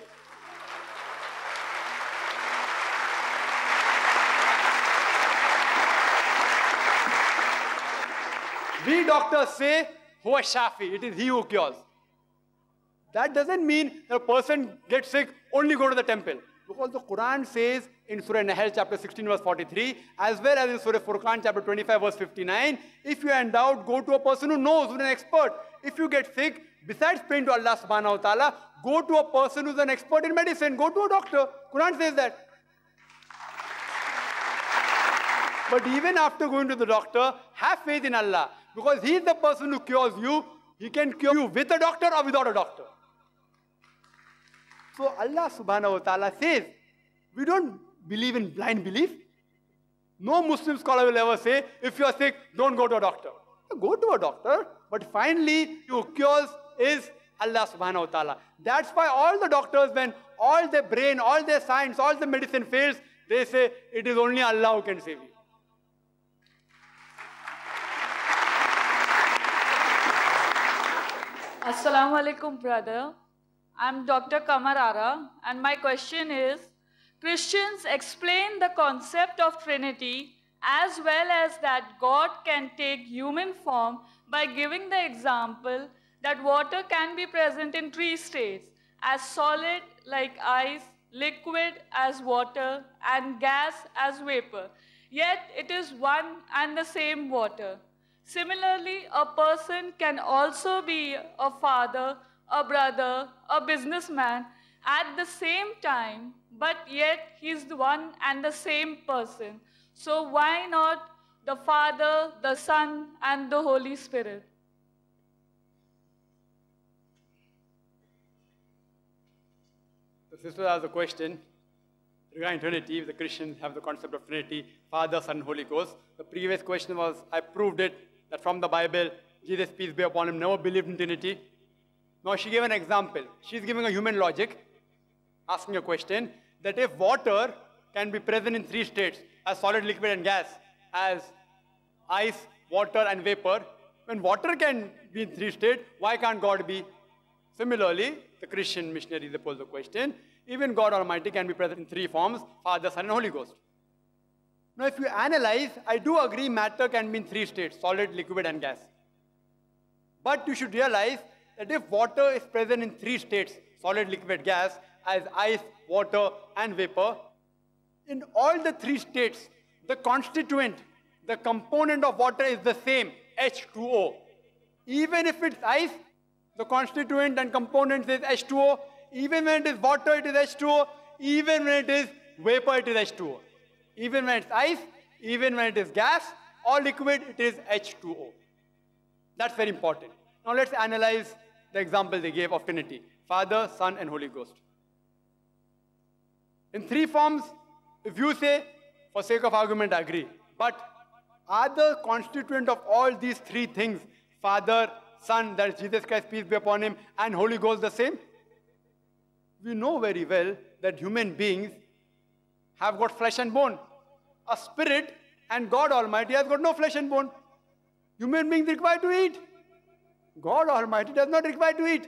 we doctors say, Huwa Shafi, it is He who cures. That doesn't mean that a person gets sick, only go to the temple. Because the Quran says in Surah Nahl chapter sixteen verse forty-three, as well as in Surah Furqan chapter twenty-five verse fifty-nine, if you are in doubt, go to a person who knows, who is an expert. If you get sick, besides praying to Allah subhanahu wa ta'ala, go to a person who is an expert in medicine, go to a doctor. Quran says that. But even after going to the doctor, have faith in Allah. Because He is the person who cures you. He can cure you with a doctor or without a doctor. So Allah subhanahu wa ta'ala says, we don't believe in blind belief. No Muslim scholar will ever say, if you are sick, don't go to a doctor. You go to a doctor, but finally, your cures is Allah subhanahu wa ta'ala. That's why all the doctors, when all their brain, all their science, all the medicine fails, they say, it is only Allah who can save you. Assalamu alaikum, brother. I'm Doctor Kamar Ara, and my question is, Christians explain the concept of Trinity as well as that God can take human form by giving the example that water can be present in three states, as solid like ice, liquid as water, and gas as vapor. Yet it is one and the same water. Similarly, a person can also be a father, a brother, a businessman at the same time, but yet he is the one and the same person. So why not the Father, the Son, and the Holy Spirit? The sister has a question. Regarding Trinity, the Christians have the concept of Trinity, Father, Son, Holy Ghost. The previous question was, I proved it, that from the Bible, Jesus, peace be upon him, never believed in Trinity. Now she gave an example. She's giving a human logic, asking a question, that if water can be present in three states, as solid, liquid, and gas, as ice, water, and vapor, when water can be in three states, why can't God be? Similarly, the Christian missionaries pose the question, even God Almighty can be present in three forms, Father, Son, and Holy Ghost. Now, if you analyze, I do agree matter can be in three states, solid, liquid, and gas. But you should realize that if water is present in three states, solid, liquid, gas, as ice, water, and vapor, in all the three states, the constituent, the component of water is the same, H two O. Even if it's ice, the constituent and component is H two O. Even when it is water, it is H two O. Even when it is vapor, it is H two O. Even when it's ice, even when it is gas or liquid, it is H two O. That's very important. Now let's analyze the example they gave of Trinity, Father, Son, and Holy Ghost. In three forms, if you say, for sake of argument, I agree. But are the constituent of all these three things, Father, Son, that is Jesus Christ, peace be upon him, and Holy Ghost the same? We know very well that human beings have got flesh and bone. A spirit and God Almighty has got no flesh and bone. Human beings require to eat. God Almighty does not require to eat.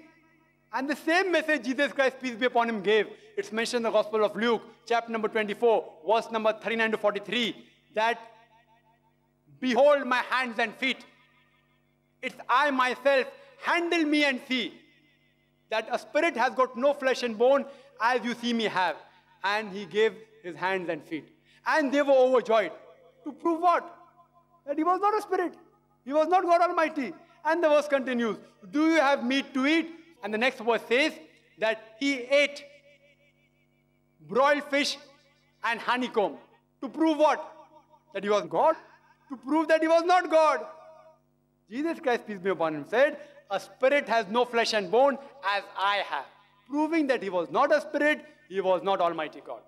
And the same message Jesus Christ, peace be upon him, gave. It's mentioned in the Gospel of Luke, chapter number twenty-four, verse number thirty-nine to forty-three, that, behold my hands and feet. It's I myself, handle me and see. That a spirit has got no flesh and bone, as you see me have. And he gave his hands and feet. And they were overjoyed. To prove what? That he was not a spirit. He was not God Almighty. And the verse continues, do you have meat to eat? And the next verse says that he ate broiled fish and honeycomb. To prove what? That he was God? To prove that he was not God. Jesus Christ, peace be upon him, said, a spirit has no flesh and bone as I have. Proving that he was not a spirit, he was not Almighty God.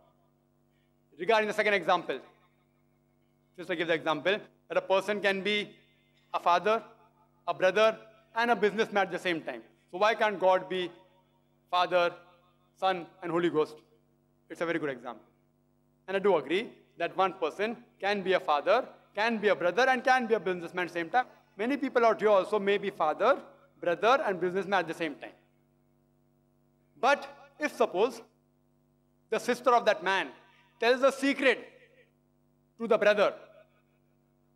Regarding the second example, just to give the example, that a person can be a father, a brother, and a businessman at the same time. So why can't God be Father, Son, and Holy Ghost? It's a very good example. And I do agree that one person can be a father, can be a brother, and can be a businessman at the same time. Many people out here also may be father, brother, and businessman at the same time. But if suppose the sister of that man tells a secret to the brother,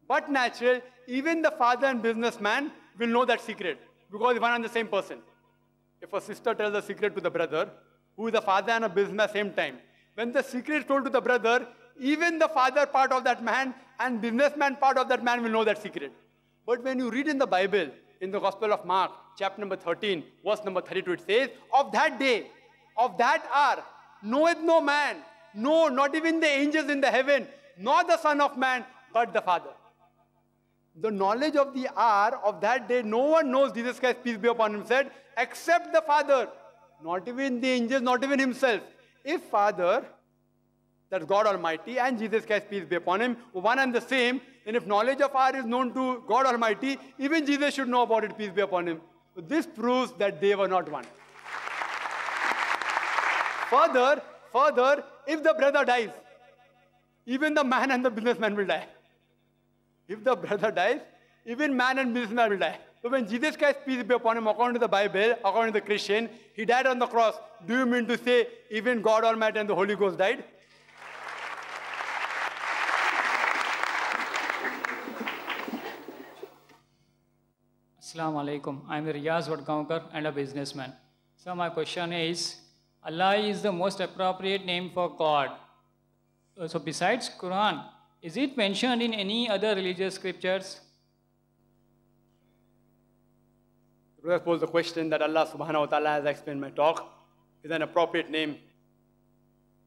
but natural, even the father and businessman will know that secret. Because one and the same person. If a sister tells a secret to the brother, who is a father and a businessman at the same time, when the secret is told to the brother, even the father part of that man and businessman part of that man will know that secret. But when you read in the Bible, in the Gospel of Mark, chapter number thirteen, verse number thirty-two, it says, of that day, of that hour, knoweth no man, no, not even the angels in the heaven, nor the Son of Man, but the Father. The knowledge of the hour of that day, no one knows, Jesus Christ, peace be upon him, said, except the Father, not even the angels, not even himself. If Father, that's God Almighty, and Jesus Christ, peace be upon him, one and the same, then if knowledge of hour is known to God Almighty, even Jesus should know about it, peace be upon him. So this proves that they were not one. Further, further, if the brother dies, even the man and the businessman will die. If the brother dies, even man and businessman will die. So when Jesus Christ, peace be upon him, according to the Bible, according to the Christian, he died on the cross. Do you mean to say even God Almighty and the Holy Ghost died? Assalamu alaikum. I am Riyaz Vadgaonkar and a businessman. So my question is, Allah is the most appropriate name for God. So besides Quran, is it mentioned in any other religious scriptures? You have posed the question that Allah subhanahu wa ta'ala, as I explained in my talk, is an appropriate name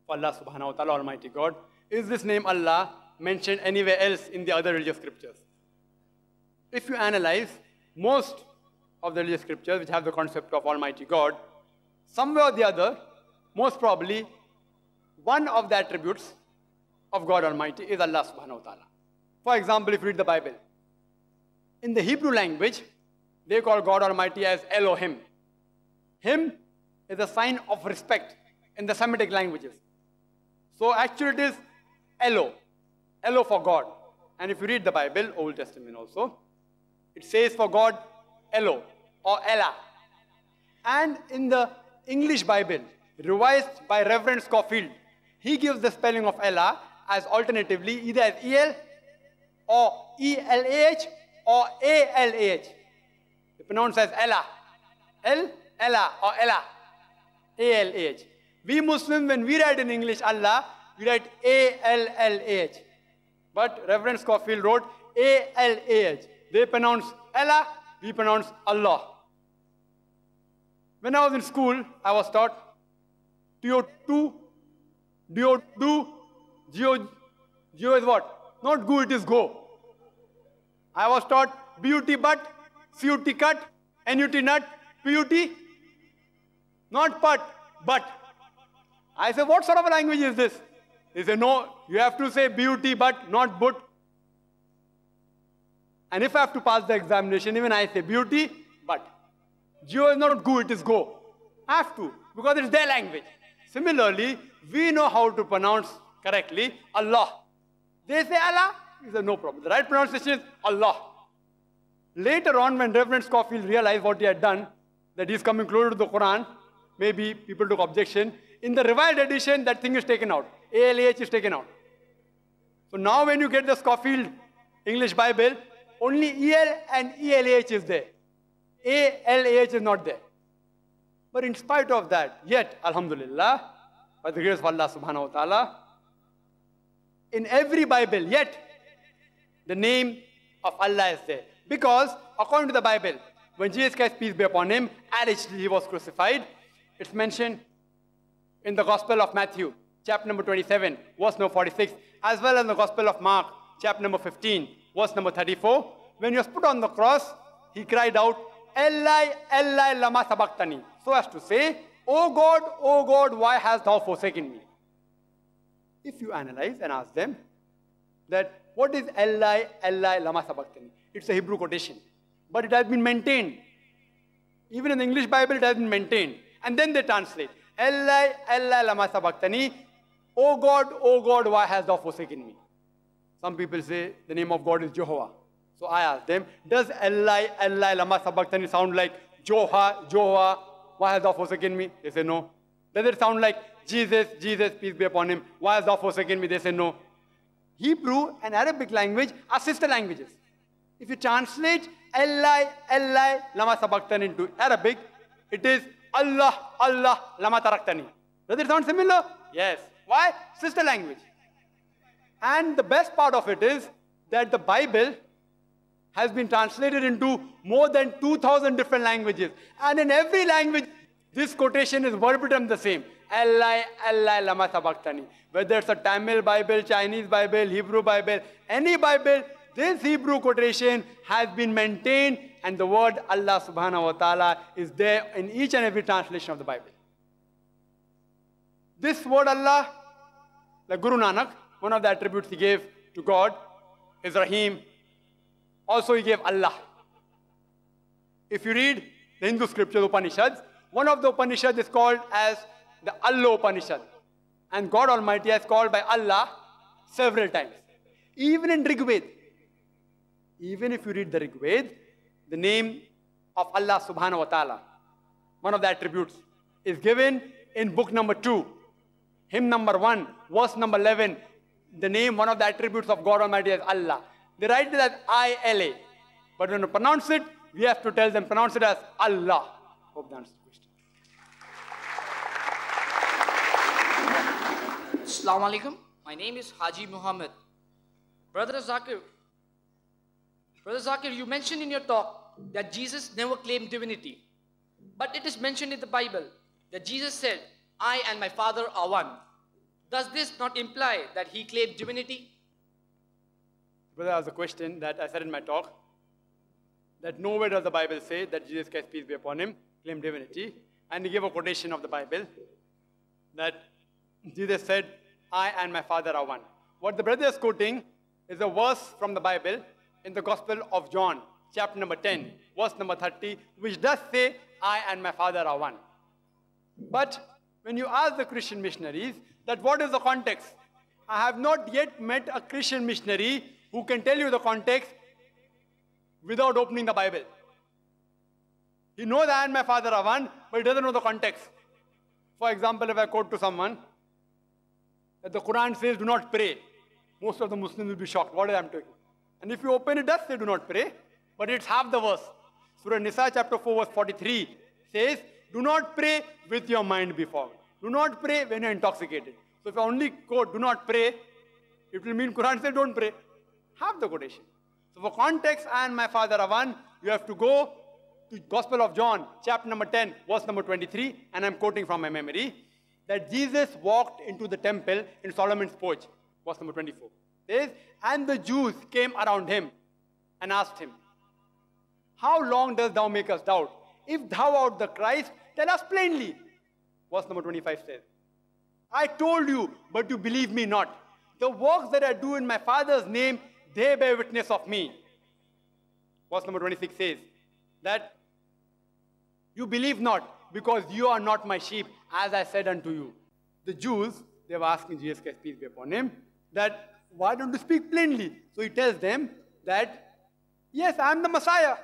for Allah subhanahu wa ta'ala, Almighty God. Is this name Allah mentioned anywhere else in the other religious scriptures? If you analyze most of the religious scriptures which have the concept of Almighty God, somewhere or the other, most probably, one of the attributes of God Almighty is Allah subhanahu wa ta'ala. For example, if you read the Bible, in the Hebrew language, they call God Almighty as Elohim. Him is a sign of respect in the Semitic languages. So actually it is Elo, Elo for God. And if you read the Bible, Old Testament also, it says for God, Elo or Ella. And in the English Bible, revised by Reverend Scofield, he gives the spelling of Ella as alternatively either as E L or E L A H or A L A H. They pronounce as Ella, El, Ella or Ella, A L A H. We Muslims, when we write in English Allah, we write A L L A H. But Reverend Scofield wrote A L A H. They pronounce Allah, we pronounce Allah. When I was in school, I was taught T O two, D O two, Geo, Geo is what? Not Goo, it is Go. I was taught B U T but, C U T cut, N U T nut, P U T, not put, but. I say, what sort of a language is this? They say, no, you have to say beauty, but not but. And if I have to pass the examination, even I say beauty, but. Geo is not goo, it is go. I have to, because it's their language. Similarly, we know how to pronounce correctly Allah. They say Allah, we say, no problem. The right pronunciation is Allah. Later on, when Reverend Scofield realized what he had done, that he's coming closer to the Quran, maybe people took objection. In the revised edition, that thing is taken out. A L A H is taken out. So now when you get the Scofield English Bible, only E L and E L A H is there. A L A H is not there. But in spite of that, yet, alhamdulillah, by the grace of Allah subhanahu wa ta'ala, in every Bible, yet, the name of Allah is there. Because, according to the Bible, when Jesus Christ, peace be upon him, allegedly he was crucified, it's mentioned in the Gospel of Matthew, chapter number twenty-seven, verse number forty-six, as well as the Gospel of Mark, chapter number fifteen, verse number thirty-four. When he was put on the cross, he cried out, Eli, Eli, lama sabachthani, so as to say, O God, O God, why hast thou forsaken me? If you analyze and ask them that, what is Eli, Eli, lama sabachthani? It's a Hebrew quotation, but it has been maintained. Even in the English Bible, it has been maintained. And then they translate. Ella, Ella, lama sabachthani, O God, O God, why hast thou forsaken me? Some people say the name of God is Jehovah. So I ask them, does Ella, Ella, lama sabachthani sound like Jehovah, Jehovah, why hast thou forsaken me? They say no. Does it sound like Jesus, Jesus, peace be upon him, why hast thou forsaken me? They say no. Hebrew and Arabic language are sister languages. If you translate Ella, Ella, lama sabachthani into Arabic, it is Allah, Allah, lama taraktani. Does it sound similar? Yes. Why? Sister language. And the best part of it is that the Bible has been translated into more than two thousand different languages. And in every language, this quotation is verbatim the same. Allah, Allah, lama sabachthani. Whether it's a Tamil Bible, Chinese Bible, Hebrew Bible, any Bible, this Hebrew quotation has been maintained, and the word Allah subhanahu wa ta'ala is there in each and every translation of the Bible. This word Allah, like Guru Nanak, one of the attributes he gave to God is Rahim. Also he gave Allah. If you read the Hindu scriptures, Upanishads, one of the Upanishads is called as the Allah Upanishad. And God Almighty has called by Allah several times. Even in Rig Veda. Even if you read the Rig Veda, the name of Allah subhanahu wa ta'ala, one of the attributes, is given in book number two, hymn number one, verse number eleven, the name, one of the attributes of God Almighty is Allah. They write it as I L A, but when you pronounce it, we have to tell them, pronounce it as Allah. Hope that answers the question. Assalamu alaikum. My name is Haji Muhammad. Brother Zakir, Brother Zakir, you mentioned in your talk that Jesus never claimed divinity. But it is mentioned in the Bible that Jesus said, I and my Father are one. Does this not imply that he claimed divinity? Brother, that was a question that I said in my talk, that nowhere does the Bible say that Jesus Christ, peace be upon him, claimed divinity. And he gave a quotation of the Bible that Jesus said, I and my Father are one. What the brother is quoting is a verse from the Bible in the Gospel of John, chapter number ten, verse number thirty, which does say, I and my Father are one. But when you ask the Christian missionaries that what is the context, I have not yet met a Christian missionary who can tell you the context without opening the Bible. He knows I and my Father are one, but he doesn't know the context. For example, if I quote to someone that the Quran says, do not pray, most of the Muslims will be shocked. What am I talking? And if you open it, it does say, do not pray, but it's half the verse. Surah Nisa chapter four verse forty-three says, do not pray with your mind befogged. Do not pray when you're intoxicated. So if I only quote, do not pray, it will mean Quran says, don't pray. Half the quotation. So for context, I and my Father are one, you have to go to Gospel of John, chapter number ten, verse number twenty-three, and I'm quoting from my memory, that Jesus walked into the temple in Solomon's porch, verse number twenty-four. Says, and the Jews came around him and asked him, how long dost thou make us doubt? If thou art the Christ, tell us plainly. Verse number twenty-five says, I told you, but you believe me not. The works that I do in my Father's name, they bear witness of me. Verse number twenty-six says that you believe not, because you are not my sheep, as I said unto you. The Jews, they were asking Jesus Christ, peace be upon him, that why don't you speak plainly? So he tells them that, yes, I am the Messiah.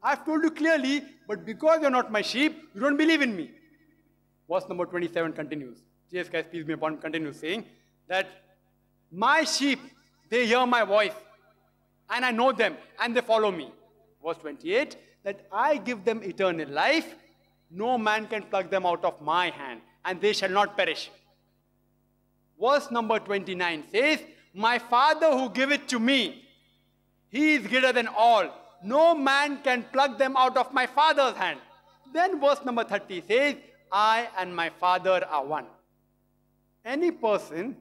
I've told you clearly, but because you're not my sheep, you don't believe in me. Verse number twenty-seven continues. Jesus Christ, peace be upon him, continues saying that my sheep, they hear my voice, and I know them, and they follow me. Verse twenty-eight, that I give them eternal life. No man can pluck them out of my hand, and they shall not perish. Verse number twenty-nine says, my Father who giveth to me, he is greater than all. No man can pluck them out of my Father's hand. Then verse number thirty says, I and my Father are one. Any person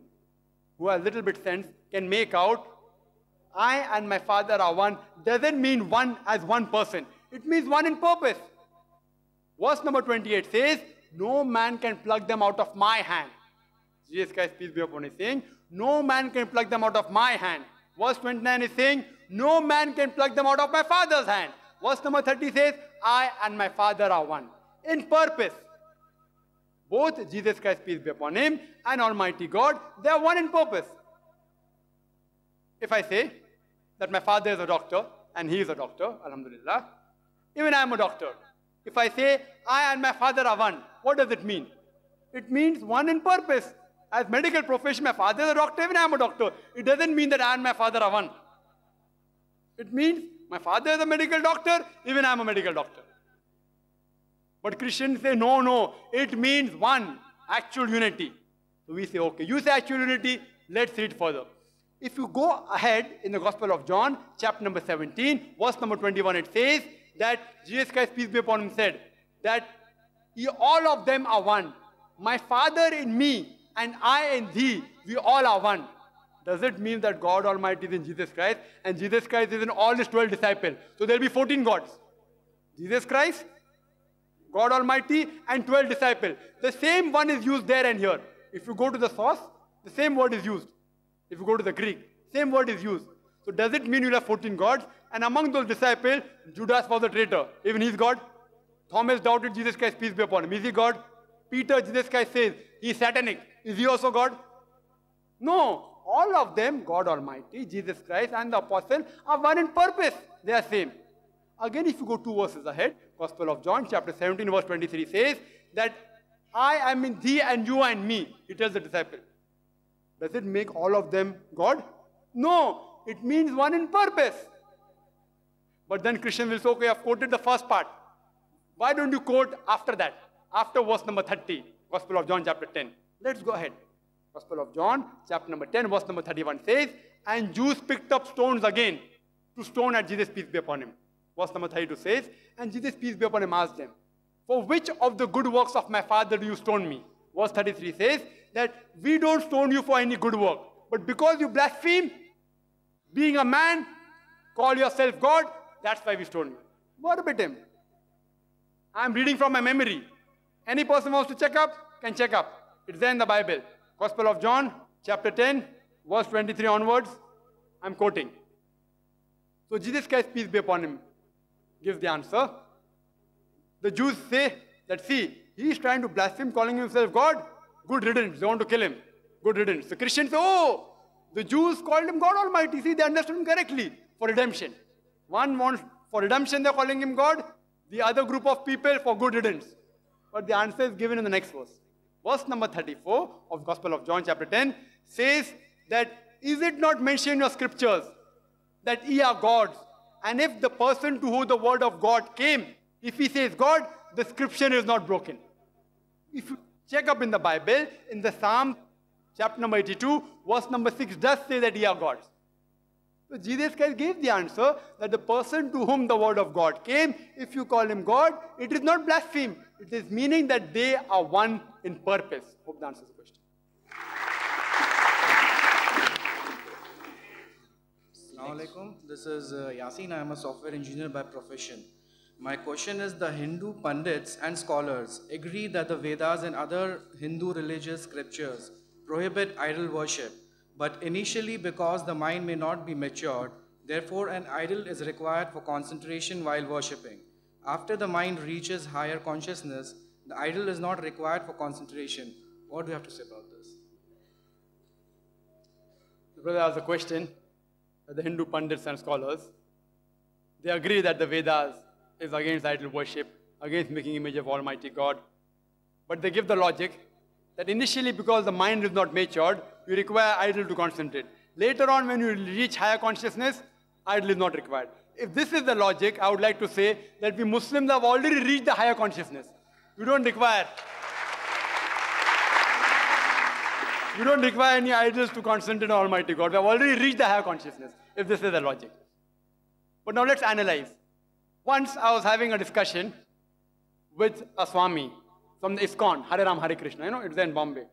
who has a little bit sense can make out, I and my Father are one, doesn't mean one as one person. It means one in purpose. Verse number twenty-eight says, no man can pluck them out of my hand. Jesus Christ, peace be upon him, saying, no man can pluck them out of my hand. Verse twenty-nine is saying, no man can pluck them out of my Father's hand. Verse number thirty says, I and my Father are one. In purpose, both Jesus Christ, peace be upon him, and Almighty God, they are one in purpose. If I say that my Father is a doctor, and he is a doctor, alhamdulillah, even I am a doctor. If I say, I and my Father are one, what does it mean? It means one in purpose. As medical profession, my Father is a doctor, even I am a doctor. It doesn't mean that I and my Father are one. It means my Father is a medical doctor, even I am a medical doctor. But Christians say, no, no, it means one, actual unity. So we say, okay, you say actual unity, let's read further. If you go ahead in the Gospel of John, chapter number seventeen, verse number twenty-one, it says that Jesus Christ, peace be upon him, said that all of them are one. My Father in me and I in thee, we all are one. Does it mean that God Almighty is in Jesus Christ and Jesus Christ is in all his twelve disciples? So there will be fourteen gods. Jesus Christ, God Almighty, and twelve disciples. The same one is used there and here. If you go to the source, the same word is used. If you go to the Greek, same word is used. So does it mean you'll have fourteen gods? And among those disciples, Judas was a traitor. Even he's God. Thomas doubted Jesus Christ, peace be upon him. Is he God? Peter, Jesus Christ says, he's satanic. Is he also God? No. All of them, God Almighty, Jesus Christ, and the Apostle are one in purpose. They are same. Again, if you go two verses ahead, Gospel of John, chapter seventeen, verse twenty-three says that I am in thee and you are in me. He tells the disciple. Does it make all of them God? No. It means one in purpose. But then Christian will say, okay, I've quoted the first part. Why don't you quote after that? After verse number thirty, Gospel of John chapter ten. Let's go ahead. Gospel of John chapter number ten, verse number thirty-one says, and Jews picked up stones again to stone at Jesus, peace be upon him. Verse number thirty-two says, and Jesus, peace be upon him, asked them, for which of the good works of my Father do you stone me? Verse thirty-three says that we don't stone you for any good work, but because you blaspheme, being a man, call yourself God, that's why we stone you. Verbatim. I'm reading from my memory. Any person wants to check up, can check up. It's there in the Bible. Gospel of John, chapter ten, verse twenty-three onwards. I'm quoting. So Jesus Christ, peace be upon him, gives the answer. The Jews say that, see, he is trying to blaspheme, calling himself God. Good riddance. They want to kill him. Good riddance. The Christians say, oh, the Jews called him God Almighty. See, they understood him correctly for redemption. One wants for redemption, they're calling him God. The other group of people for good riddance. But the answer is given in the next verse. Verse number thirty-four of Gospel of John chapter ten says that, is it not mentioned in your scriptures that ye are gods? And if the person to whom the word of God came, if he says God, the scripture is not broken. If you check up in the Bible, in the Psalm chapter number eighty-two, verse number six does say that ye are gods. So Jesus Christ gave the answer that the person to whom the word of God came, if you call him God, it is not blaspheme. It is meaning that they are one in purpose. Hope that answers the question. Assalamu alaikum. This is uh, Yasin. I am a software engineer by profession. My question is, the Hindu pundits and scholars agree that the Vedas and other Hindu religious scriptures prohibit idol worship. But initially, because the mind may not be matured, therefore an idol is required for concentration while worshipping. After the mind reaches higher consciousness, the idol is not required for concentration. What do you have to say about this? The brother asked a question that the Hindu pundits and scholars, they agree that the Vedas is against idol worship, against making image of Almighty God. But they give the logic that initially, because the mind is not matured, you require idol to concentrate. Later on, when you reach higher consciousness, idol is not required. If this is the logic, I would like to say that we Muslims have already reached the higher consciousness. You don't require. You don't require any idols to concentrate on Almighty God. We have already reached the higher consciousness, if this is the logic. But now let's analyze. Once I was having a discussion with a Swami from the ISKCON, Hare Ram Hare Krishna, you know, it's there in Bombay.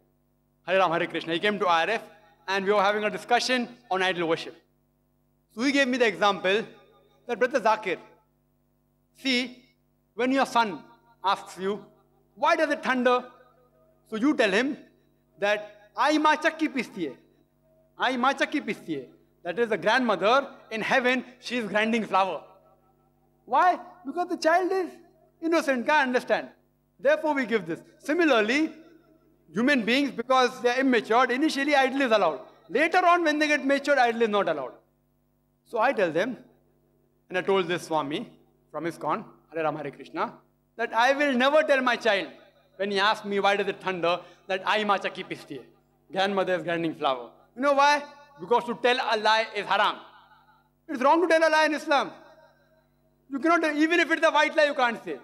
Hare Ram Hare Krishna. He came to I R F and we were having a discussion on idol worship. So he gave me the example that, Brother Zakir, see, when your son asks you, why does it thunder? So you tell him that, Aayi maa chakki pisti hai. Aayi maa chakki pisti hai. That is the grandmother in heaven, she is grinding flour. Why? Because the child is innocent, can't understand. Therefore, we give this. Similarly, human beings, because they are immature, initially idol is allowed. Later on, when they get matured, idol is not allowed. So I tell them, and I told this Swami from ISKCON, Hare Ram Hare Krishna, that I will never tell my child, when he asks me why does it thunder, that Aayi maa chakki pisti hai. Grandmother is grinding flour. You know why? Because to tell a lie is haram. It's wrong to tell a lie in Islam. You cannot, even if it's a white lie, you can't say.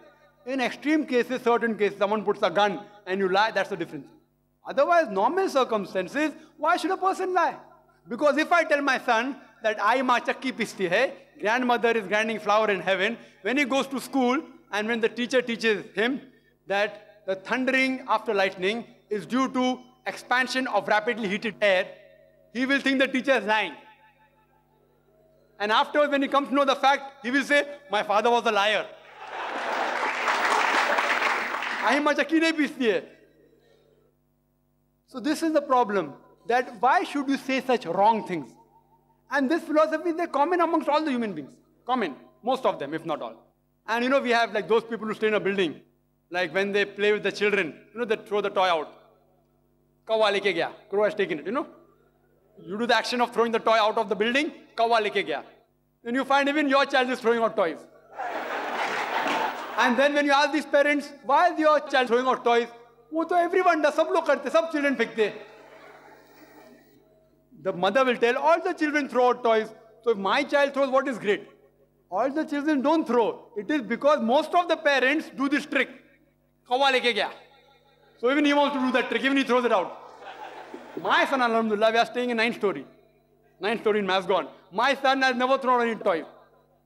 In extreme cases, certain cases, someone puts a gun and you lie, that's the difference. Otherwise, normal circumstances, why should a person lie? Because if I tell my son that Aayi maa chakki pisti hai, grandmother is grinding flour in heaven, when he goes to school and when the teacher teaches him that the thundering after lightning is due to expansion of rapidly heated air, he will think the teacher is lying. And afterwards, when he comes to know the fact, he will say, my father was a liar. So this is the problem, that why should you say such wrong things? And this philosophy, they're common amongst all the human beings. Common. Most of them, if not all. And you know, we have like those people who stay in a building. Like when they play with the children, you know, they throw the toy out. Kawa leke gaya. Crow has taken it, you know. You do the action of throwing the toy out of the building. Kawa leke gaya. Then you find even your child is throwing out toys. And then when you ask these parents, why is your child throwing out toys? Everyone does, sab log karte, sab children fikte. The mother will tell, all the children throw out toys. So if my child throws, what is great? all the children don't throw. It is because most of the parents do this trick. So even he wants to do that trick, even he throws it out. My son, alhamdulillah, we are staying in ninth story. ninth story in Masgon. My son has never thrown any toy.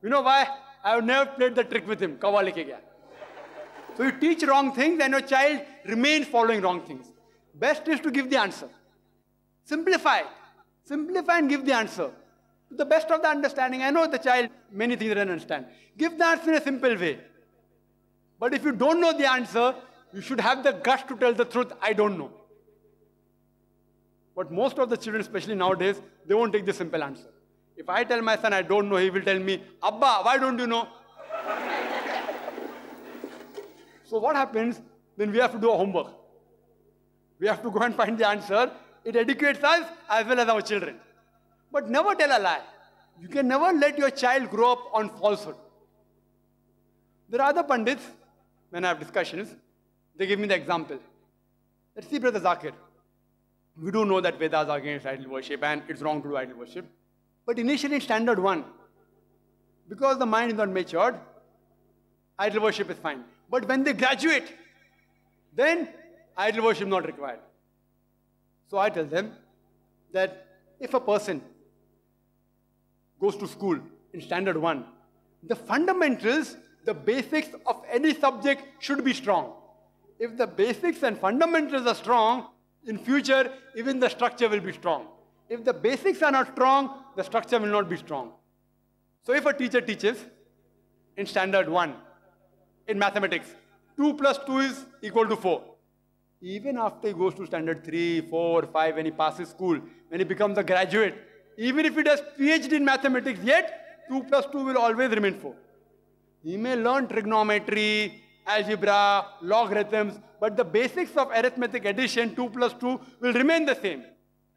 You know why? I have never played the trick with him. So you teach wrong things and your child remains following wrong things. Best is to give the answer. Simplify. Simplify and give the answer. To the best of the understanding. I know the child, many things doesn't understand. Give the answer in a simple way. But if you don't know the answer, you should have the guts to tell the truth, I don't know. But most of the children, especially nowadays, they won't take the simple answer. If I tell my son, I don't know, he will tell me, Abba, why don't you know? So what happens? Then we have to do our homework. We have to go and find the answer. It educates us as well as our children. But never tell a lie. You can never let your child grow up on falsehood. There are other pandits, when I have discussions, they give me the example. Let's see, Brother Zakir. We do know that Vedas are against idol worship and it's wrong to do idol worship. But initially in standard one, because the mind is not matured, idol worship is fine. But when they graduate, then idol worship is not required. So I tell them that if a person goes to school in standard one, the fundamentals, the basics of any subject should be strong. If the basics and fundamentals are strong, in future, even the structure will be strong. If the basics are not strong, the structure will not be strong. So if a teacher teaches in standard one, in mathematics, two plus two is equal to four. Even after he goes to standard three, four, five, when he passes school, when he becomes a graduate, even if he does PhD in mathematics yet, two plus two will always remain four. He may learn trigonometry, algebra, logarithms, but the basics of arithmetic addition, two plus two, will remain the same.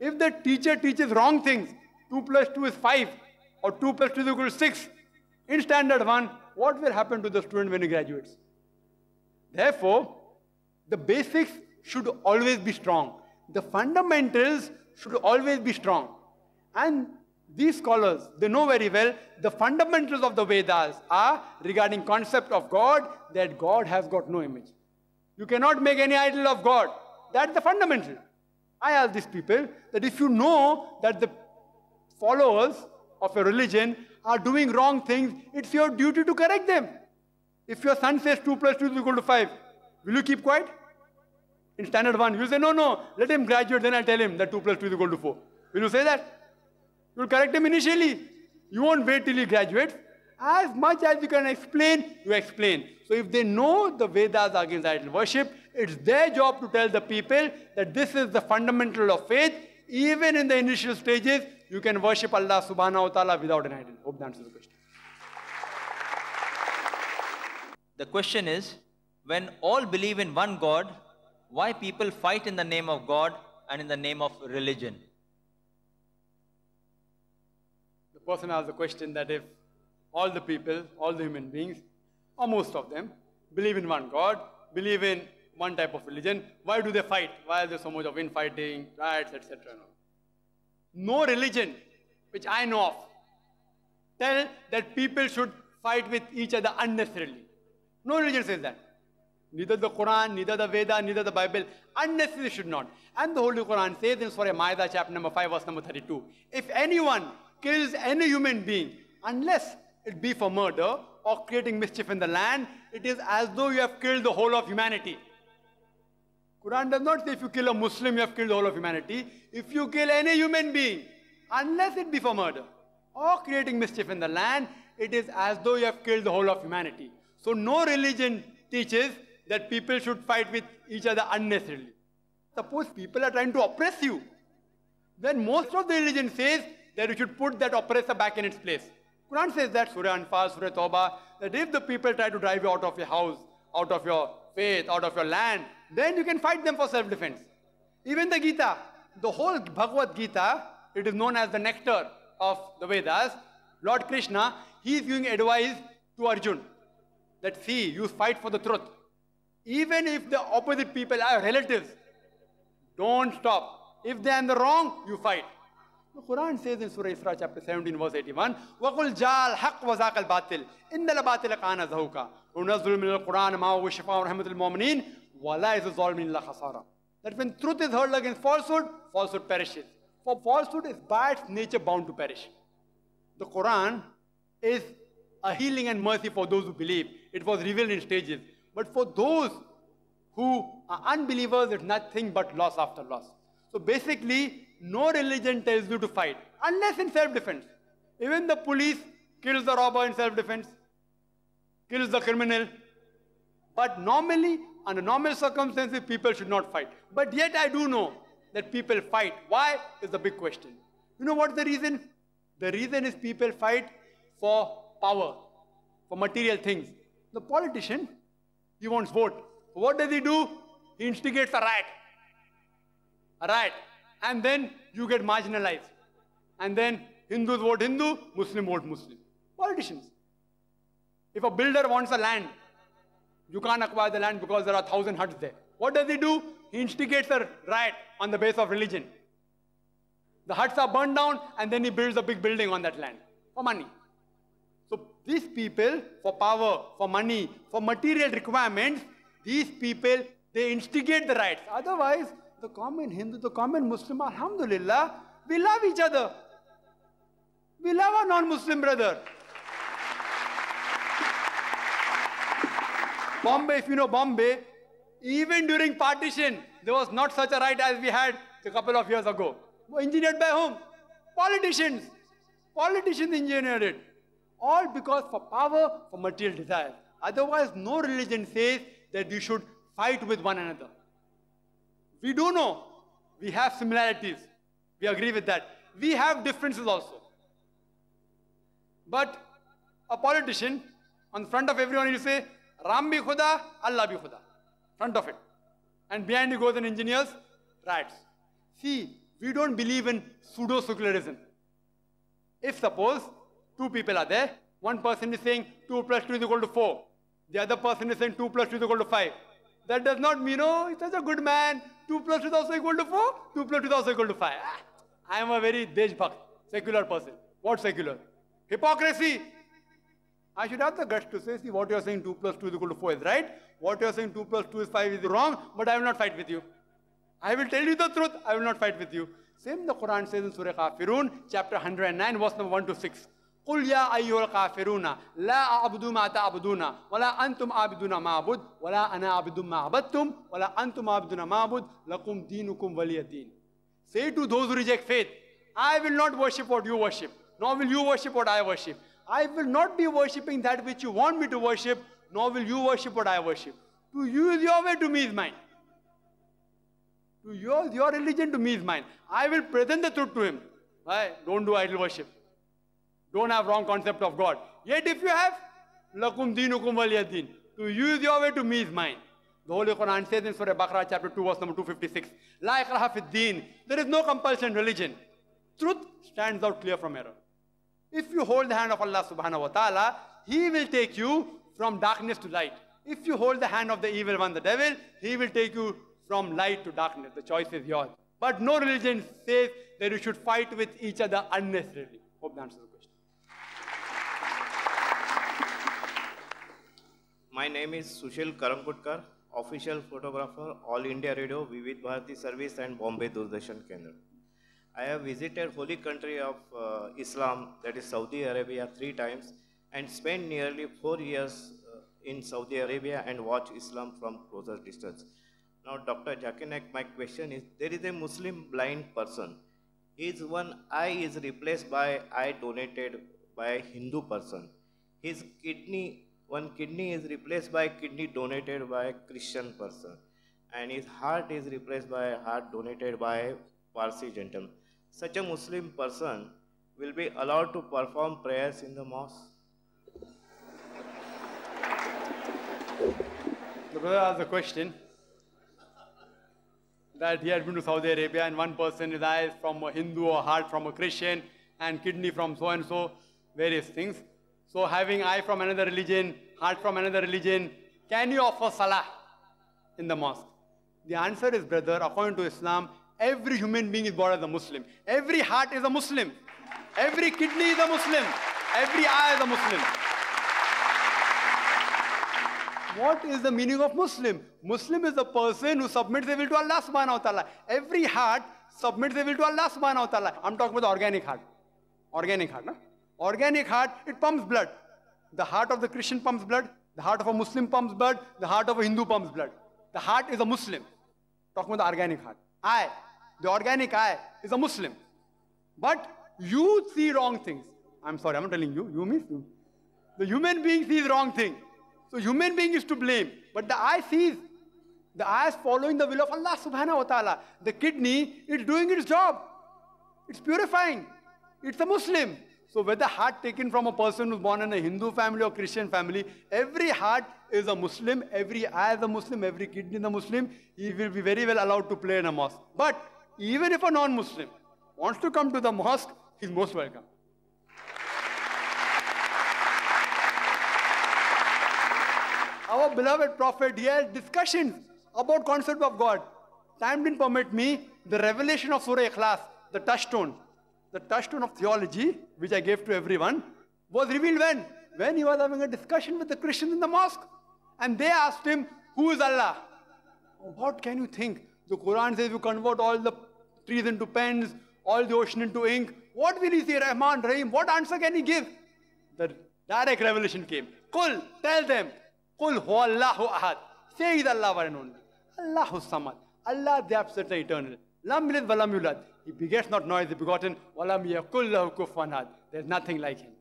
If the teacher teaches wrong things, two plus two is five, or two plus two is equal to six, in standard one, what will happen to the student when he graduates? Therefore, the basics should always be strong. The fundamentals should always be strong. And these scholars, they know very well the fundamentals of the Vedas are regarding concept of God, that God has got no image. You cannot make any idol of God. That's the fundamental. I ask these people that if you know that the followers of a religion are doing wrong things, it's your duty to correct them. If your son says two plus two is equal to five, will you keep quiet? In standard one, you say, no, no, let him graduate, then I'll tell him that two plus two is equal to four. Will you say that? You'll correct him initially. You won't wait till he graduates. As much as you can explain, you explain. So if they know the Vedas are against idol worship, it's their job to tell the people that this is the fundamental of faith. Even in the initial stages, you can worship Allah subhanahu wa ta'ala without an idol. Hope that answers the question. The question is, when all believe in one God, why people fight in the name of God and in the name of religion? The person asked the question that if all the people, all the human beings, or most of them, believe in one God, believe in one type of religion, why do they fight? Why is there so much of infighting, riots, et cetera? No religion, which I know of, tell that people should fight with each other unnecessarily. No religion says that. Neither the Quran, neither the Veda, neither the Bible, unnecessarily should not. And the Holy Quran says in Surah Maida, chapter number five, verse number thirty-two, if anyone kills any human being, unless it be for murder or creating mischief in the land, it is as though you have killed the whole of humanity. Quran does not say if you kill a Muslim, you have killed the whole of humanity. If you kill any human being, unless it be for murder or creating mischief in the land, it is as though you have killed the whole of humanity. So no religion teaches that people should fight with each other unnecessarily. Suppose people are trying to oppress you, then most of the religion says that you should put that oppressor back in its place. Quran says that, Surah Anfal, Surah Tawbah, that if the people try to drive you out of your house, out of your faith, out of your land, then you can fight them for self-defense. Even the Gita, the whole Bhagavad Gita, it is known as the nectar of the Vedas. Lord Krishna, he is giving advice to Arjuna that see, you fight for the truth. Even if the opposite people are relatives, don't stop. If they are in the wrong, you fight. The Quran says in Surah Isra, chapter seventeen, verse eighty-one, وَقُلْ جَاءَ الْحَقُّ وَزَاقَ الْبَاطِلُ إِنَّ الْبَاطِلَ كَانَ زَهُوقًا وَنَزَّلْنَا مِنَ الْقُرْآنِ مَا هُوَ شِفَاءٌ وَرَحْمَةٌ لِلْمُؤْمِنِينَ وَلَا يَزِيدُ الظَّالِمِينَ إِلَّا خَسَارًا. That when truth is hurled against falsehood, falsehood perishes. For falsehood is by its nature bound to perish. The Quran is a healing and mercy for those who believe. It was revealed in stages. But for those who are unbelievers, it's nothing but loss after loss. So basically, no religion tells you to fight, unless in self-defense. Even the police kills the robber in self-defense, kills the criminal. But normally, under normal circumstances, people should not fight. But yet I do know that people fight. Why is the big question. You know what's the reason? The reason is people fight for power, for material things. The politician, he wants vote. What does he do? He instigates a riot. A riot. And then you get marginalized. And then Hindus vote Hindu, Muslim vote Muslim. Politicians. If a builder wants a land, you can't acquire the land because there are a thousand huts there. What does he do? He instigates a riot on the basis of religion. The huts are burned down and then he builds a big building on that land for money. So these people, for power, for money, for material requirements, these people, they instigate the riots. Otherwise, the common Hindu, the common Muslim, alhamdulillah, we love each other. We love our non-Muslim brother. Bombay, if you know Bombay, even during partition, there was not such a riot as we had a couple of years ago. Engineered by whom? Politicians. Politicians engineered it. All because for power, for material desire. Otherwise, no religion says that you should fight with one another. We do know. We have similarities. We agree with that. We have differences also. But a politician, on the front of everyone, he'll say, Ram bhi khuda, Allah bhi khuda. Front of it. And behind he goes and engineers riots. See, we don't believe in pseudo-secularism. If suppose two people are there, one person is saying two plus two is equal to four. The other person is saying two plus two is equal to five. That does not mean, oh, he's such a good man. two plus two is also equal to four. two plus two is also equal to five. Ah, I am a very deshbhakt, secular person. What secular? Hypocrisy. I should have the guts to say, see, what you're saying two plus two is equal to four is right. What you're saying two plus two is five is wrong, but I will not fight with you. I will tell you the truth. I will not fight with you. Same the Quran says in Surah Kafirun, chapter one hundred nine, verse number one to six. قُلْ يَا أَيُّهَا الْكَافِرُونَ لَا أَعْبُدُ مَا تَعْبُدُونَ وَلَا أَنْتُمْ عَابِدُونَ مَا أَعْبُدُ وَلَا أَنَا عَابِدٌ مَا عَبَدْتُمْ وَلَا أَنْتُمْ عَابِدُونَ مَا أَعْبُدُ لَكُمْ دِينُكُمْ وَلِيَ دِينِ. Say to those who reject faith, I will not worship what you worship, nor will you worship what I worship. I will not be worshipping that which you want me to worship, nor will you worship what I worship. To you is your way, to me is mine. To yours, your religion, to me is mine. I will present the truth to him. Why? Don't do idol worship. Don't have wrong concept of God. Yet if you have, lakum dinukum waliya din. To you is your way, to me is mine. The Holy Quran says in Surah Baqarah chapter two, verse number two fifty-six, La ikraha fid din. There is no compulsion in religion. Truth stands out clear from error. If you hold the hand of Allah subhanahu wa ta'ala, He will take you from darkness to light. If you hold the hand of the evil one, the devil, he will take you from light to darkness. The choice is yours. But no religion says that you should fight with each other unnecessarily. Hope that answers the question. My name is Sushil Karamkutkar, official photographer, All India Radio, Vivid Bharati Service and Bombay Doordarshan Kendra. I have visited holy country of uh, Islam, that is Saudi Arabia, three times and spent nearly four years uh, in Saudi Arabia and watched Islam from closer distance. Now, Doctor Zakir Naik, my question is, there is a Muslim blind person. His one eye is replaced by eye donated by a Hindu person. His kidney One kidney is replaced by a kidney donated by a Christian person. And his heart is replaced by a heart donated by a Parsi gentleman. Such a Muslim person will be allowed to perform prayers in the mosque. The brother asked the question that he had been to Saudi Arabia and one person is eyes from a Hindu or heart from a Christian and kidney from so and so, various things. So having eye from another religion, heart from another religion, can you offer salah in the mosque? The answer is, brother, according to Islam, Every human being is born as a Muslim. Every heart is a Muslim. Every kidney is a Muslim. Every eye is a Muslim. What is the meaning of Muslim? Muslim is a person who submits their will to Allah subhanahu wa ta'ala. Every heart submits their will to Allah subhanahu wa ta'ala. I'm talking about organic heart. Organic heart, no? Organic heart, it pumps blood. The heart of the Christian pumps blood. The heart of a Muslim pumps blood. The heart of a Hindu pumps blood. The heart is a Muslim. Talking about the organic heart. Eye, the organic eye is a Muslim. But you see wrong things. I'm sorry, I'm not telling you. You mean you. The human being sees wrong thing. So human being is to blame. But the eye sees. The eye is following the will of Allah subhanahu wa ta'ala. The kidney is doing its job. It's purifying. It's a Muslim. So whether heart taken from a person who's born in a Hindu family or Christian family, every heart is a Muslim, every eye is a Muslim, every kidney is a Muslim. He will be very well allowed to play in a mosque. But even if a non-Muslim wants to come to the mosque, he's most welcome. Our beloved Prophet, he had discussions about concept of God. Time didn't permit me. The revelation of Surah Ikhlas, the touchstone, the touchstone of theology, which I gave to everyone, was revealed when? When he was having a discussion with the Christians in the mosque. And they asked him, who is Allah? What can you think? The Quran says you convert all the trees into pens, all the ocean into ink. What will he say? Rahman, Rahim. What answer can he give? The direct revelation came. Qul, tell them. Qul hu Allahu ahad. Say he is Allah one and only. Allahu samad. Allah the absolute and eternal. Lam yalid wa lam yulad. He begets not, nor is he begotten. Walam yakul lahu kufuwan ahad. There is nothing like him.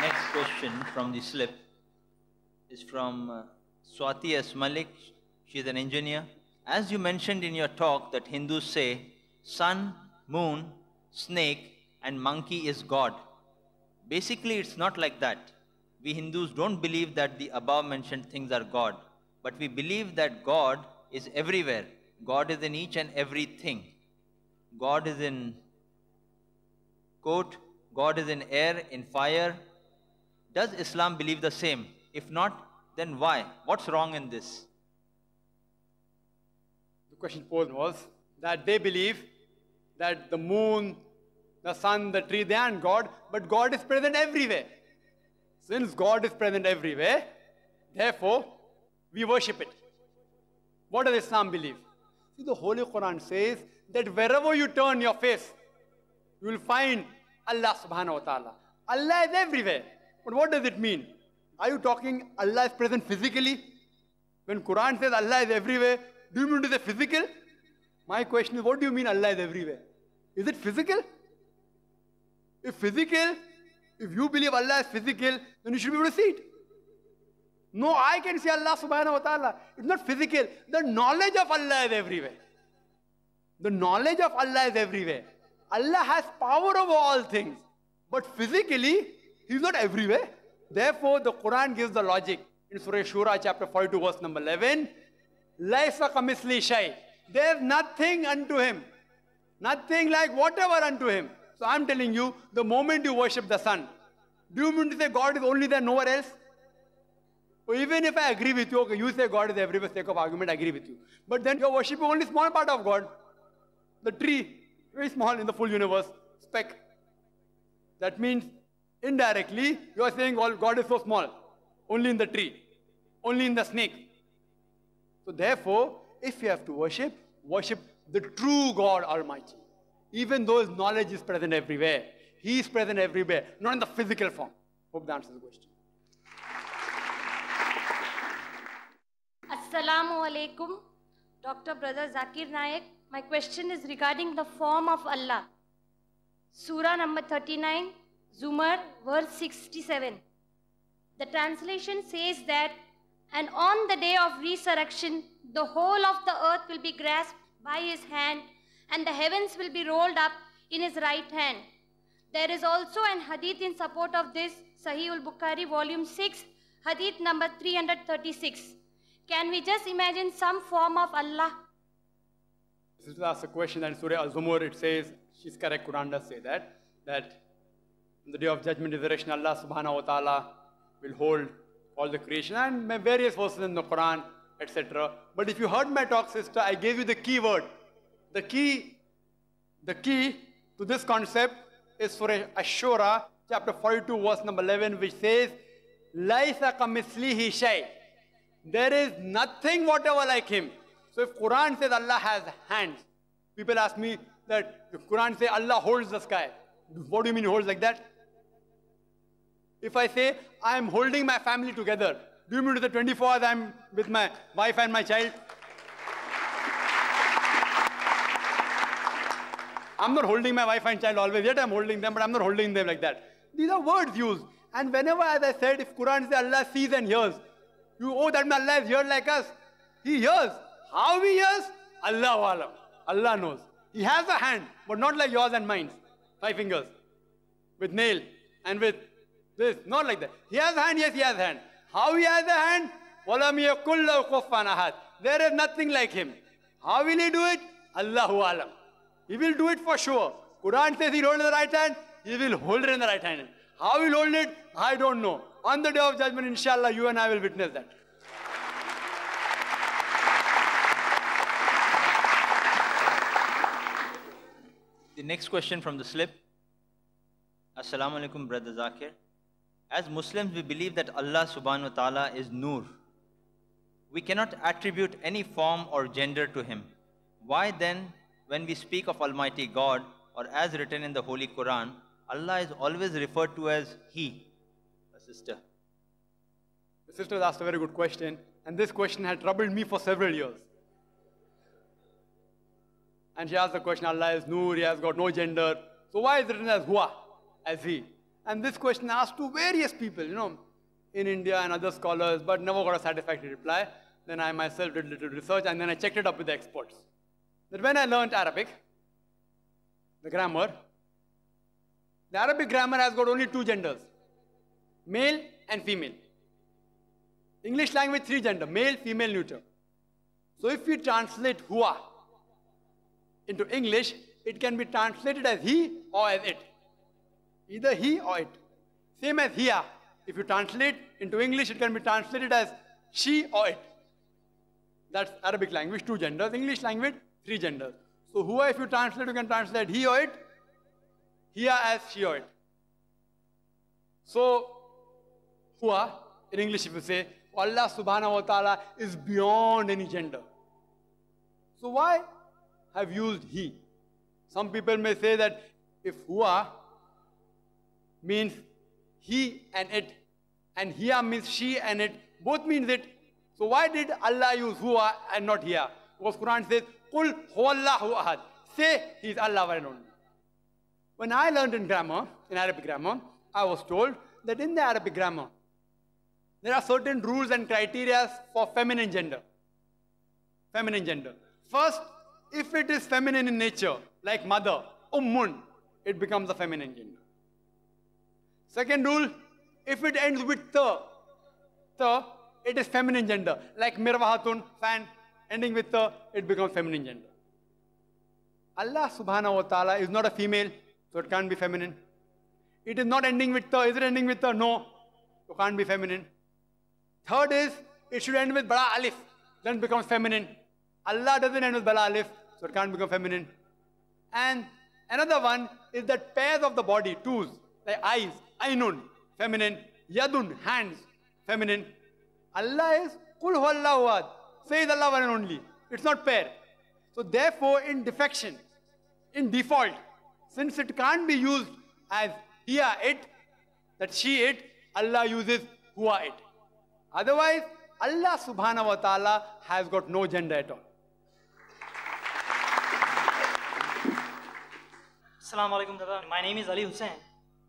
Next question from the slip is from uh, Swati S. Malik. She is an engineer. As you mentioned in your talk that Hindus say sun, moon, snake and monkey is God. Basically, it's not like that. We Hindus don't believe that the above mentioned things are God. But we believe that God is everywhere. God is in each and everything. God is in, quote, God is in air, in fire. Does Islam believe the same? If not, then why? What's wrong in this? The question posed was that they believe that the moon, the sun, the tree, they aren't God, but God is present everywhere. Since God is present everywhere, therefore, we worship it. What does Islam believe? See, the Holy Quran says that wherever you turn your face, you will find Allah subhanahu wa ta'ala. Allah is everywhere. But what does it mean? Are you talking Allah is present physically? When Quran says Allah is everywhere, do you mean to say physical? My question is, what do you mean Allah is everywhere? Is it physical? If physical, if you believe Allah is physical, then you should be able to see it. No, I can see Allah subhanahu wa ta'ala. It's not physical. The knowledge of Allah is everywhere. The knowledge of Allah is everywhere. Allah has power over all things. But physically, he's not everywhere. Therefore, the Quran gives the logic. In Surah Shura, chapter forty-two, verse number eleven, Laysa kamithlihi shay. There's nothing unto him. Nothing like whatever unto him. So I'm telling you, the moment you worship the sun, do you mean to say God is only there, nowhere else? So even if I agree with you, okay, you say God is everywhere, sake of argument, I agree with you. But then you're worshipping only small part of God. The tree, very small in the full universe, speck. That means, indirectly, you're saying oh, God is so small. Only in the tree. Only in the snake. So therefore, if you have to worship, worship the true God Almighty. Even though His knowledge is present everywhere. He is present everywhere, not in the physical form. Hope that answers the question. Assalamu alaikum, Doctor Brother Zakir Naik. My question is regarding the form of Allah. Surah number thirty-nine, Zumar, verse sixty-seven. The translation says that, and on the day of resurrection, the whole of the earth will be grasped by his hand, and the heavens will be rolled up in his right hand. There is also an hadith in support of this, Sahih al-Bukhari, volume six, hadith number three hundred thirty-six. Can we just imagine some form of Allah? This is asked a question, and Surah Al-Zumur, it says, she's correct, Quran does say that, that on the day of judgment, resurrection, Allah subhanahu wa ta'ala will hold all the creation, and various verses in the Quran, et cetera. But if you heard my talk, sister, I gave you the key word. The key, the key to this concept is for Ashura, chapter forty-two, verse number eleven, which says, "Laisa kamislihi shay." There is nothing whatever like him. So if Quran says Allah has hands, people ask me that if Quran says Allah holds the sky, what do you mean holds like that? If I say I am holding my family together, do you mean to say twenty-four hours I am with my wife and my child? I'm not holding my wife and child always, yet I'm holding them, but I'm not holding them like that. These are words used. And whenever, as I said, if Quran says Allah sees and hears, you, oh, that Allah is here like us. He hears. How he hears? Allahu alam. Allah knows. He has a hand, but not like yours and mine. Five fingers. With nail and with this. Not like that. He has a hand, yes, he has a hand. How he has a hand? Walam yakul lahu kufuwan ahad. There is nothing like him. How will he do it? Allahu alam. He will do it for sure. Quran says he holds in the right hand, he will hold it in the right hand. How he'll hold it, I don't know. On the day of judgment, inshallah, you and I will witness that. The next question from the slip. Assalamu alaikum, Brother Zakir. As Muslims, we believe that Allah subhanahu wa ta'ala is Noor. We cannot attribute any form or gender to him. Why then, when we speak of Almighty God, or as written in the Holy Quran, Allah is always referred to as He, a sister? The sister has asked a very good question, and this question had troubled me for several years. And she asked the question, Allah is Noor, He has got no gender, so why is it written as Hua, as He? And this question asked to various people, you know, in India and other scholars, but never got a satisfactory reply. Then I myself did a little research, and then I checked it up with the experts. That when I learned Arabic, the grammar, the Arabic grammar has got only two genders, male and female. English language, three gender, male, female, neuter. So if we translate hua into English, it can be translated as he or as it. Either he or it. Same as hiya. If you translate into English, it can be translated as she or it. That's Arabic language, two genders. English language, three genders. So who, if you translate, you can translate he or it, here as she or it. So, hua, in English if you say, Allah subhanahu wa ta'ala is beyond any gender. So why have used he? Some people may say that if hua means he and it, and here means she and it, both means it. So why did Allah use hua and not here? Because Quran says, Qul huwallahu ahad. Say, he is Allah one and only. When I learned in grammar, in Arabic grammar, I was told that in the Arabic grammar, there are certain rules and criteria for feminine gender. Feminine gender. First, if it is feminine in nature, like mother, ummun, it becomes a feminine gender. Second rule, if it ends with ta, ta, it is feminine gender. Like mirwahatun, fan, ending with ta, it becomes feminine gender. Allah subhanahu wa ta'ala is not a female, so it can't be feminine. It is not ending with ta. Is it ending with ta? No. So can't be feminine. Third is, it should end with bala alif, then it becomes feminine. Allah doesn't end with bala alif, so it can't become feminine. And another one is that pairs of the body, twos, like eyes, aynun, feminine, yadun, hands, feminine. Allah is kul huwallahu ahad, says Allah one and only. It's not pair. So therefore, in defection, in default, since it can't be used as he or it, that she it, Allah uses hua it. Otherwise, Allah subhanahu wa ta'ala has got no gender at all. Assalamu alaikum, Dada. My name is Ali Hussain.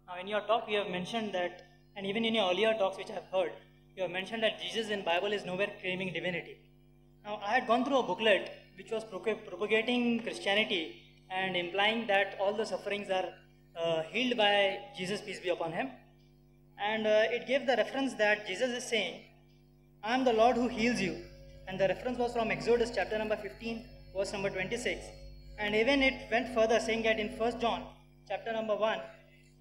Now in your talk you have mentioned that, and even in your earlier talks which I have heard, you have mentioned that Jesus in Bible is nowhere claiming divinity. Now I had gone through a booklet which was propagating Christianity and implying that all the sufferings are uh, healed by Jesus, peace be upon him. And uh, it gave the reference that Jesus is saying, I am the Lord who heals you. And the reference was from Exodus chapter number fifteen, verse number twenty-six. And even it went further saying that in First John chapter number one,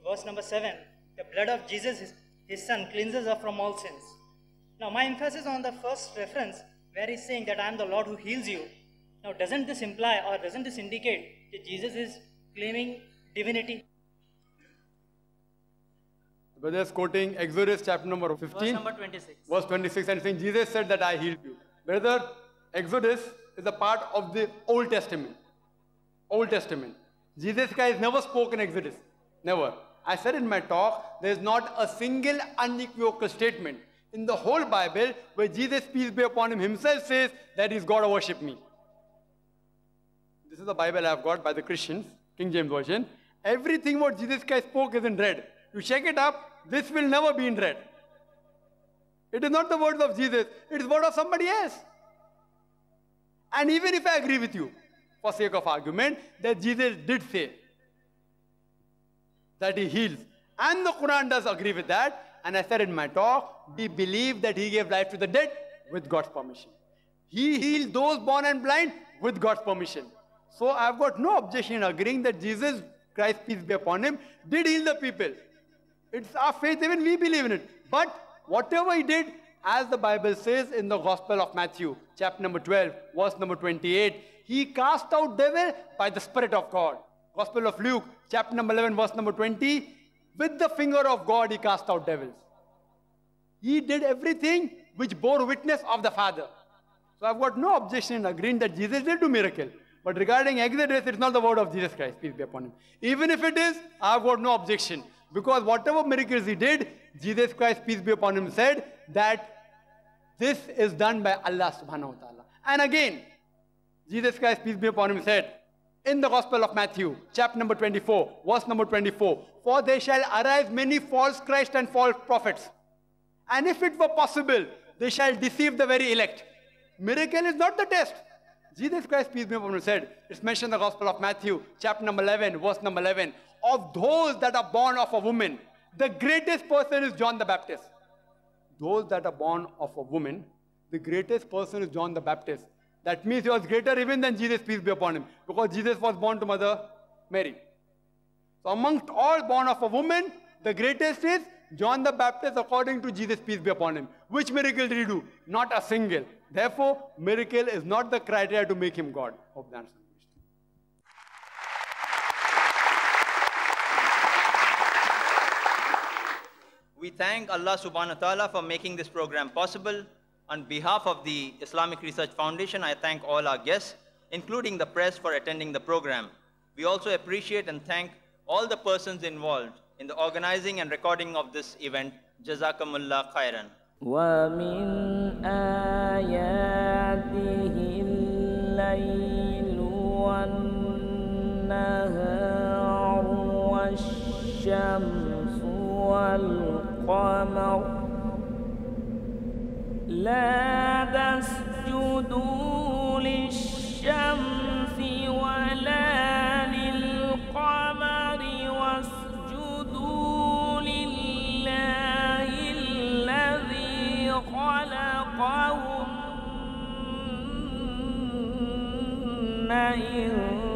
verse number seven, the blood of Jesus, his, his son, cleanses us from all sins. Now my emphasis on the first reference where he's saying that I am the Lord who heals you. Now, doesn't this imply or doesn't this indicate that Jesus is claiming divinity? Brother is quoting Exodus chapter number fifteen, verse number twenty-six. Verse twenty-six, and saying Jesus said that I healed you. Brother, Exodus is a part of the Old Testament. Old Testament. Jesus Christ never spoke in Exodus. Never. I said in my talk, there is not a single unequivocal statement in the whole Bible where Jesus, peace be upon him, himself says that he's God, worship me. This is the Bible I've got by the Christians, King James Version. Everything what Jesus Christ spoke is in red. You check it up, this will never be in red. It is not the words of Jesus, it is word of somebody else. And even if I agree with you, for sake of argument, that Jesus did say that he heals. And the Quran does agree with that. And I said in my talk, we believe that he gave life to the dead with God's permission. He healed those born and blind with God's permission. So I've got no objection in agreeing that Jesus Christ, peace be upon him, did heal the people. It's our faith, even we believe in it. But whatever he did, as the Bible says in the Gospel of Matthew, chapter number twelve, verse number twenty-eight, he cast out devil by the Spirit of God. Gospel of Luke, chapter number eleven, verse number twenty, with the finger of God he cast out devils. He did everything which bore witness of the Father. So I've got no objection in agreeing that Jesus did do miracle. But regarding Exodus, it's not the word of Jesus Christ, peace be upon him. Even if it is, I've got no objection. Because whatever miracles he did, Jesus Christ, peace be upon him, said that this is done by Allah subhanahu wa ta'ala. And again, Jesus Christ, peace be upon him, said in the Gospel of Matthew, chapter number twenty-four, verse number twenty-four, for there shall arise many false Christs and false prophets. And if it were possible, they shall deceive the very elect. Miracle is not the test. Jesus Christ, peace be upon him, said, it's mentioned in the Gospel of Matthew, chapter number eleven, verse number eleven, of those that are born of a woman, the greatest person is John the Baptist. Those that are born of a woman, the greatest person is John the Baptist. That means he was greater even than Jesus, peace be upon him, because Jesus was born to Mother Mary. So amongst all born of a woman, the greatest is John the Baptist according to Jesus, peace be upon him. Which miracle did he do? Not a single. Therefore, miracle is not the criteria to make him God. Hope that answers the question. We thank Allah subhanahu wa ta'ala for making this program possible. On behalf of the Islamic Research Foundation, I thank all our guests, including the press, for attending the program. We also appreciate and thank all the persons involved in the organizing and recording of this event. Jazakumullah khairan. وَمِنْ آيَاتِهِ اللَّيْلُ وَالنَّهَارُ وَالشَّمْسُ وَالْقَمَرُ لا تسجدوا للشمس ولا للقمر واسجدوا لله الذي خلقهن إن